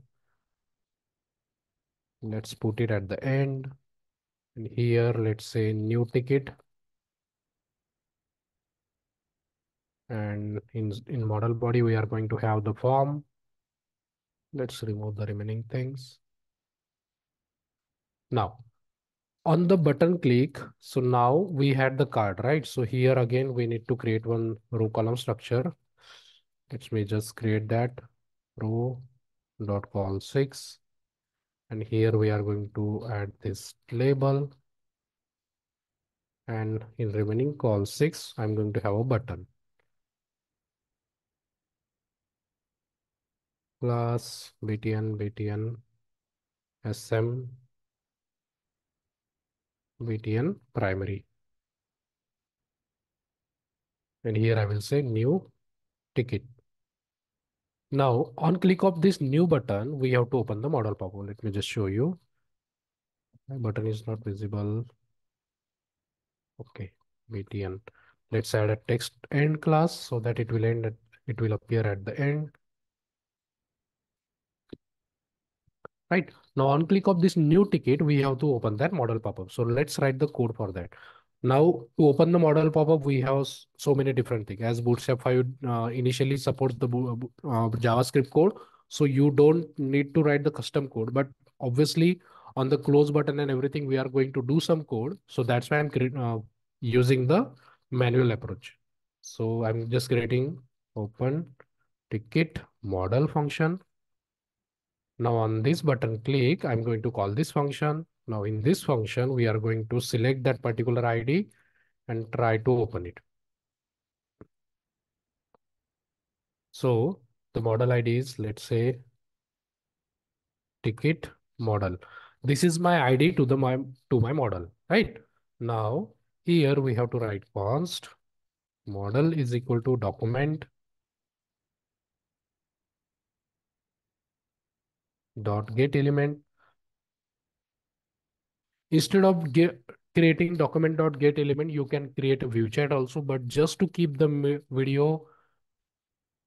Let's put it at the end. And here, let's say new ticket. And in, in model body, we are going to have the form. Let's remove the remaining things. Now, on the button click, so now we had the card, right? So here again, we need to create one row column structure. Let me just create that row dot col six. And here we are going to add this label. And in remaining col six, I'm going to have a button. Plus btn, btn, sm, btn primary. And here I will say new ticket. Now, on click of this new button, we have to open the model pop-up. Let me just show you. My button is not visible. Okay, btn. Let's add a text end class so that it will end. At, it will appear at the end. Right. Now, on click of this new ticket, we have to open that model pop-up. So let's write the code for that. Now, to open the model pop-up, we have so many different things. As Bootstrap five uh, initially supports the uh, JavaScript code, so you don't need to write the custom code. But obviously, on the close button and everything, we are going to do some code. So that's why I'm uh, using the manual approach. So I'm just creating open ticket model function. Now, on this button click, I'm going to call this function. Now in this function, we are going to select that particular I D and try to open it. So the model I D is, let's say, ticket model. This is my I D to the my to my model, right? Now here we have to write const model is equal to document dot get element. Instead of get, creating document.get element, you can create a view chat also, but just to keep the video,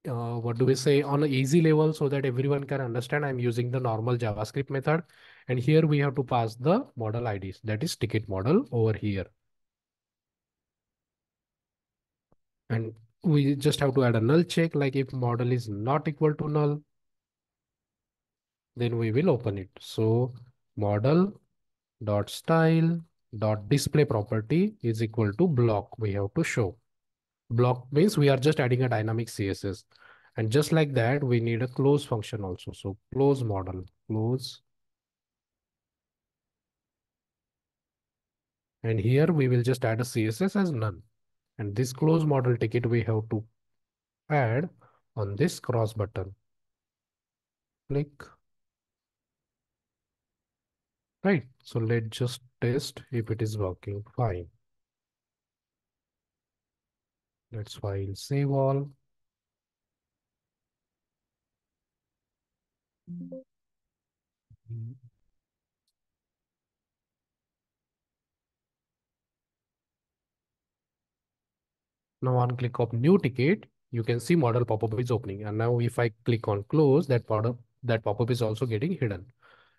uh, what do we say, on an easy level so that everyone can understand, I'm using the normal JavaScript method. And here we have to pass the model I Ds, that is ticket model over here. And we just have to add a null check, like if model is not equal to null, then we will open it. So model dot style dot display property is equal to block. We have to show block means we are just adding a dynamic C S S, and just like that we need a close function also. So close model close, and here we will just add a C S S as none, and this close model ticket we have to add on this cross button click. Right, so let's just test if it is working fine. Let's file save all. Now on click of new ticket, you can see model pop-up is opening. And now if I click on close, that pop-up that pop-up is also getting hidden.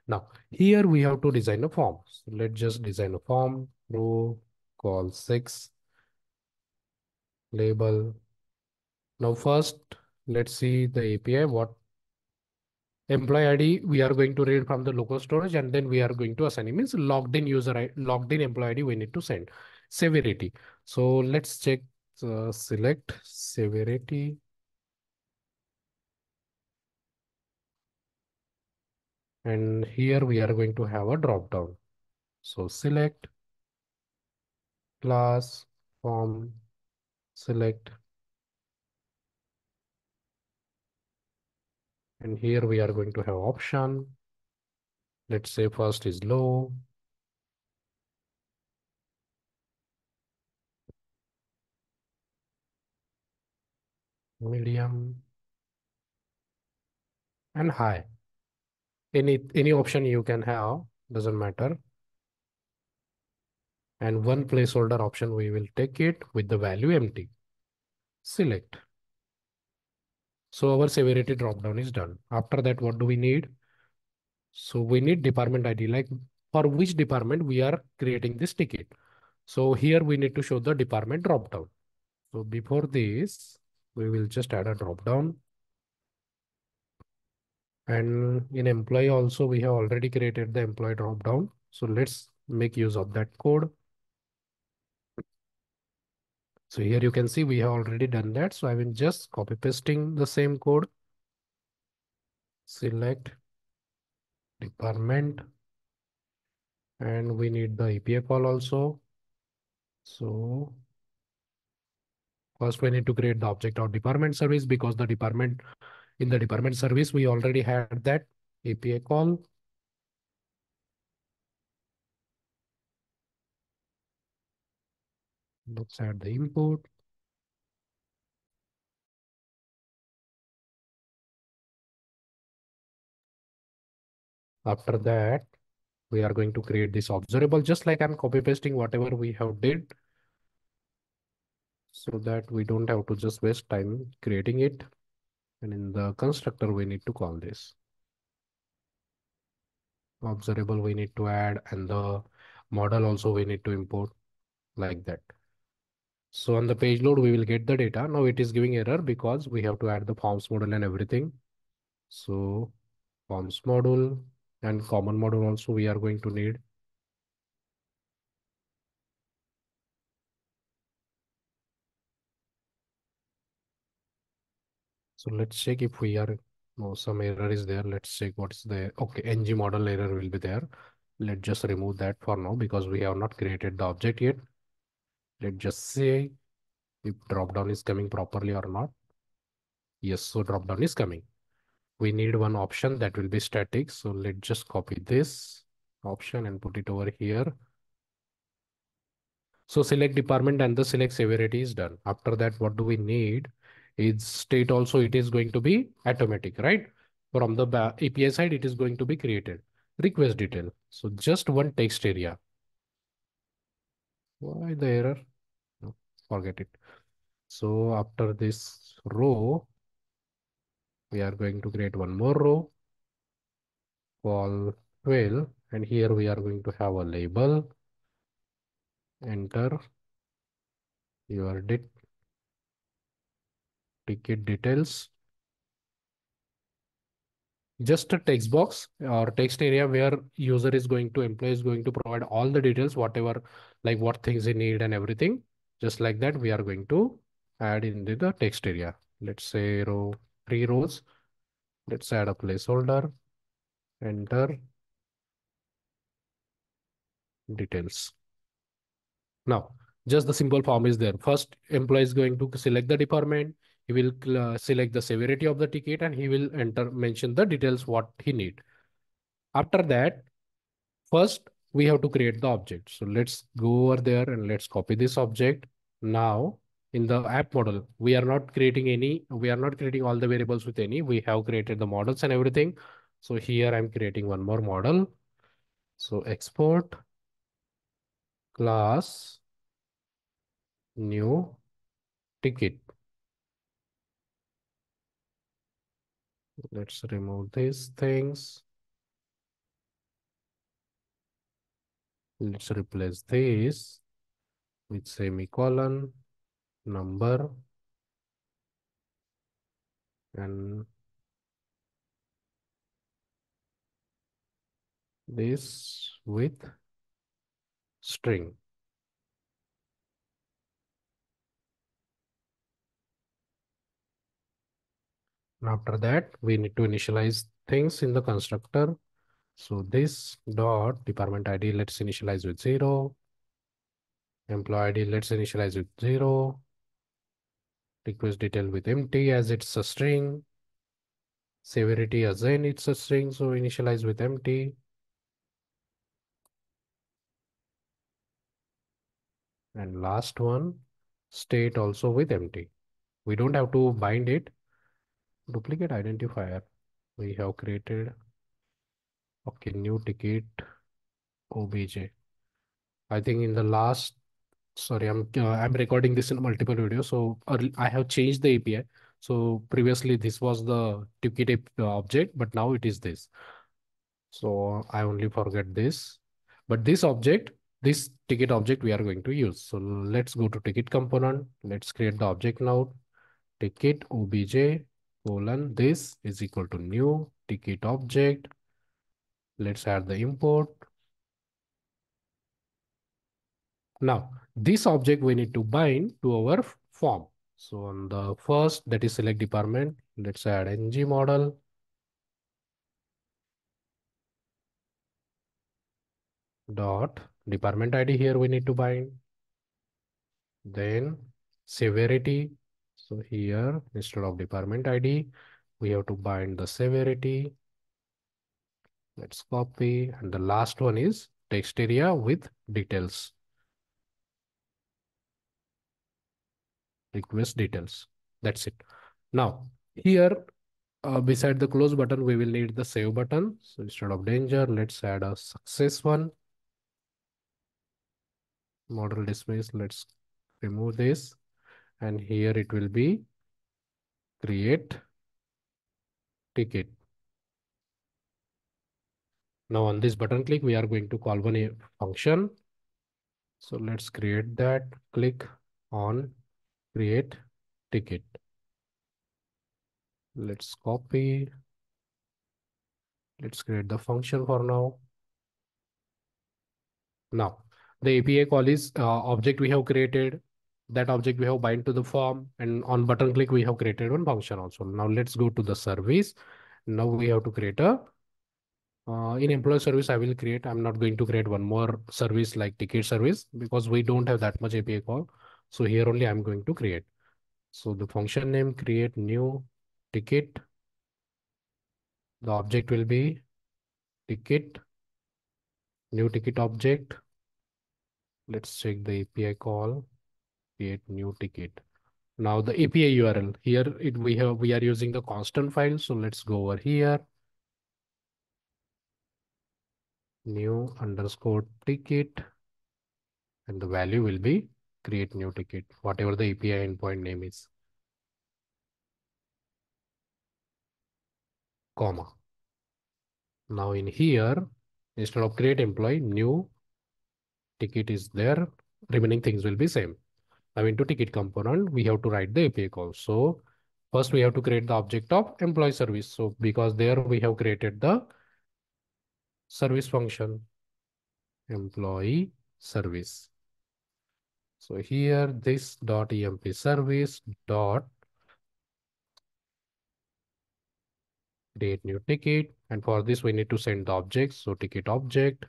Now here we have to design a form. So let's just design a form. Row call six label. Now first let's see the A P I. What employee I D we are going to read from the local storage, and then we are going to assign. It means logged in user I D, logged in employee I D we need to send. Severity. So let's check. Uh, select severity. And here we are going to have a drop down. So select class form, select. And here we are going to have option. Let's say first is low. Medium and high. Any any option you can have, doesn't matter. And one placeholder option we will take it with the value empty. Select. So our severity drop down is done. After that, what do we need? So we need department I D, like for which department we are creating this ticket. So here we need to show the department drop down. So before this, we will just add a drop down. And in employee also, we have already created the employee drop down. So let's make use of that code. So here you can see we have already done that. So I will just copy pasting the same code. Select department. And we need the A P I call also. So first, we need to create the object of department service, because the department in the department service, we already had that A P I call. Let's add the input. After that, we are going to create this observable, just like I'm copy pasting whatever we have did, so that we don't have to just waste time creating it. And in the constructor, we need to call this observable we need to add, and the model also we need to import like that. So on the page load, we will get the data. Now it is giving error because we have to add the forms module and everything. So forms module and common module also we are going to need. So let's check if we are, no, some error is there. Let's check what's there. Okay, N G model error will be there. Let's just remove that for now because we have not created the object yet. Let's just see if drop down is coming properly or not. Yes, so drop down is coming. We need one option that will be static. So let's just copy this option and put it over here. So select department and the select severity is done. After that, what do we need? Its state also, it is going to be automatic, right? From the A P I side, it is going to be created. Request detail. So just one text area. Why the error? No, forget it. So after this row, we are going to create one more row. Call twelve. And here we are going to have a label. Enter your date. Ticket details. Just a text box or text area where user is going to, employee is going to provide all the details, whatever, like what things they need and everything. Just like that, we are going to add in the, the text area. Let's say row, three rows. Let's add a placeholder. Enter. Details. Now, just the simple form is there. First, employee is going to select the department. He will uh, select the severity of the ticket and he will enter, mention the details, what he need. After that, first we have to create the object. So let's go over there and let's copy this object. Now in the app model, we are not creating any, we are not creating all the variables with any, we have created the models and everything. So here I'm creating one more model. So export class new ticket. Let's remove these things. Let's replace this with semicolon, number, and this with string. After that, we need to initialize things in the constructor. So this dot department I D, let's initialize with zero. Employee I D, let's initialize with zero. Request detail with empty as it's a string. Severity again it's a string, so initialize with empty. And last one, state also with empty. We don't have to bind it. Duplicate identifier we have created. Okay, new ticket obj. I think in the last, sorry, I'm uh, I'm recording this in multiple videos, so early, I have changed the A P I. So previously this was the ticket object, but now it is this. So I only forget this, but this object, this ticket object we are going to use. So let's go to ticket component. Let's create the object now. Ticket obj colon this is equal to new ticket object. Let's add the import. Now, this object we need to bind to our form. So on the first, that is select department, let's add N G model. Dot department I D here we need to bind. Then severity. So here instead of department I D, we have to bind the severity. Let's copy, and the last one is text area with details. Request details. That's it. Now here uh, beside the close button, we will need the save button. So instead of danger, let's add a success one. Model dismiss. Let's remove this. And here it will be create ticket. Now on this button click, we are going to call one function. So let's create that. Click on create ticket. Let's copy. Let's create the function for now. Now the A P I call is uh, object we have created. That object we have bind to the form, and on button click we have created one function also. Now let's go to the service. Now we have to create a Uh, in employee service, I will create, I'm not going to create one more service like ticket service because we don't have that much A P I call. So here only I'm going to create. So the function name create new ticket. The object will be ticket, new ticket object. Let's check the A P I call, create new ticket. Now the A P I U R L here, it we have, we are using the constant file. So let's go over here. New underscore ticket, and the value will be create new ticket, whatever the A P I endpoint name is, comma. Now in here, instead of create employee, new ticket is there. Remaining things will be same. Now into ticket component, we have to write the A P I call. So first we have to create the object of employee service. So because there we have created the service function, employee service. So here this dot emp service dot create new ticket, and for this we need to send the object. So ticket object,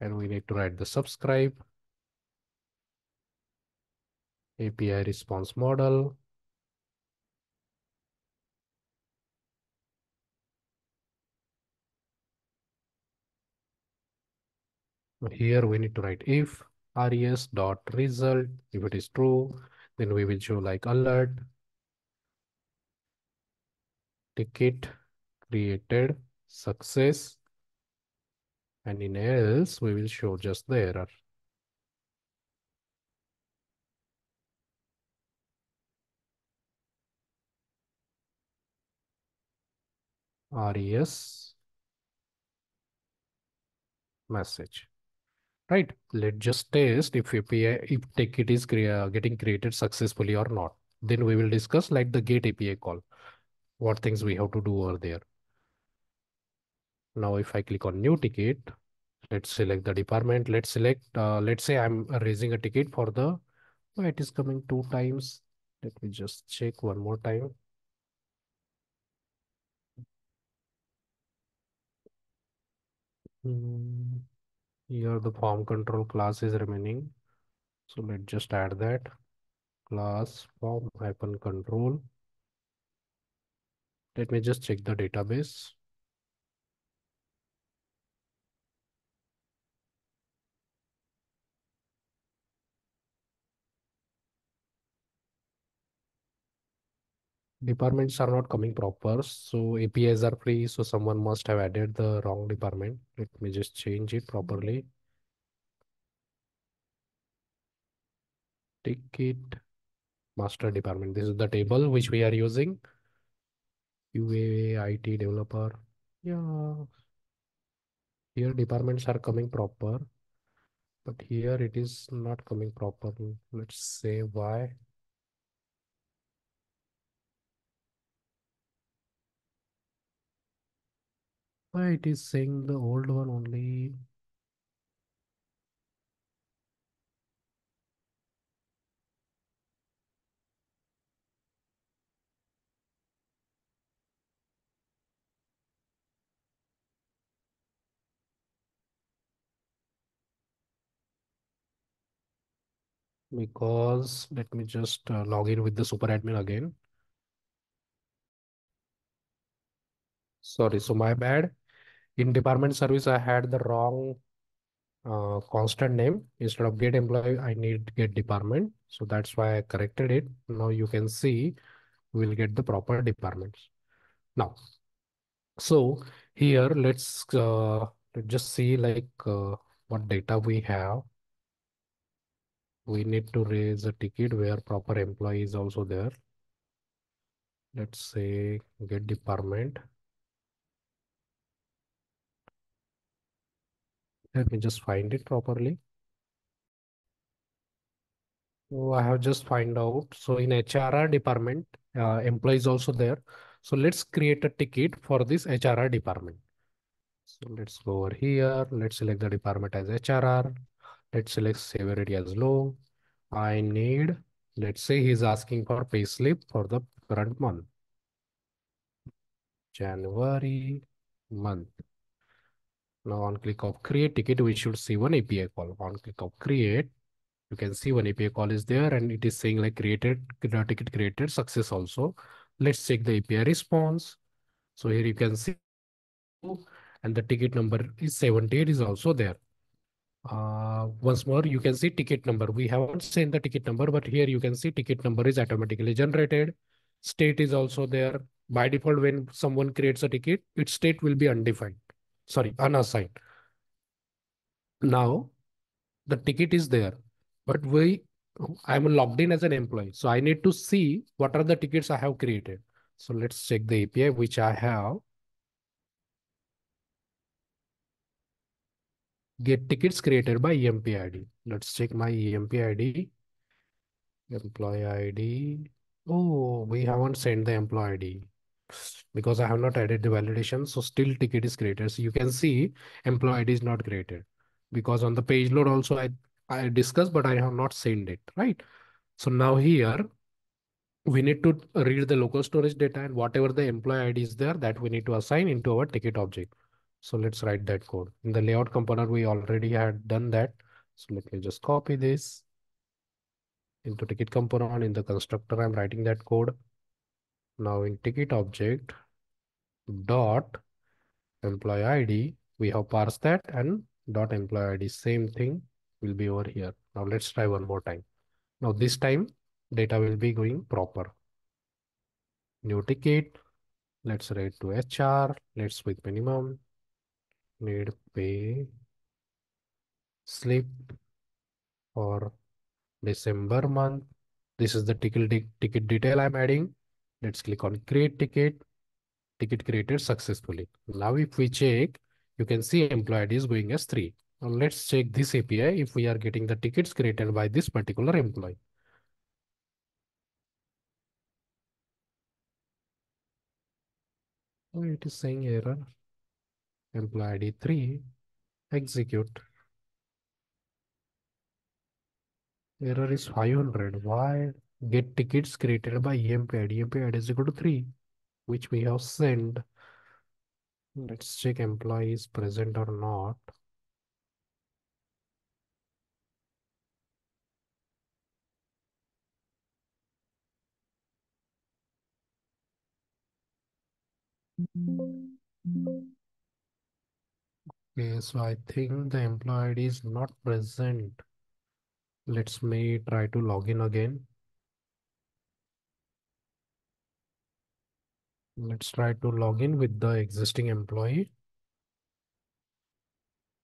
and we need to write the subscribe, A P I response model, here we need to write if res dot result, if it is true, then we will show like alert ticket created success, and in else we will show just the error. res message, right? Let's just test if A P I, if ticket is getting created successfully or not. Then we will discuss like the get A P I call, what things we have to do over there. Now, if I click on new ticket, let's select the department. Let's select, uh, let's say I'm raising a ticket for the, oh, it is coming two times. Let me just check one more time. Hmm. Here the form control class is remaining. So let's just add that class form hyphen control. Let me just check the database. Departments are not coming proper, so A P Is are free, so someone must have added the wrong department. Let me just change it properly. Ticket master department. This is the table which we are using. U A, I T developer. Yeah. Here departments are coming proper, but here it is not coming proper. Let's say why. Why it is saying the old one only? Because let me just uh, log in with the SuperAdmin again. Sorry, so my bad. In department service, I had the wrong uh, constant name. Instead of get employee, I need get department. So that's why I corrected it. Now you can see we'll get the proper departments. Now, so here let's uh, just see like uh, what data we have. We need to raise a ticket where proper employee is also there. Let's say get department. Let me just find it properly. Oh, I have just found out. So in H R R department, uh, employee is also there. So let's create a ticket for this H R R department. So let's go over here. Let's select the department as H R R. Let's select severity as low. I need, let's say he's asking for payslip for the current month. January month. Now on click of create ticket, we should see one A P I call. On click of create, you can see one A P I call is there and it is saying like created, ticket created, success also. Let's check the A P I response. So here you can see, and the ticket number is seventy-eight is also there. Uh, once more, you can see ticket number. We haven't seen the ticket number, but here you can see ticket number is automatically generated. State is also there. By default, when someone creates a ticket, its state will be undefined. Sorry, unassigned. Now, the ticket is there, but we, I'm logged in as an employee. So I need to see what are the tickets I have created. So let's check the A P I, which I have. Get tickets created by E M P I D. Let's check my E M P I D. Employee I D. Oh, we haven't sent the employee I D. Because I have not added the validation, so still ticket is created. So you can see employee I D is not created because on the page load also I, I discussed, but I have not sent it, right? So now here we need to read the local storage data and whatever the employee I D is there that we need to assign into our ticket object. So let's write that code. In the layout component, we already had done that. So let me just copy this into ticket component. In the constructor, I'm writing that code. Now in ticket object dot employee I D, we have parsed that and dot employee I D, same thing will be over here. Now let's try one more time. Now this time data will be going proper. New ticket, let's rate to H R, let's with minimum, need pay slip for December month. This is the ticket, ticket detail I'm adding. Let's click on create ticket. ticket created successfully. Now if we check, you can see employee I D is going as three. Now let's check this A P I if we are getting the tickets created by this particular employee. Oh, it is saying error. Employee I D three, execute. Error is five hundred. Why? Get tickets created by E M P I D. E M P I D is equal to three, which we have sent. Let's check employee is present or not. Okay, so I think the employee I D is not present. Let's may try to log in again. Let's try to log in with the existing employee.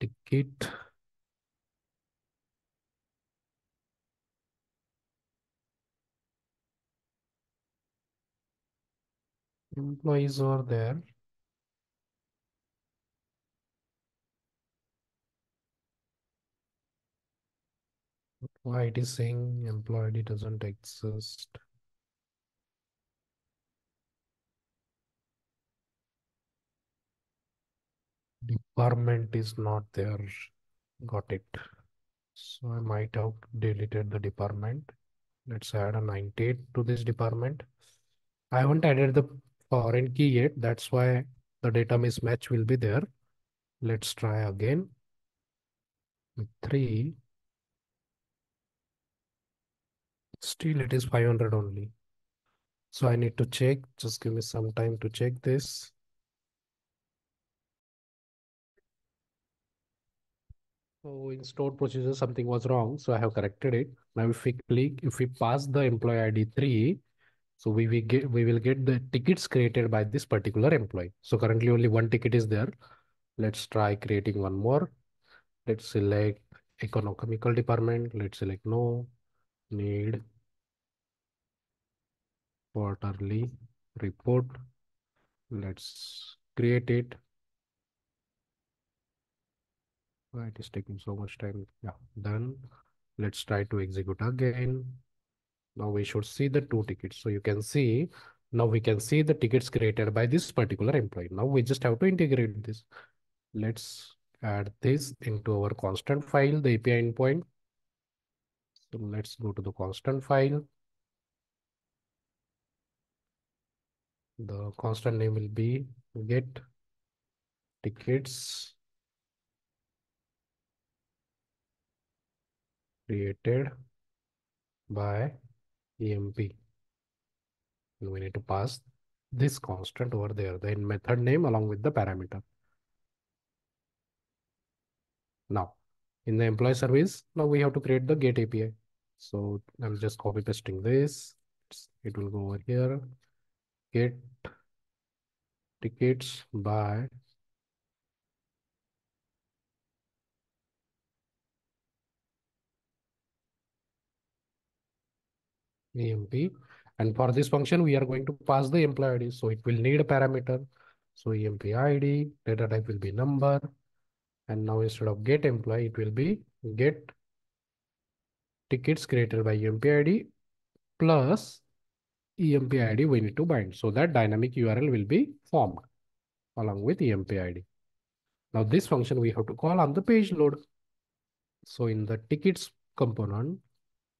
Ticket. Employees are there. Why it is saying employee I D doesn't exist? Department is not there. Got it. So I might have deleted the department. Let's add a ninety-eight to this department. I haven't added the foreign key yet. That's why the data mismatch will be there. Let's try again with three. Still it is five hundred only. So I need to check. Just give me some time to check this. So in stored procedure, something was wrong. So I have corrected it. Now if we click, if we pass the employee I D three, so we, we, get, we will get the tickets created by this particular employee. So currently only one ticket is there. Let's try creating one more. Let's select economical department. Let's select no, need quarterly report. Let's create it. It is taking so much time. Yeah, done. Let's try to execute again. Now we should see the two tickets. So you can see, now we can see the tickets created by this particular employee. Now we just have to integrate this. Let's add this into our constant file, the A P I endpoint. So let's go to the constant file. The constant name will be get tickets created by E M P. And we need to pass this constant over there, then method name along with the parameter. Now, in the employee service, now we have to create the get A P I. So I'm just copy pasting this. It will go over here. Get tickets by E M P, and for this function we are going to pass the employee I D, so it will need a parameter. So E M P I D, data type will be number, and now instead of get employee it will be get tickets created by E M P I D plus E M P I D we need to bind, so that dynamic U R L will be formed along with E M P I D. Now this function we have to call on the page load. So in the tickets component,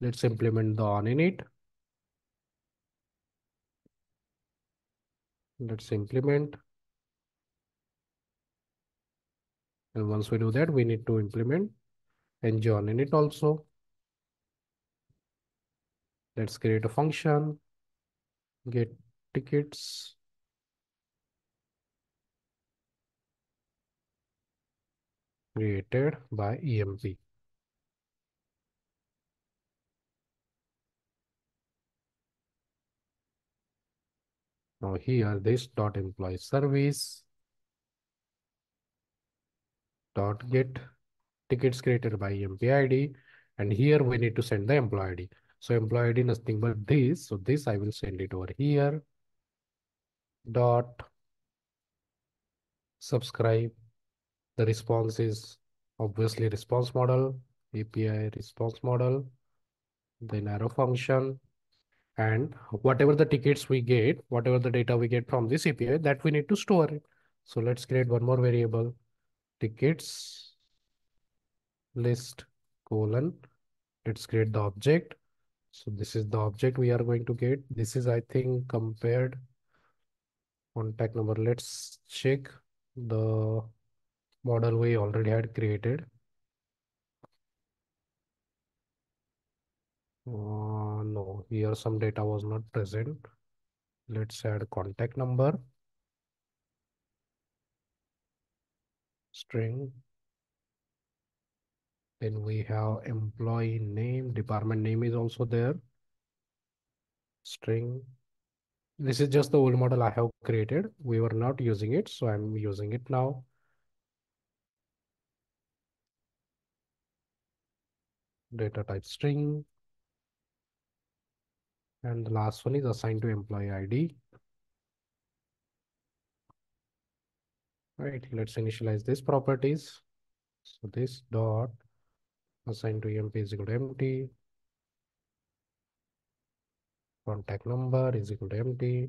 let's implement the on init. Let's implement. And once we do that, we need to implement ng on init also. Let's create a function, get tickets created by E M P. Now here this dot employee service dot get tickets created by E M P I D, and here we need to send the employee I D. So employee I D nothing but this. So this I will send it over here. Dot subscribe. The response is obviously response model, A P I response model, then arrow function, and whatever the tickets we get, whatever the data we get from this A P I, that we need to store it. So let's create one more variable, tickets list colon. Let's create the object. So this is the object we are going to get. This is, I think, compared contact number. Let's check the model we already had created. Uh, no, here some data was not present. Let's add contact number. String. Then we have employee name, department name is also there. String. This is just the old model I have created. We were not using it, so I'm using it now. Data type string. And the last one is assigned to employee I D. Right, let's initialize this properties. So this dot assigned to emp is equal to empty. Contact number is equal to empty.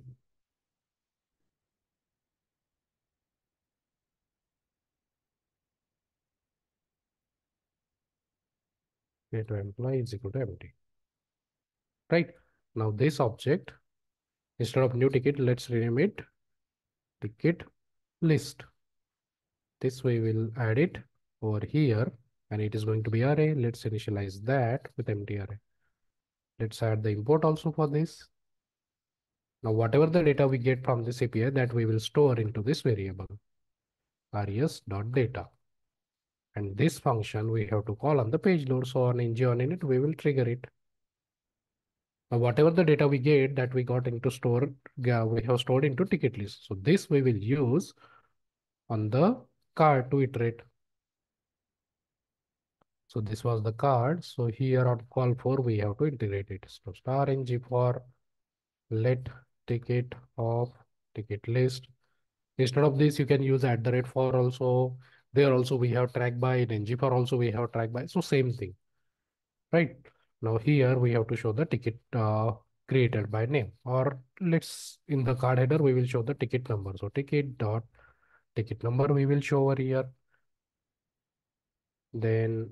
Get to employee is equal to empty. Right. Now this object, instead of new ticket, let's rename it ticket list. This way we'll add it over here and it is going to be array. Let's initialize that with empty array. Let's add the import also for this. Now whatever the data we get from this A P I, that we will store into this variable res.data. And this function we have to call on the page load. So on ng on init we will trigger it. Now, whatever the data we get that we got into store, we have stored into ticket list. So this we will use on the card to iterate. So this was the card. So here on call for, we have to integrate it. So star ng for let ticket of ticket list. Instead of this, you can use at the rate for also. There also we have track by, in ng for also we have track by. So same thing, right? Now here we have to show the ticket uh, created by name, or let's in the card header, we will show the ticket number. So ticket dot ticket number we will show over here. Then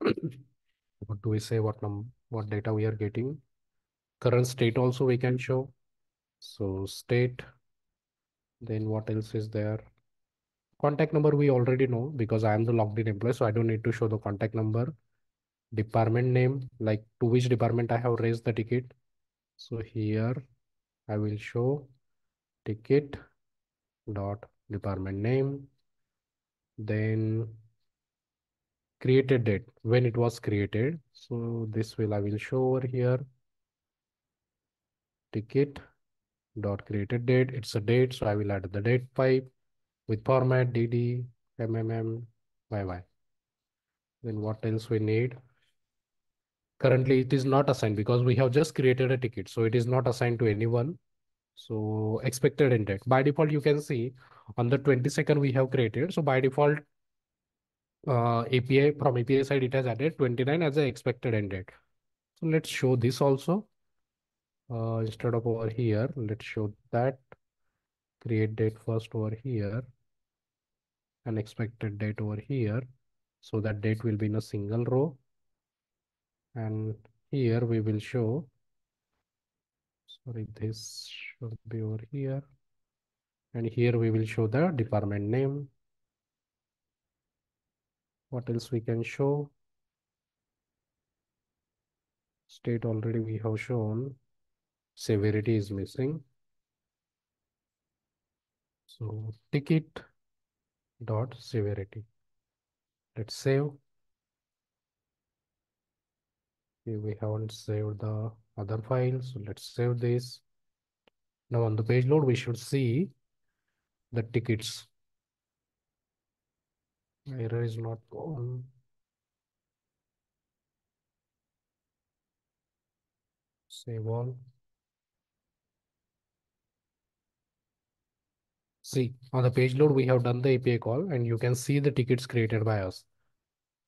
what do we say? What num what data we are getting? Current state also we can show. So state, then what else is there? Contact number we already know because I am the logged in employee. So I don't need to show the contact number. Department name, like to which department I have raised the ticket. So here I will show ticket dot department name, then created date, when it was created. So this will I will show over here ticket dot created date. It's a date, so I will add the date pipe with format dd mmm yy. Then what else we need? Currently it is not assigned because we have just created a ticket. So it is not assigned to anyone. So expected end date. By default, you can see on the twenty-second we have created. So by default, uh, A P I from A P I side, it has added twenty-nine as an expected end date. So let's show this also. Uh, instead of over here, let's show that create date first over here and expected date over here. So that date will be in a single row. And here we will show, sorry, this should be over here. And here we will show the department name. What else we can show? State already we have shown. Severity is missing. So ticket dot severity. Let's save. Okay, we haven't saved the other file. So let's save this. Now on the page load, we should see the tickets. Error is not on. Save all. See, on the page load, we have done the A P I call and you can see the tickets created by us.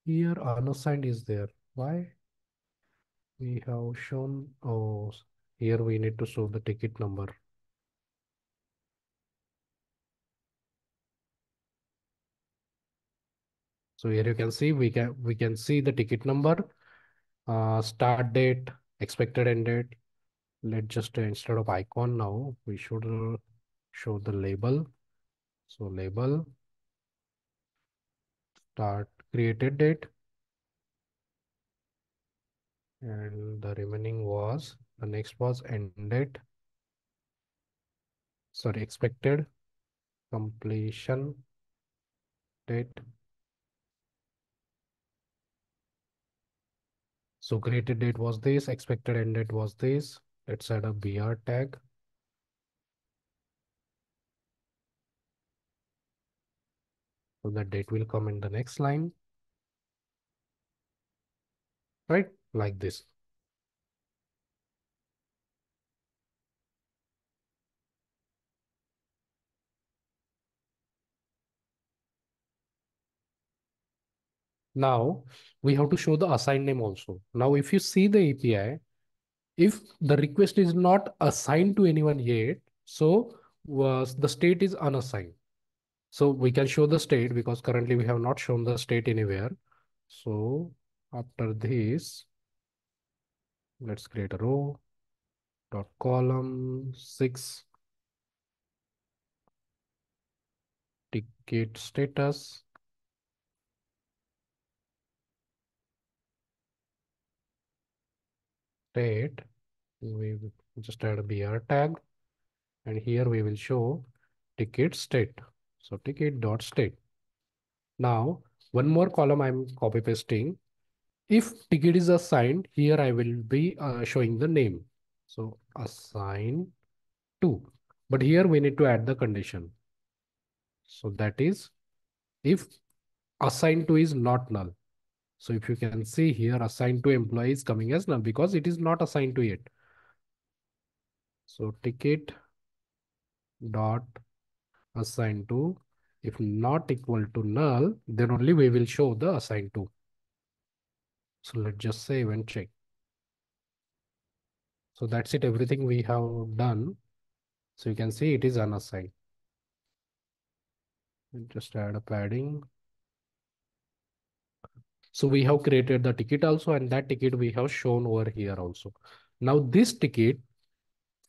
Here, unassigned is there. Why? We have shown, oh, here we need to show the ticket number. So here you can see, we can, we can see the ticket number, uh, start date, expected end date. Let's just, uh, instead of icon now, we should uh, show the label. So label, start created date. And the remaining was, the next was end date. Sorry, expected completion date. So created date was this, expected end date was this. Let's add a B R tag. So the date will come in the next line. Right? Like this. Now we have to show the assigned name also. Now, if you see the A P I, if the request is not assigned to anyone yet, so was the state is unassigned. So we can show the state because currently we have not shown the state anywhere. So after this, let's create a row dot column six ticket status. State, we will just add a B R tag and here we will show ticket state. So ticket dot state. Now one more column I'm copy pasting. If ticket is assigned, here I will be uh, showing the name. So assign to, but here we need to add the condition. So that is if assigned to is not null. So if you can see here, assigned to employee is coming as null because it is not assigned to it. So ticket dot assigned to, if not equal to null, then only we will show the assigned to. So let's just save and check. So that's it, everything we have done. So you can see it is unassigned. Just add a padding. So we have created the ticket also, and that ticket we have shown over here also. Now this ticket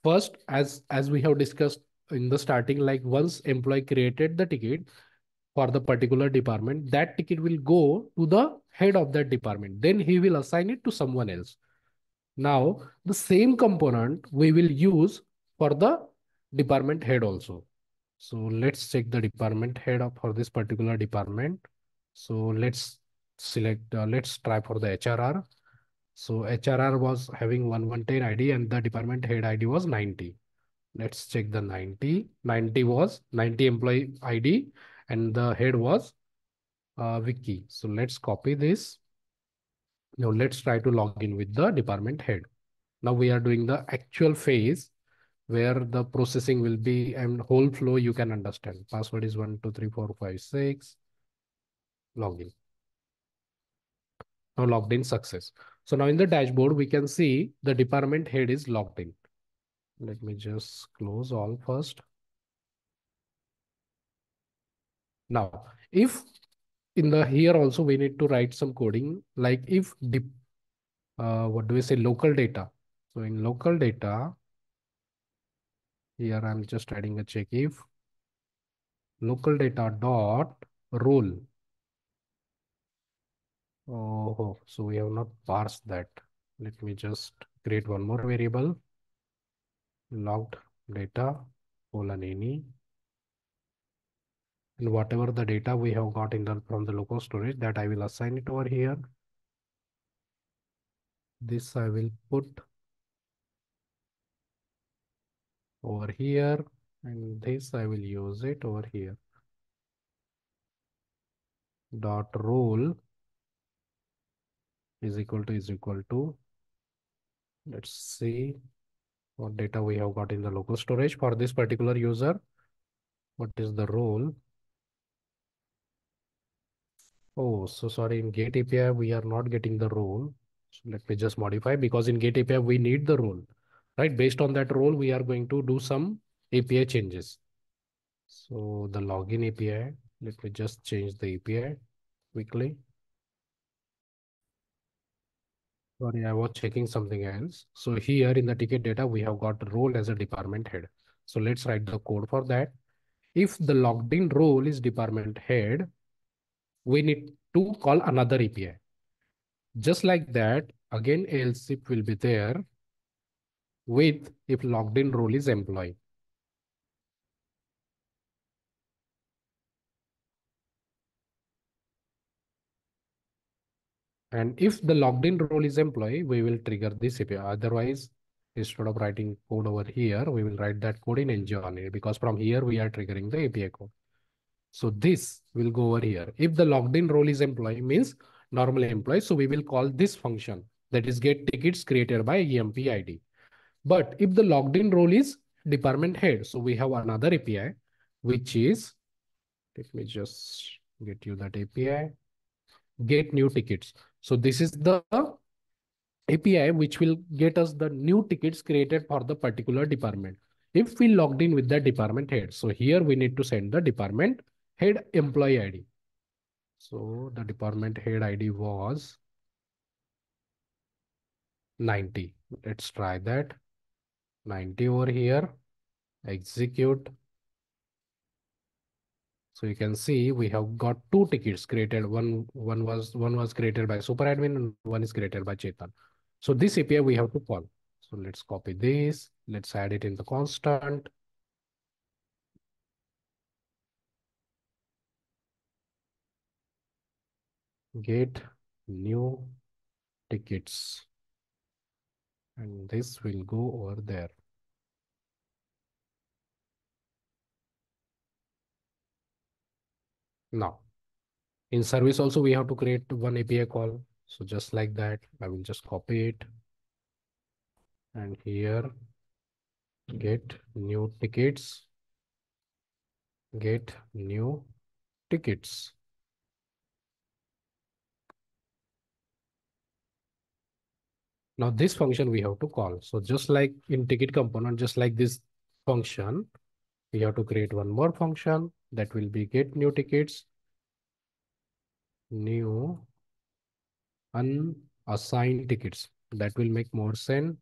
first, as, as we have discussed in the starting, like once employee created the ticket for the particular department, that ticket will go to the head of that department. Then he will assign it to someone else. Now the same component we will use for the department head also. So let's check the department head up for this particular department. So let's select, uh, let's try for the H R R. So H R R was having one one one zero I D and the department head I D was ninety. Let's check the ninety, ninety was ninety employee I D and the head was uh, Vicky. So let's copy this. Now let's try to log in with the department head. Now we are doing the actual phase where the processing will be and whole flow you can understand. Password is one two three four five six, login. Now logged in success. So now in the dashboard, we can see the department head is logged in. Let me just close all first. Now, if in the here also, we need to write some coding, like if, dip, uh, what do we say, local data. So in local data, here I'm just adding a check if local data dot role. Oh, so we have not parsed that. Let me just create one more variable. Logged data, colon any. And whatever the data we have got in the, from the local storage, that I will assign it over here. This I will put over here. And this I will use it over here. Dot role is equal to is equal to, let's see what data we have got in the local storage for this particular user. What is the role? Oh, so sorry, in Gate A P I, we are not getting the role. So let me just modify, because in Gate A P I, we need the role, right? Based on that role, we are going to do some A P I changes. So the login A P I, let me just change the A P I quickly. Sorry, I was checking something else. So here in the ticket data, we have got role as a department head. So let's write the code for that. If the logged in role is department head, we need to call another A P I. Just like that, again, else if will be there with if logged in role is employee. And if the logged in role is employee, we will trigger this A P I. Otherwise, instead of writing code over here, we will write that code in N G O N A, because from here we are triggering the A P I code. So this will go over here. If the logged in role is employee, means normal employee. So we will call this function, that is get tickets created by E M P I D. But if the logged in role is department head, so we have another A P I, which is, let me just get you that A P I, get new tickets. So this is the A P I which will get us the new tickets created for the particular department. If we logged in with the department head, so here we need to send the department head employee I D. So the department head I D was ninety. Let's try that. ninety over here, execute. So you can see we have got two tickets created. One, one was one was created by SuperAdmin and one is created by Chetan. So this A P I we have to call. So let's copy this. Let's add it in the constant. Get new tickets. And this will go over there. Now, in service also, we have to create one A P I call. So just like that, I will just copy it. And here, get new tickets, get new tickets. Now this function we have to call. So just like in ticket component, just like this function, we have to create one more function that will be get new tickets, new unassigned tickets. That will make more sense.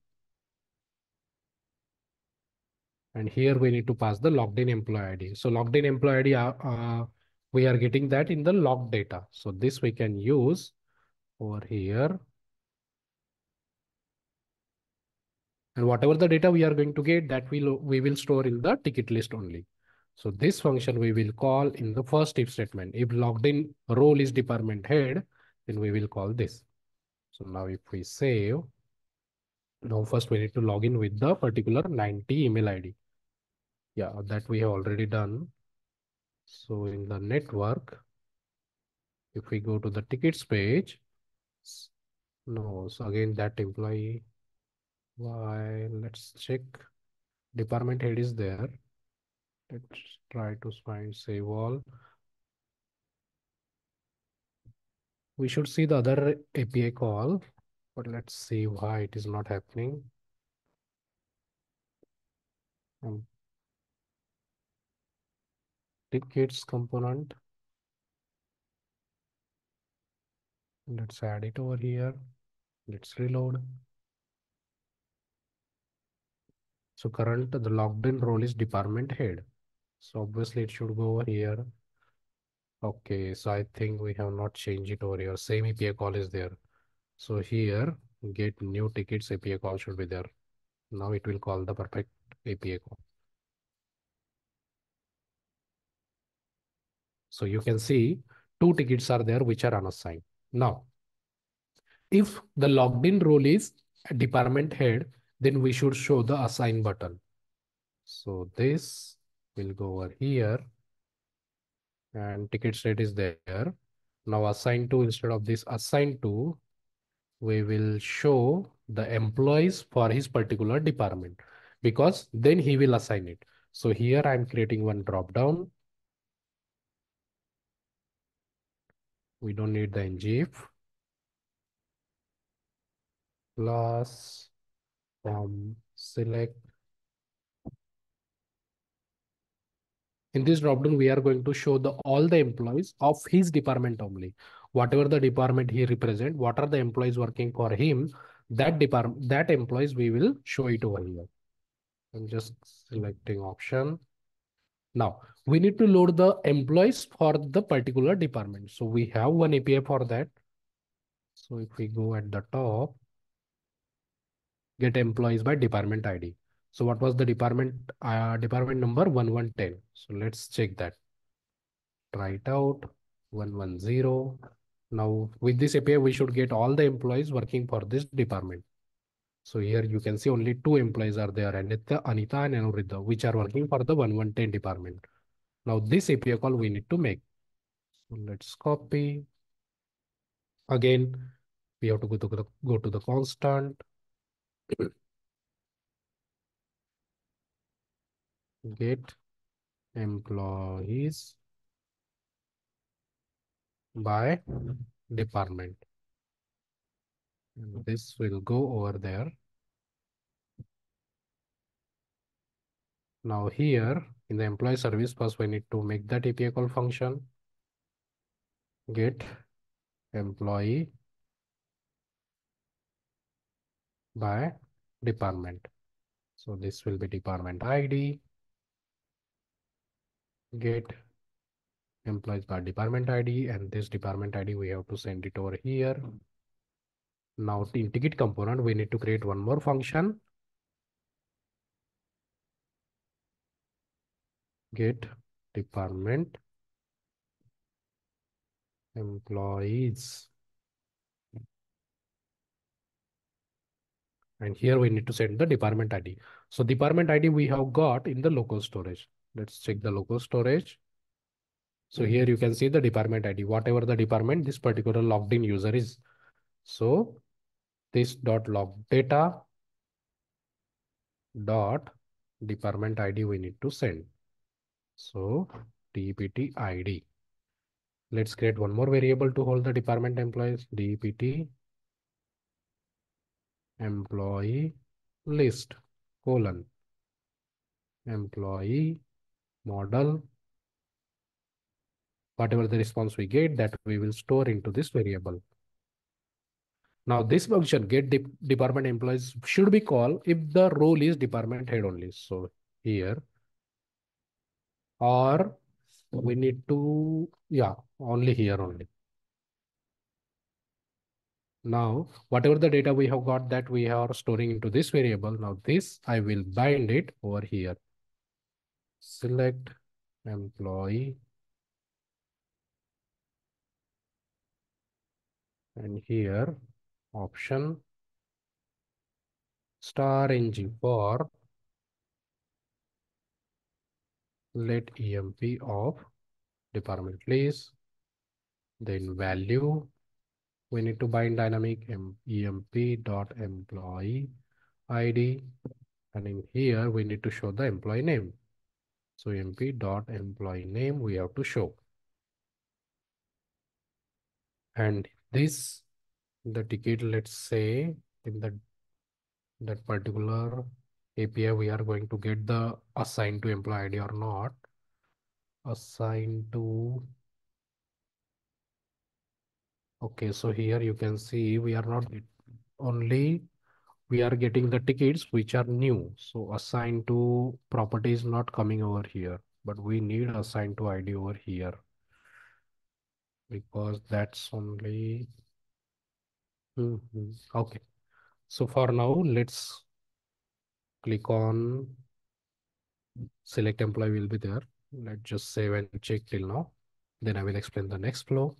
And here we need to pass the logged in employee I D. So logged in employee I D, uh, uh, we are getting that in the log data. So this we can use over here. And whatever the data we are going to get, that we, we will store in the ticket list only. So this function we will call in the first if statement. If logged in role is department head, then we will call this. So now if we save, now first we need to log in with the particular ninety email I D. Yeah, that we have already done. So in the network, if we go to the tickets page, no, so again that employee, why, let's check, department head is there. Let's try to find save all. We should see the other A P I call, but let's see why it is not happening. Um, tickets component. Let's add it over here. Let's reload. So current, the logged in role is department head. So obviously it should go over here. Okay, so I think we have not changed it over here. Same A P I call is there. So here, get new tickets A P I call should be there. Now it will call the perfect A P I call. So you can see two tickets are there which are unassigned. Now, if the logged in role is department head, then we should show the assign button. So this will go over here. And ticket state is there. Now assign to, instead of this assign to, we will show the employees for his particular department, because then he will assign it. So here I'm creating one drop down. We don't need the ngif. Plus um, select. In this dropdown, we are going to show the all the employees of his department only. Whatever the department he represents, what are the employees working for him, that department, that employees, we will show it over here. I'm just selecting option. Now, we need to load the employees for the particular department. So we have one A P I for that. So if we go at the top, get employees by department I D. So what was the department uh, department number one one one zero? So let's check that. Try it out one one zero. Now with this A P I, we should get all the employees working for this department. So here you can see only two employees are there, Anita, Anita and Anuridha, which are working for the one one one zero department. Now this A P I call we need to make. So let's copy. Again, we have to go to the, go to the constant. Get employees by department. And this will go over there. Now here in the employee service, first we need to make that A P I call function. Get employee by department. So this will be department I D. Get employees by department I D, and this department I D we have to send it over here. Now in ticket component, we need to create one more function. Get department employees. And here we need to send the department I D. So department I D we have got in the local storage. Let's check the local storage. So here you can see the department I D, whatever the department this particular logged in user is. So this dot log data dot department I D we need to send. So dept I D. Let's create one more variable to hold the department employees, dept employee list colon employee model. Whatever the response we get, that we will store into this variable. Now this function get de department employees should be called if the role is department head only. So here, or we need to, yeah, only here only. Now, whatever the data we have got, that we are storing into this variable. Now this, I will bind it over here. Select employee. And here, option star ng for let emp of department please. Then value. We need to bind dynamic emp.employee I D. And in here, we need to show the employee name. So emp.employee name we have to show. And this, the ticket, let's say in the, that particular A P I, we are going to get the assigned to employee I D or not. Assigned to. Okay, so here you can see we are not only, we are getting the tickets which are new. So assigned to property is not coming over here, but we need assigned to I D over here because that's only, mm-hmm. Okay. So for now, let's click on select employee will be there. Let's just save and check till now. Then I will explain the next flow.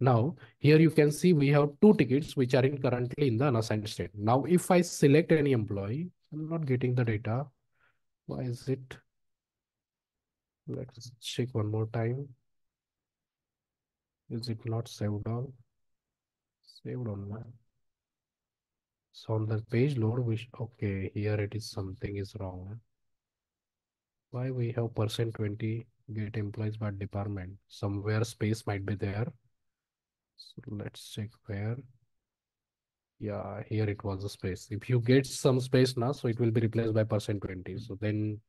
Now, here you can see we have two tickets which are in currently in the unassigned state. Now, if I select any employee, I'm not getting the data. Why is it? Let's check one more time. Is it not saved on? Saved on. So on the page load, which, okay, here it is, something is wrong. Why we have percent twenty get employees by department? Somewhere space might be there. So let's check where. Yeah, here it was a space. If you get some space now, so it will be replaced by percent twenty. So then,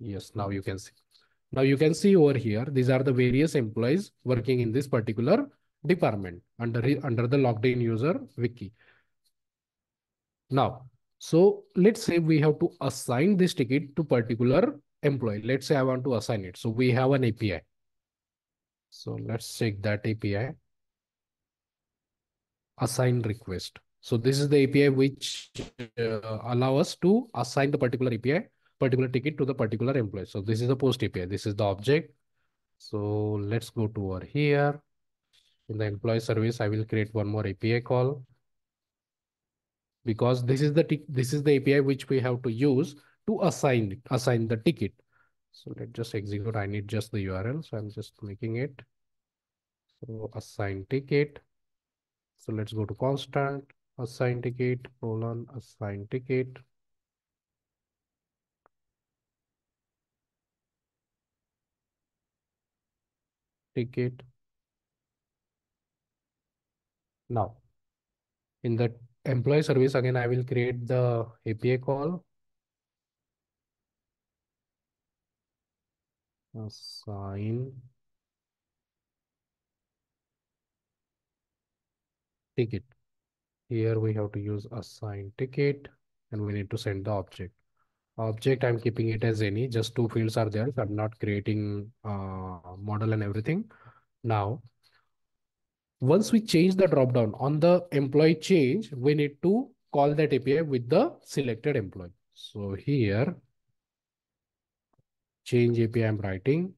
yes, now you can see. Now you can see over here, these are the various employees working in this particular department under, under the logged in user wiki. Now, so let's say we have to assign this ticket to particular employee. Let's say I want to assign it. So we have an A P I. So let's check that A P I. Assign request. So this is the A P I which uh, allow us to assign the particular A P I, particular ticket to the particular employee. So this is the post A P I. This is the object. So let's go to over here. In the employee service, I will create one more A P I call, because this is the this is the A P I which we have to use to assign assign the ticket. So let's just execute. I need just the U R L. So I'm just making it. So assign ticket. So let's go to constant assign ticket colon assign ticket. Ticket. Now, in the employee service, again, I will create the A P I call. Assign ticket. Here we have to use assign ticket and we need to send the object. Object, I'm keeping it as any, just two fields are there. So I'm not creating uh, model and everything. Now, once we change the dropdown on the employee change, we need to call that A P I with the selected employee. So here, change A P I I'm writing,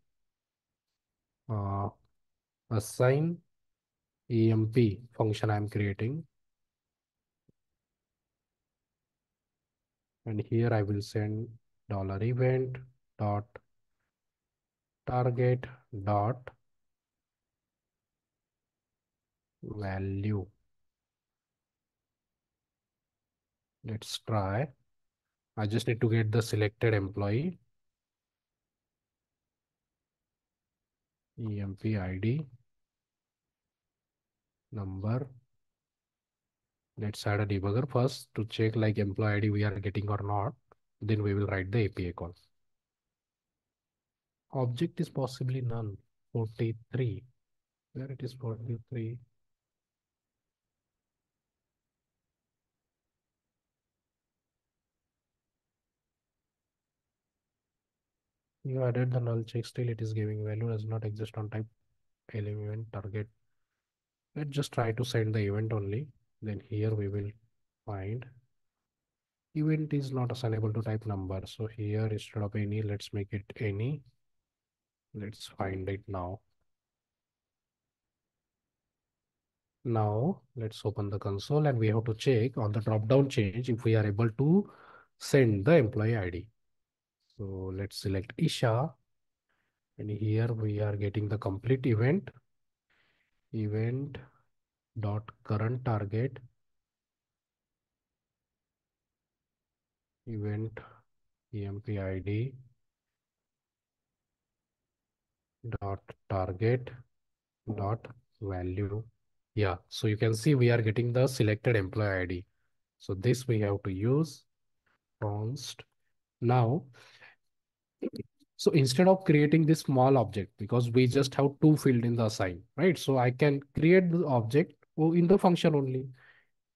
uh, assign E M P function I'm creating. And here I will send dollar event dot target dot value. Let's try. I just need to get the selected employee. E M P I D. Number. Let's add a debugger first to check like employee I D we are getting or not. Then we will write the A P I call. Object is possibly none. forty-three. Where it is forty-three. You added the null check, still it is giving value does not exist on type element target. Let's just try to send the event only. Then here we will find event is not assignable to type number. So here instead of any, let's make it any. Let's find it now. Now let's open the console and we have to check on the drop down change if we are able to send the employee I D. So let's select Isha. And here we are getting the complete event. Event dot current target event E M P I D dot target dot value. Yeah, so you can see we are getting the selected employee I D. So this we have to use const. Now, so instead of creating this small object, because we just have two fields in the assign, right? So I can create the object in the function only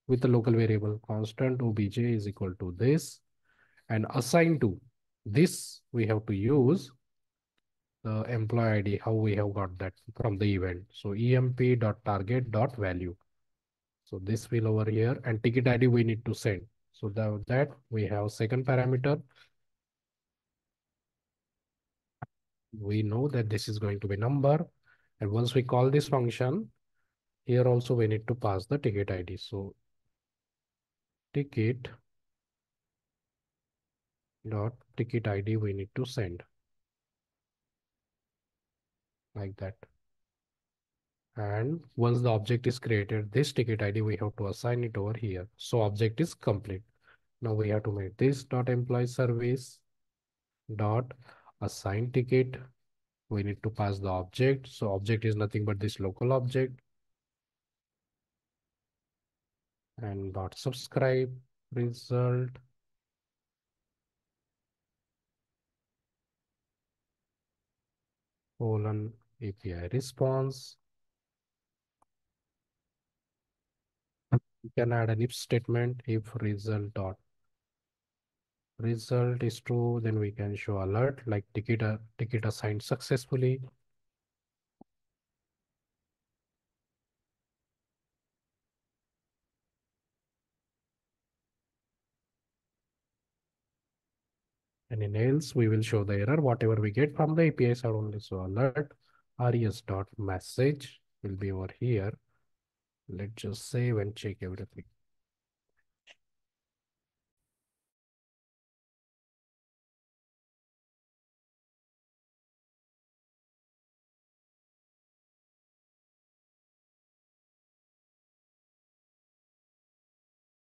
with the local variable constant obj is equal to this and assign to this. We have to use the employee I D, how we have got that from the event. So emp.target.value. So this field over here and ticket I D we need to send. So that, that we have second parameter. We know that this is going to be number. And once we call this function, here also we need to pass the ticket I D. So ticket dot ticket I D we need to send like that. And once the object is created, this ticket I D, we have to assign it over here. So object is complete. Now we have to make this dot employee service dot assign ticket. We need to pass the object. So object is nothing but this local object. And dot subscribe result. Colon A P I response. You can add an if statement. If result dot result is true, then we can show alert like ticket uh, ticket assigned successfully. And in else, we will show the error whatever we get from the A P Is are only. So alert res dot message will be over here. Let's just save and check everything.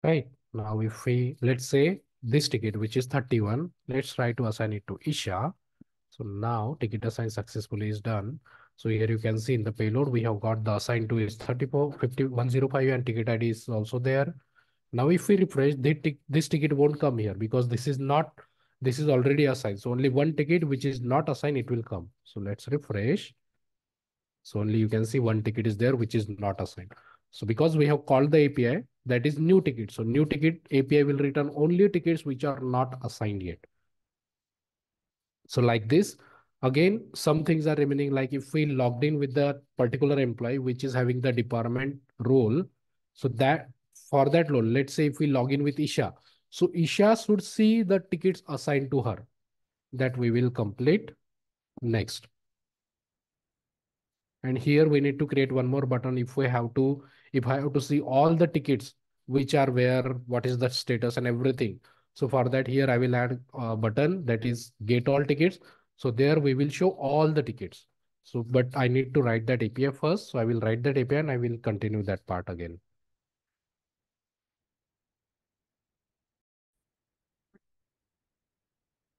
Right. Now, if we, let's say this ticket, which is thirty-one, let's try to assign it to Isha. So now ticket assigned successfully is done. So here you can see in the payload, we have got the assigned to is thirty-four, fifty, one oh five and ticket I D is also there. Now, if we refresh, they tick, this ticket won't come here because this is not, this is already assigned. So only one ticket, which is not assigned, it will come. So let's refresh. So only you can see one ticket is there, which is not assigned. So because we have called the A P I, that is new ticket. So new ticket A P I will return only tickets which are not assigned yet. So like this, again, some things are remaining, like if we logged in with the particular employee, which is having the department role. So that for that role, let's say if we log in with Isha, so Isha should see the tickets assigned to her that we will complete next. And here we need to create one more button. If we have to, if I have to see all the tickets, which are where, what is the status and everything. So for that here, I will add a button that is get all tickets. So there we will show all the tickets. So, but I need to write that A P I first. So I will write that A P I and I will continue that part again.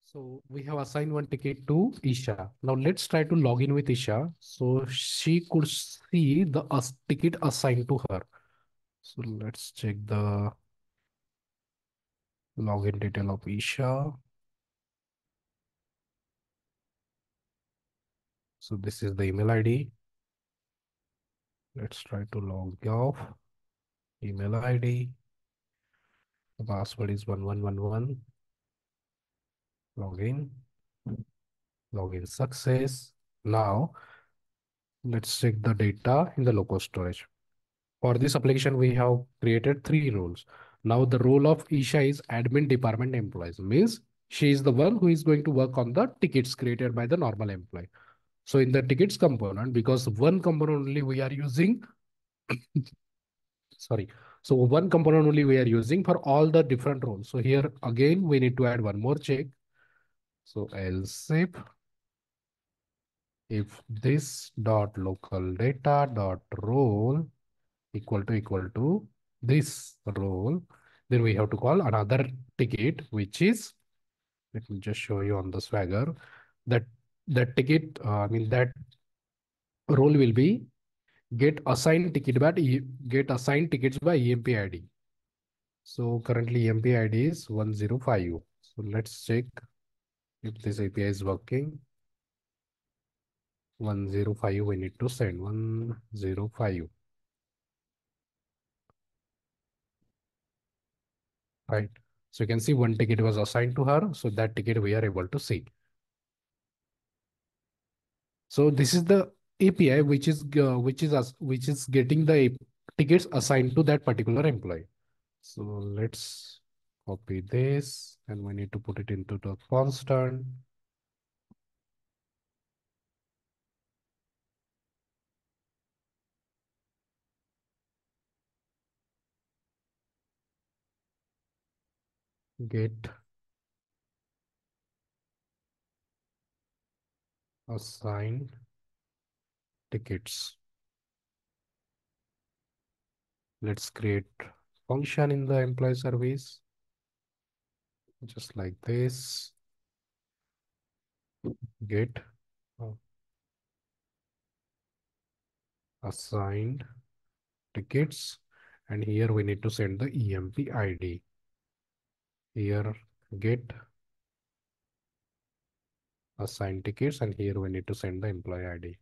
So we have assigned one ticket to Isha. Now let's try to log in with Isha. So she could see the ticket assigned to her. So let's check the login detail of Isha. So this is the email I D. Let's try to log off. Email I D. The password is one one one one. Login. Login success. Now, let's check the data in the local storage. For this application, we have created three roles. Now the role of Isha is admin department employees. Means she is the one who is going to work on the tickets created by the normal employee. So in the tickets component, because one component only we are using, sorry. So one component only we are using for all the different roles. So here again, we need to add one more check. So else if, if this dot local data dot role equal to equal to this role, then we have to call another ticket, which is, let me just show you on the Swagger that That ticket, uh, I mean, that role will be get assigned ticket by get assigned tickets by E M P I D. So currently E M P I D is one zero five. So let's check if this A P I is working. one zero five we need to send one zero five. Right. So you can see one ticket was assigned to her. So that ticket we are able to see. So this is the A P I which is uh, which is us which is getting the tickets assigned to that particular employee. So let's copy this and we need to put it into the constant. Get assigned tickets. Let's create function in the employee service, just like this. Get assigned tickets, and here we need to send the E M P I D. Here get assigned tickets, and here we need to send the employee I D.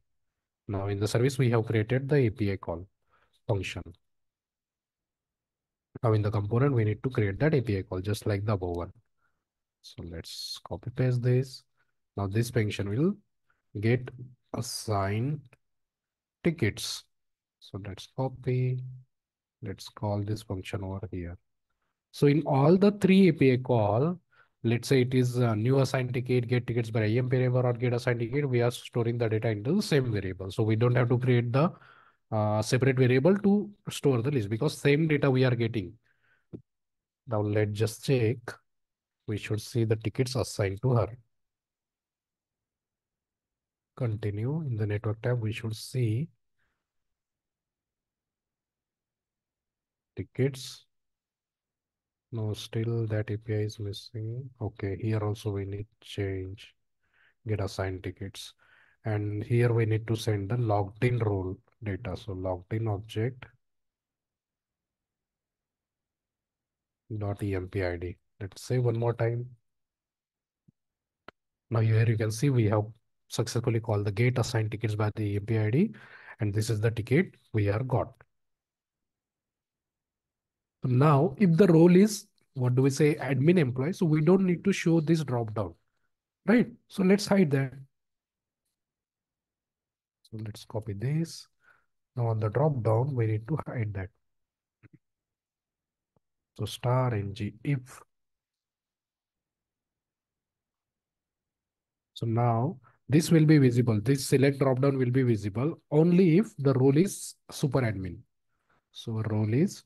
Now in the service we have created the A P I call function. Now in the component we need to create that A P I call just like the above one. So let's copy paste this. Now this function will get assigned tickets. So let's copy. Let's call this function over here. So in all the three A P I call, let's say it is a new assigned ticket, get tickets by I A M variable or get assigned ticket, we are storing the data into the same variable. So we don't have to create the uh, separate variable to store the list because same data we are getting. Now let's just check. We should see the tickets assigned to her. Continue in the network tab. We should see tickets. No, still that A P I is missing. Okay, here also we need change. Get assigned tickets, and here we need to send the logged in role data. So logged in object dot E M P I D. Let's say one more time. Now here you can see we have successfully called the get assigned tickets by the E M P I D, and this is the ticket we are got. So now, if the role is, what do we say, admin employee, so we don't need to show this drop down, right? So let's hide that. So let's copy this. Now on the drop down, we need to hide that. So star ng if. So now, this will be visible. This select dropdown will be visible only if the role is super admin. So role is,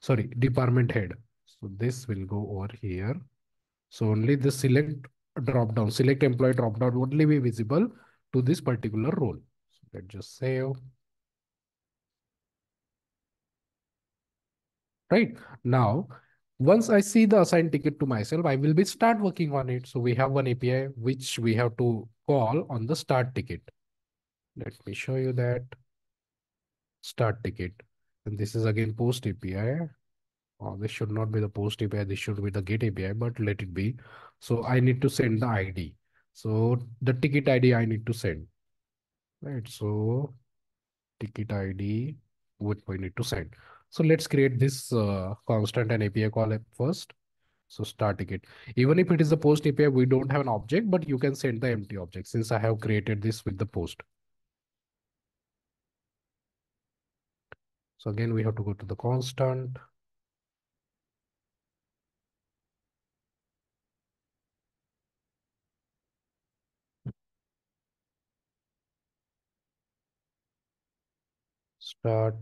sorry, department head. So this will go over here. So only the select dropdown, select employee dropdown will only be visible to this particular role. So let's just save. Right now, once I see the assigned ticket to myself, I will be start working on it. So we have one A P I which we have to call on the start ticket. Let me show you that start ticket. And this is again post A P I. Oh, this should not be the post A P I. This should be the get A P I, but let it be. So I need to send the I D. So the ticket I D I need to send. Right. So ticket I D, what we need to send. So let's create this uh, constant and A P I call at first. So start ticket. Even if it is the post A P I, we don't have an object, but you can send the empty object since I have created this with the post. So again, we have to go to the constant. Start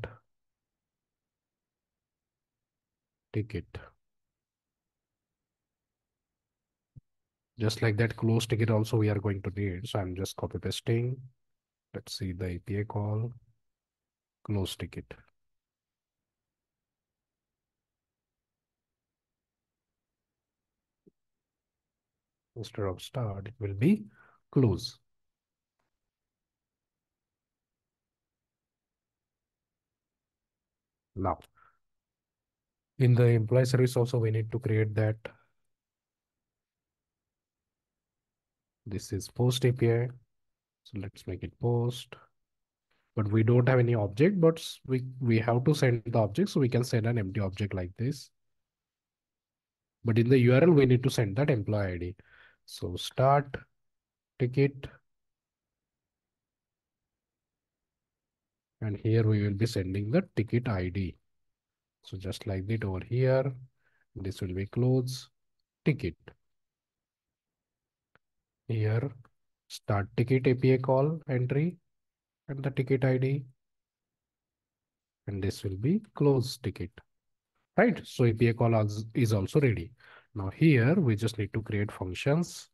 ticket. Just like that close ticket also we are going to need. So I'm just copy pasting. Let's see the A P I call. Close ticket. Instead of start, it will be close. Now, in the employee service also, we need to create that. This is post A P I. So let's make it post. But we don't have any object, but we, we have to send the object. So we can send an empty object like this. But in the U R L, we need to send that employee I D. So start ticket. And here we will be sending the ticket I D. So just like that over here, this will be close ticket. Here, start ticket A P I call entry and the ticket I D. And this will be close ticket. Right. So A P I call is also ready. Now here we just need to create functions.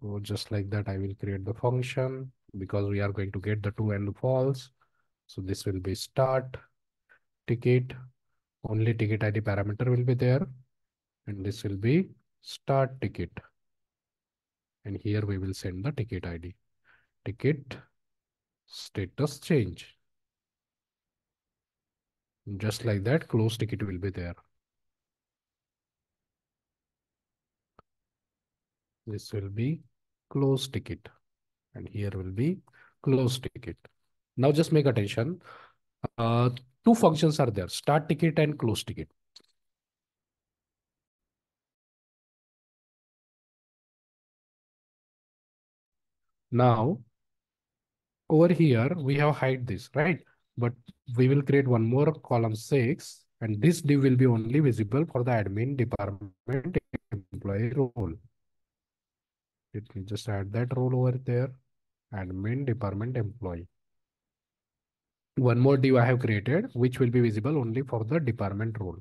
So just like that, I will create the function because we are going to get the true and the false. So this will be start ticket, only ticket I D parameter will be there. And this will be start ticket. And here we will send the ticket I D. Ticket status change. Just like that, close ticket will be there. This will be close ticket. And here will be close ticket. Now just make attention. Uh, two functions are there, start ticket and close ticket. Now, over here, we have hide this, right? But we will create one more column six, and this div will be only visible for the admin department employee role. Let me just add that role over there, admin department employee. One more div I have created, which will be visible only for the department role.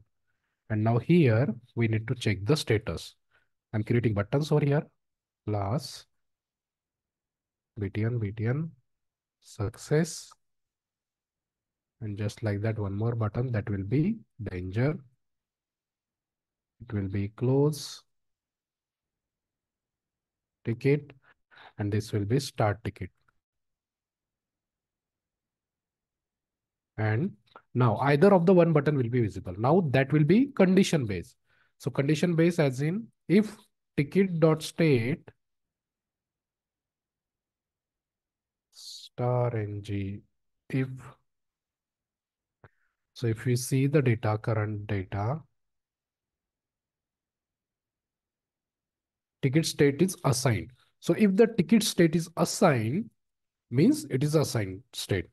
And now here, we need to check the status. I'm creating buttons over here, plus btn, btn, success. And just like that, one more button that will be danger. It will be close ticket. And this will be start ticket. And now either of the one button will be visible. Now that will be condition based. So condition based as in if ticket.state star ng if. So if we see the data, current data, ticket state is assigned. So if the ticket state is assigned, means it is assigned state.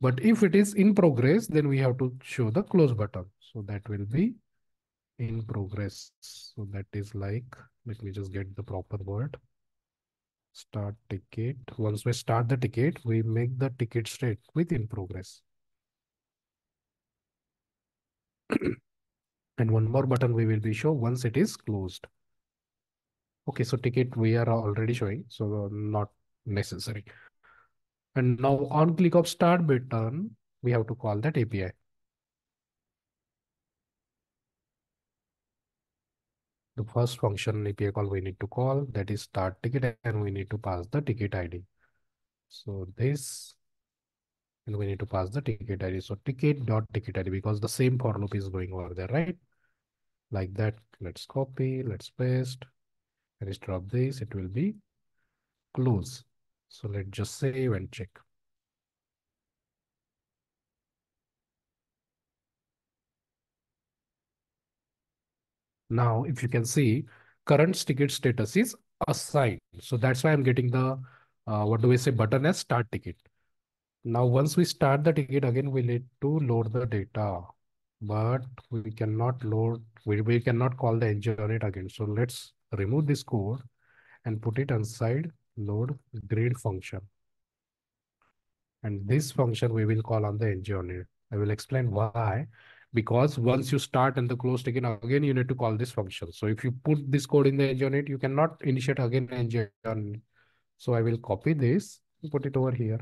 But if it is in progress, then we have to show the close button. So that will be in progress. So that is like, let me just get the proper word. Start ticket. Once we start the ticket, we make the ticket state with in progress. And one more button we will be show once it is closed. Okay, so ticket we are already showing, so not necessary. And now on click of start button, we have to call that A P I. The first function A P I call we need to call, that is start ticket, and we need to pass the ticket I D. So this, and we need to pass the ticket I D. So ticket dot ticket I D, because the same for loop is going over there, right? Like that, let's copy, let's paste, let's drop this, it will be close. So let's just save and check. Now, if you can see, current ticket status is assigned. So that's why I'm getting the, uh, what do we say, button as start ticket. Now, once we start the ticket, again, we need to load the data. But we cannot load, we, we cannot call the engine on it again. So let's remove this code and put it inside load grid function. And this function we will call on the engine on it. I will explain why. Because once you start and the close ticket, again, you need to call this function. So if you put this code in the ng on it, you cannot initiate again ng on it. So I will copy this and put it over here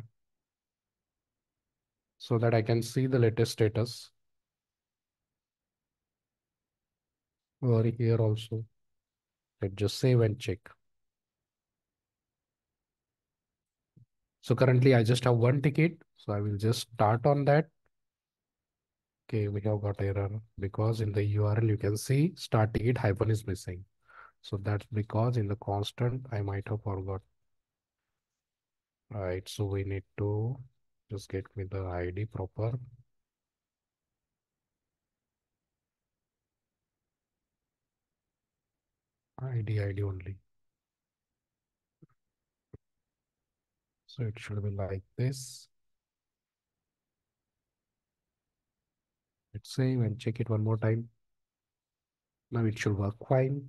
so that I can see the latest status over here also. Let's just save and check. So currently I just have one ticket. So I will just start on that. Okay, we have got error because in the U R L you can see start ticket hyphen is missing. So that's because in the constant I might have forgot. All right, so we need to just get me the I D proper. I D, I D only. So it should be like this. Let's save and check it one more time. Now it should work fine.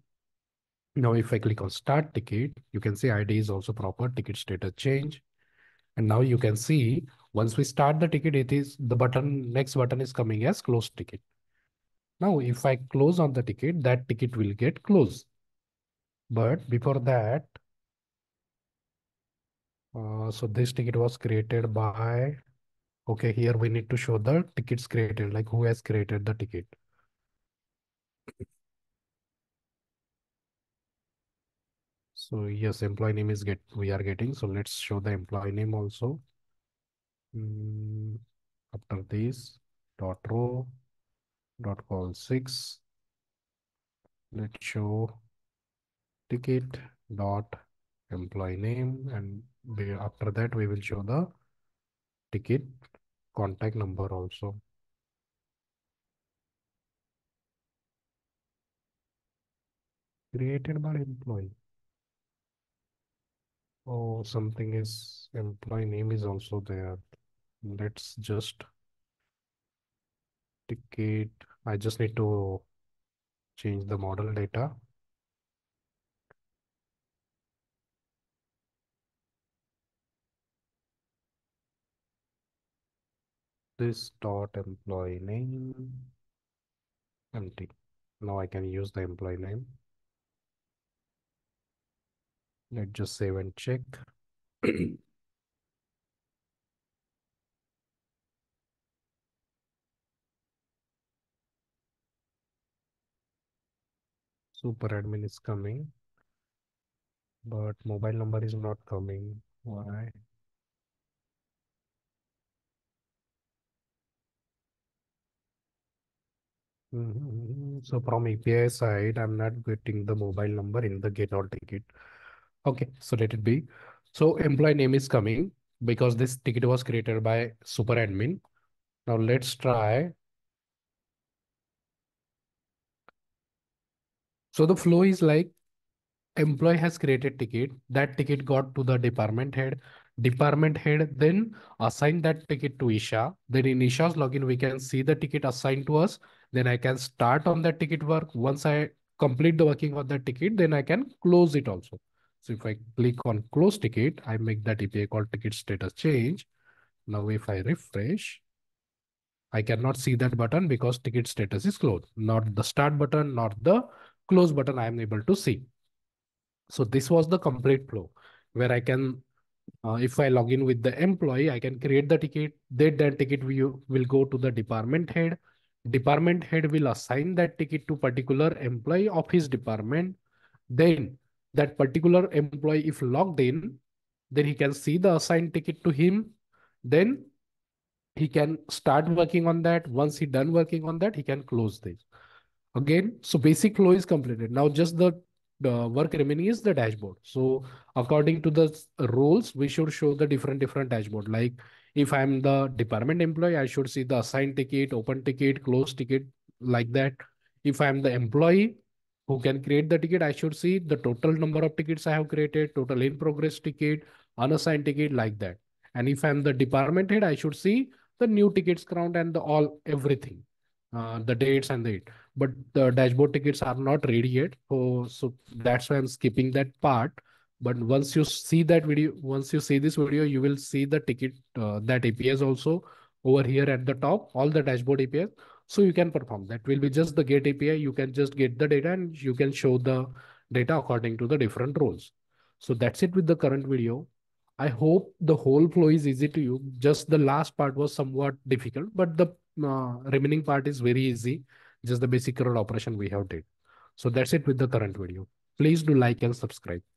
Now if I click on start ticket, you can see I D is also proper, ticket status change. And now you can see once we start the ticket, it is the button, next button is coming as close ticket. Now if I close on the ticket, that ticket will get closed. But before that, Uh, so this ticket was created by, okay, here we need to show the tickets created, like who has created the ticket. So yes, employee name is get, we are getting. So let's show the employee name also. Mm, after this dot row dot call six, let's show ticket dot employee name, and we, after that we will show the ticket contact number also. Created by employee. Oh, something is, employee name is also there. Let's just ticket. I just need to change the model data. This dot employee name empty. Now I can use the employee name. Let's just save and check. Super admin is coming, but mobile number is not coming. Why? Mm-hmm. So from A P I side, I'm not getting the mobile number in the get all ticket. Okay, so let it be. So employee name is coming because this ticket was created by super admin. Now let's try. So the flow is like employee has created ticket. That ticket got to the department head. Department head then assigned that ticket to Isha. Then in Isha's login, we can see the ticket assigned to us. Then I can start on that ticket work. Once I complete the working on that ticket, then I can close it also. So if I click on close ticket, I make that A P I call ticket status change. Now, if I refresh, I cannot see that button because ticket status is closed. Not the start button, not the close button I am able to see. So this was the complete flow where I can, uh, if I log in with the employee, I can create the ticket. Then that ticket will, will go to the department head. Department head will assign that ticket to particular employee of his department. Then that particular employee, if logged in, then he can see the assigned ticket to him. Then he can start working on that. Once he's done working on that, he can close this. Again, so basic flow is completed. Now just the, the work remaining is the dashboard. So according to the roles, we should show the different, different dashboard. Like if I'm the department employee, I should see the assigned ticket, open ticket, close ticket, like that. If I'm the employee who can create the ticket, I should see the total number of tickets I have created, total in progress ticket, unassigned ticket, like that. And if I'm the department head, I should see the new tickets count and the all, everything, uh, the dates and the it. But the dashboard tickets are not ready yet. So, so that's why I'm skipping that part. But once you see that video, once you see this video, you will see the ticket, uh, that A P Is also over here at the top, all the dashboard A P Is. So you can perform that will be just the get A P I. You can just get the data and you can show the data according to the different roles. So that's it with the current video. I hope the whole flow is easy to you. Just the last part was somewhat difficult, but the uh, remaining part is very easy. Just the basic curl operation we have did. So that's it with the current video. Please do like and subscribe.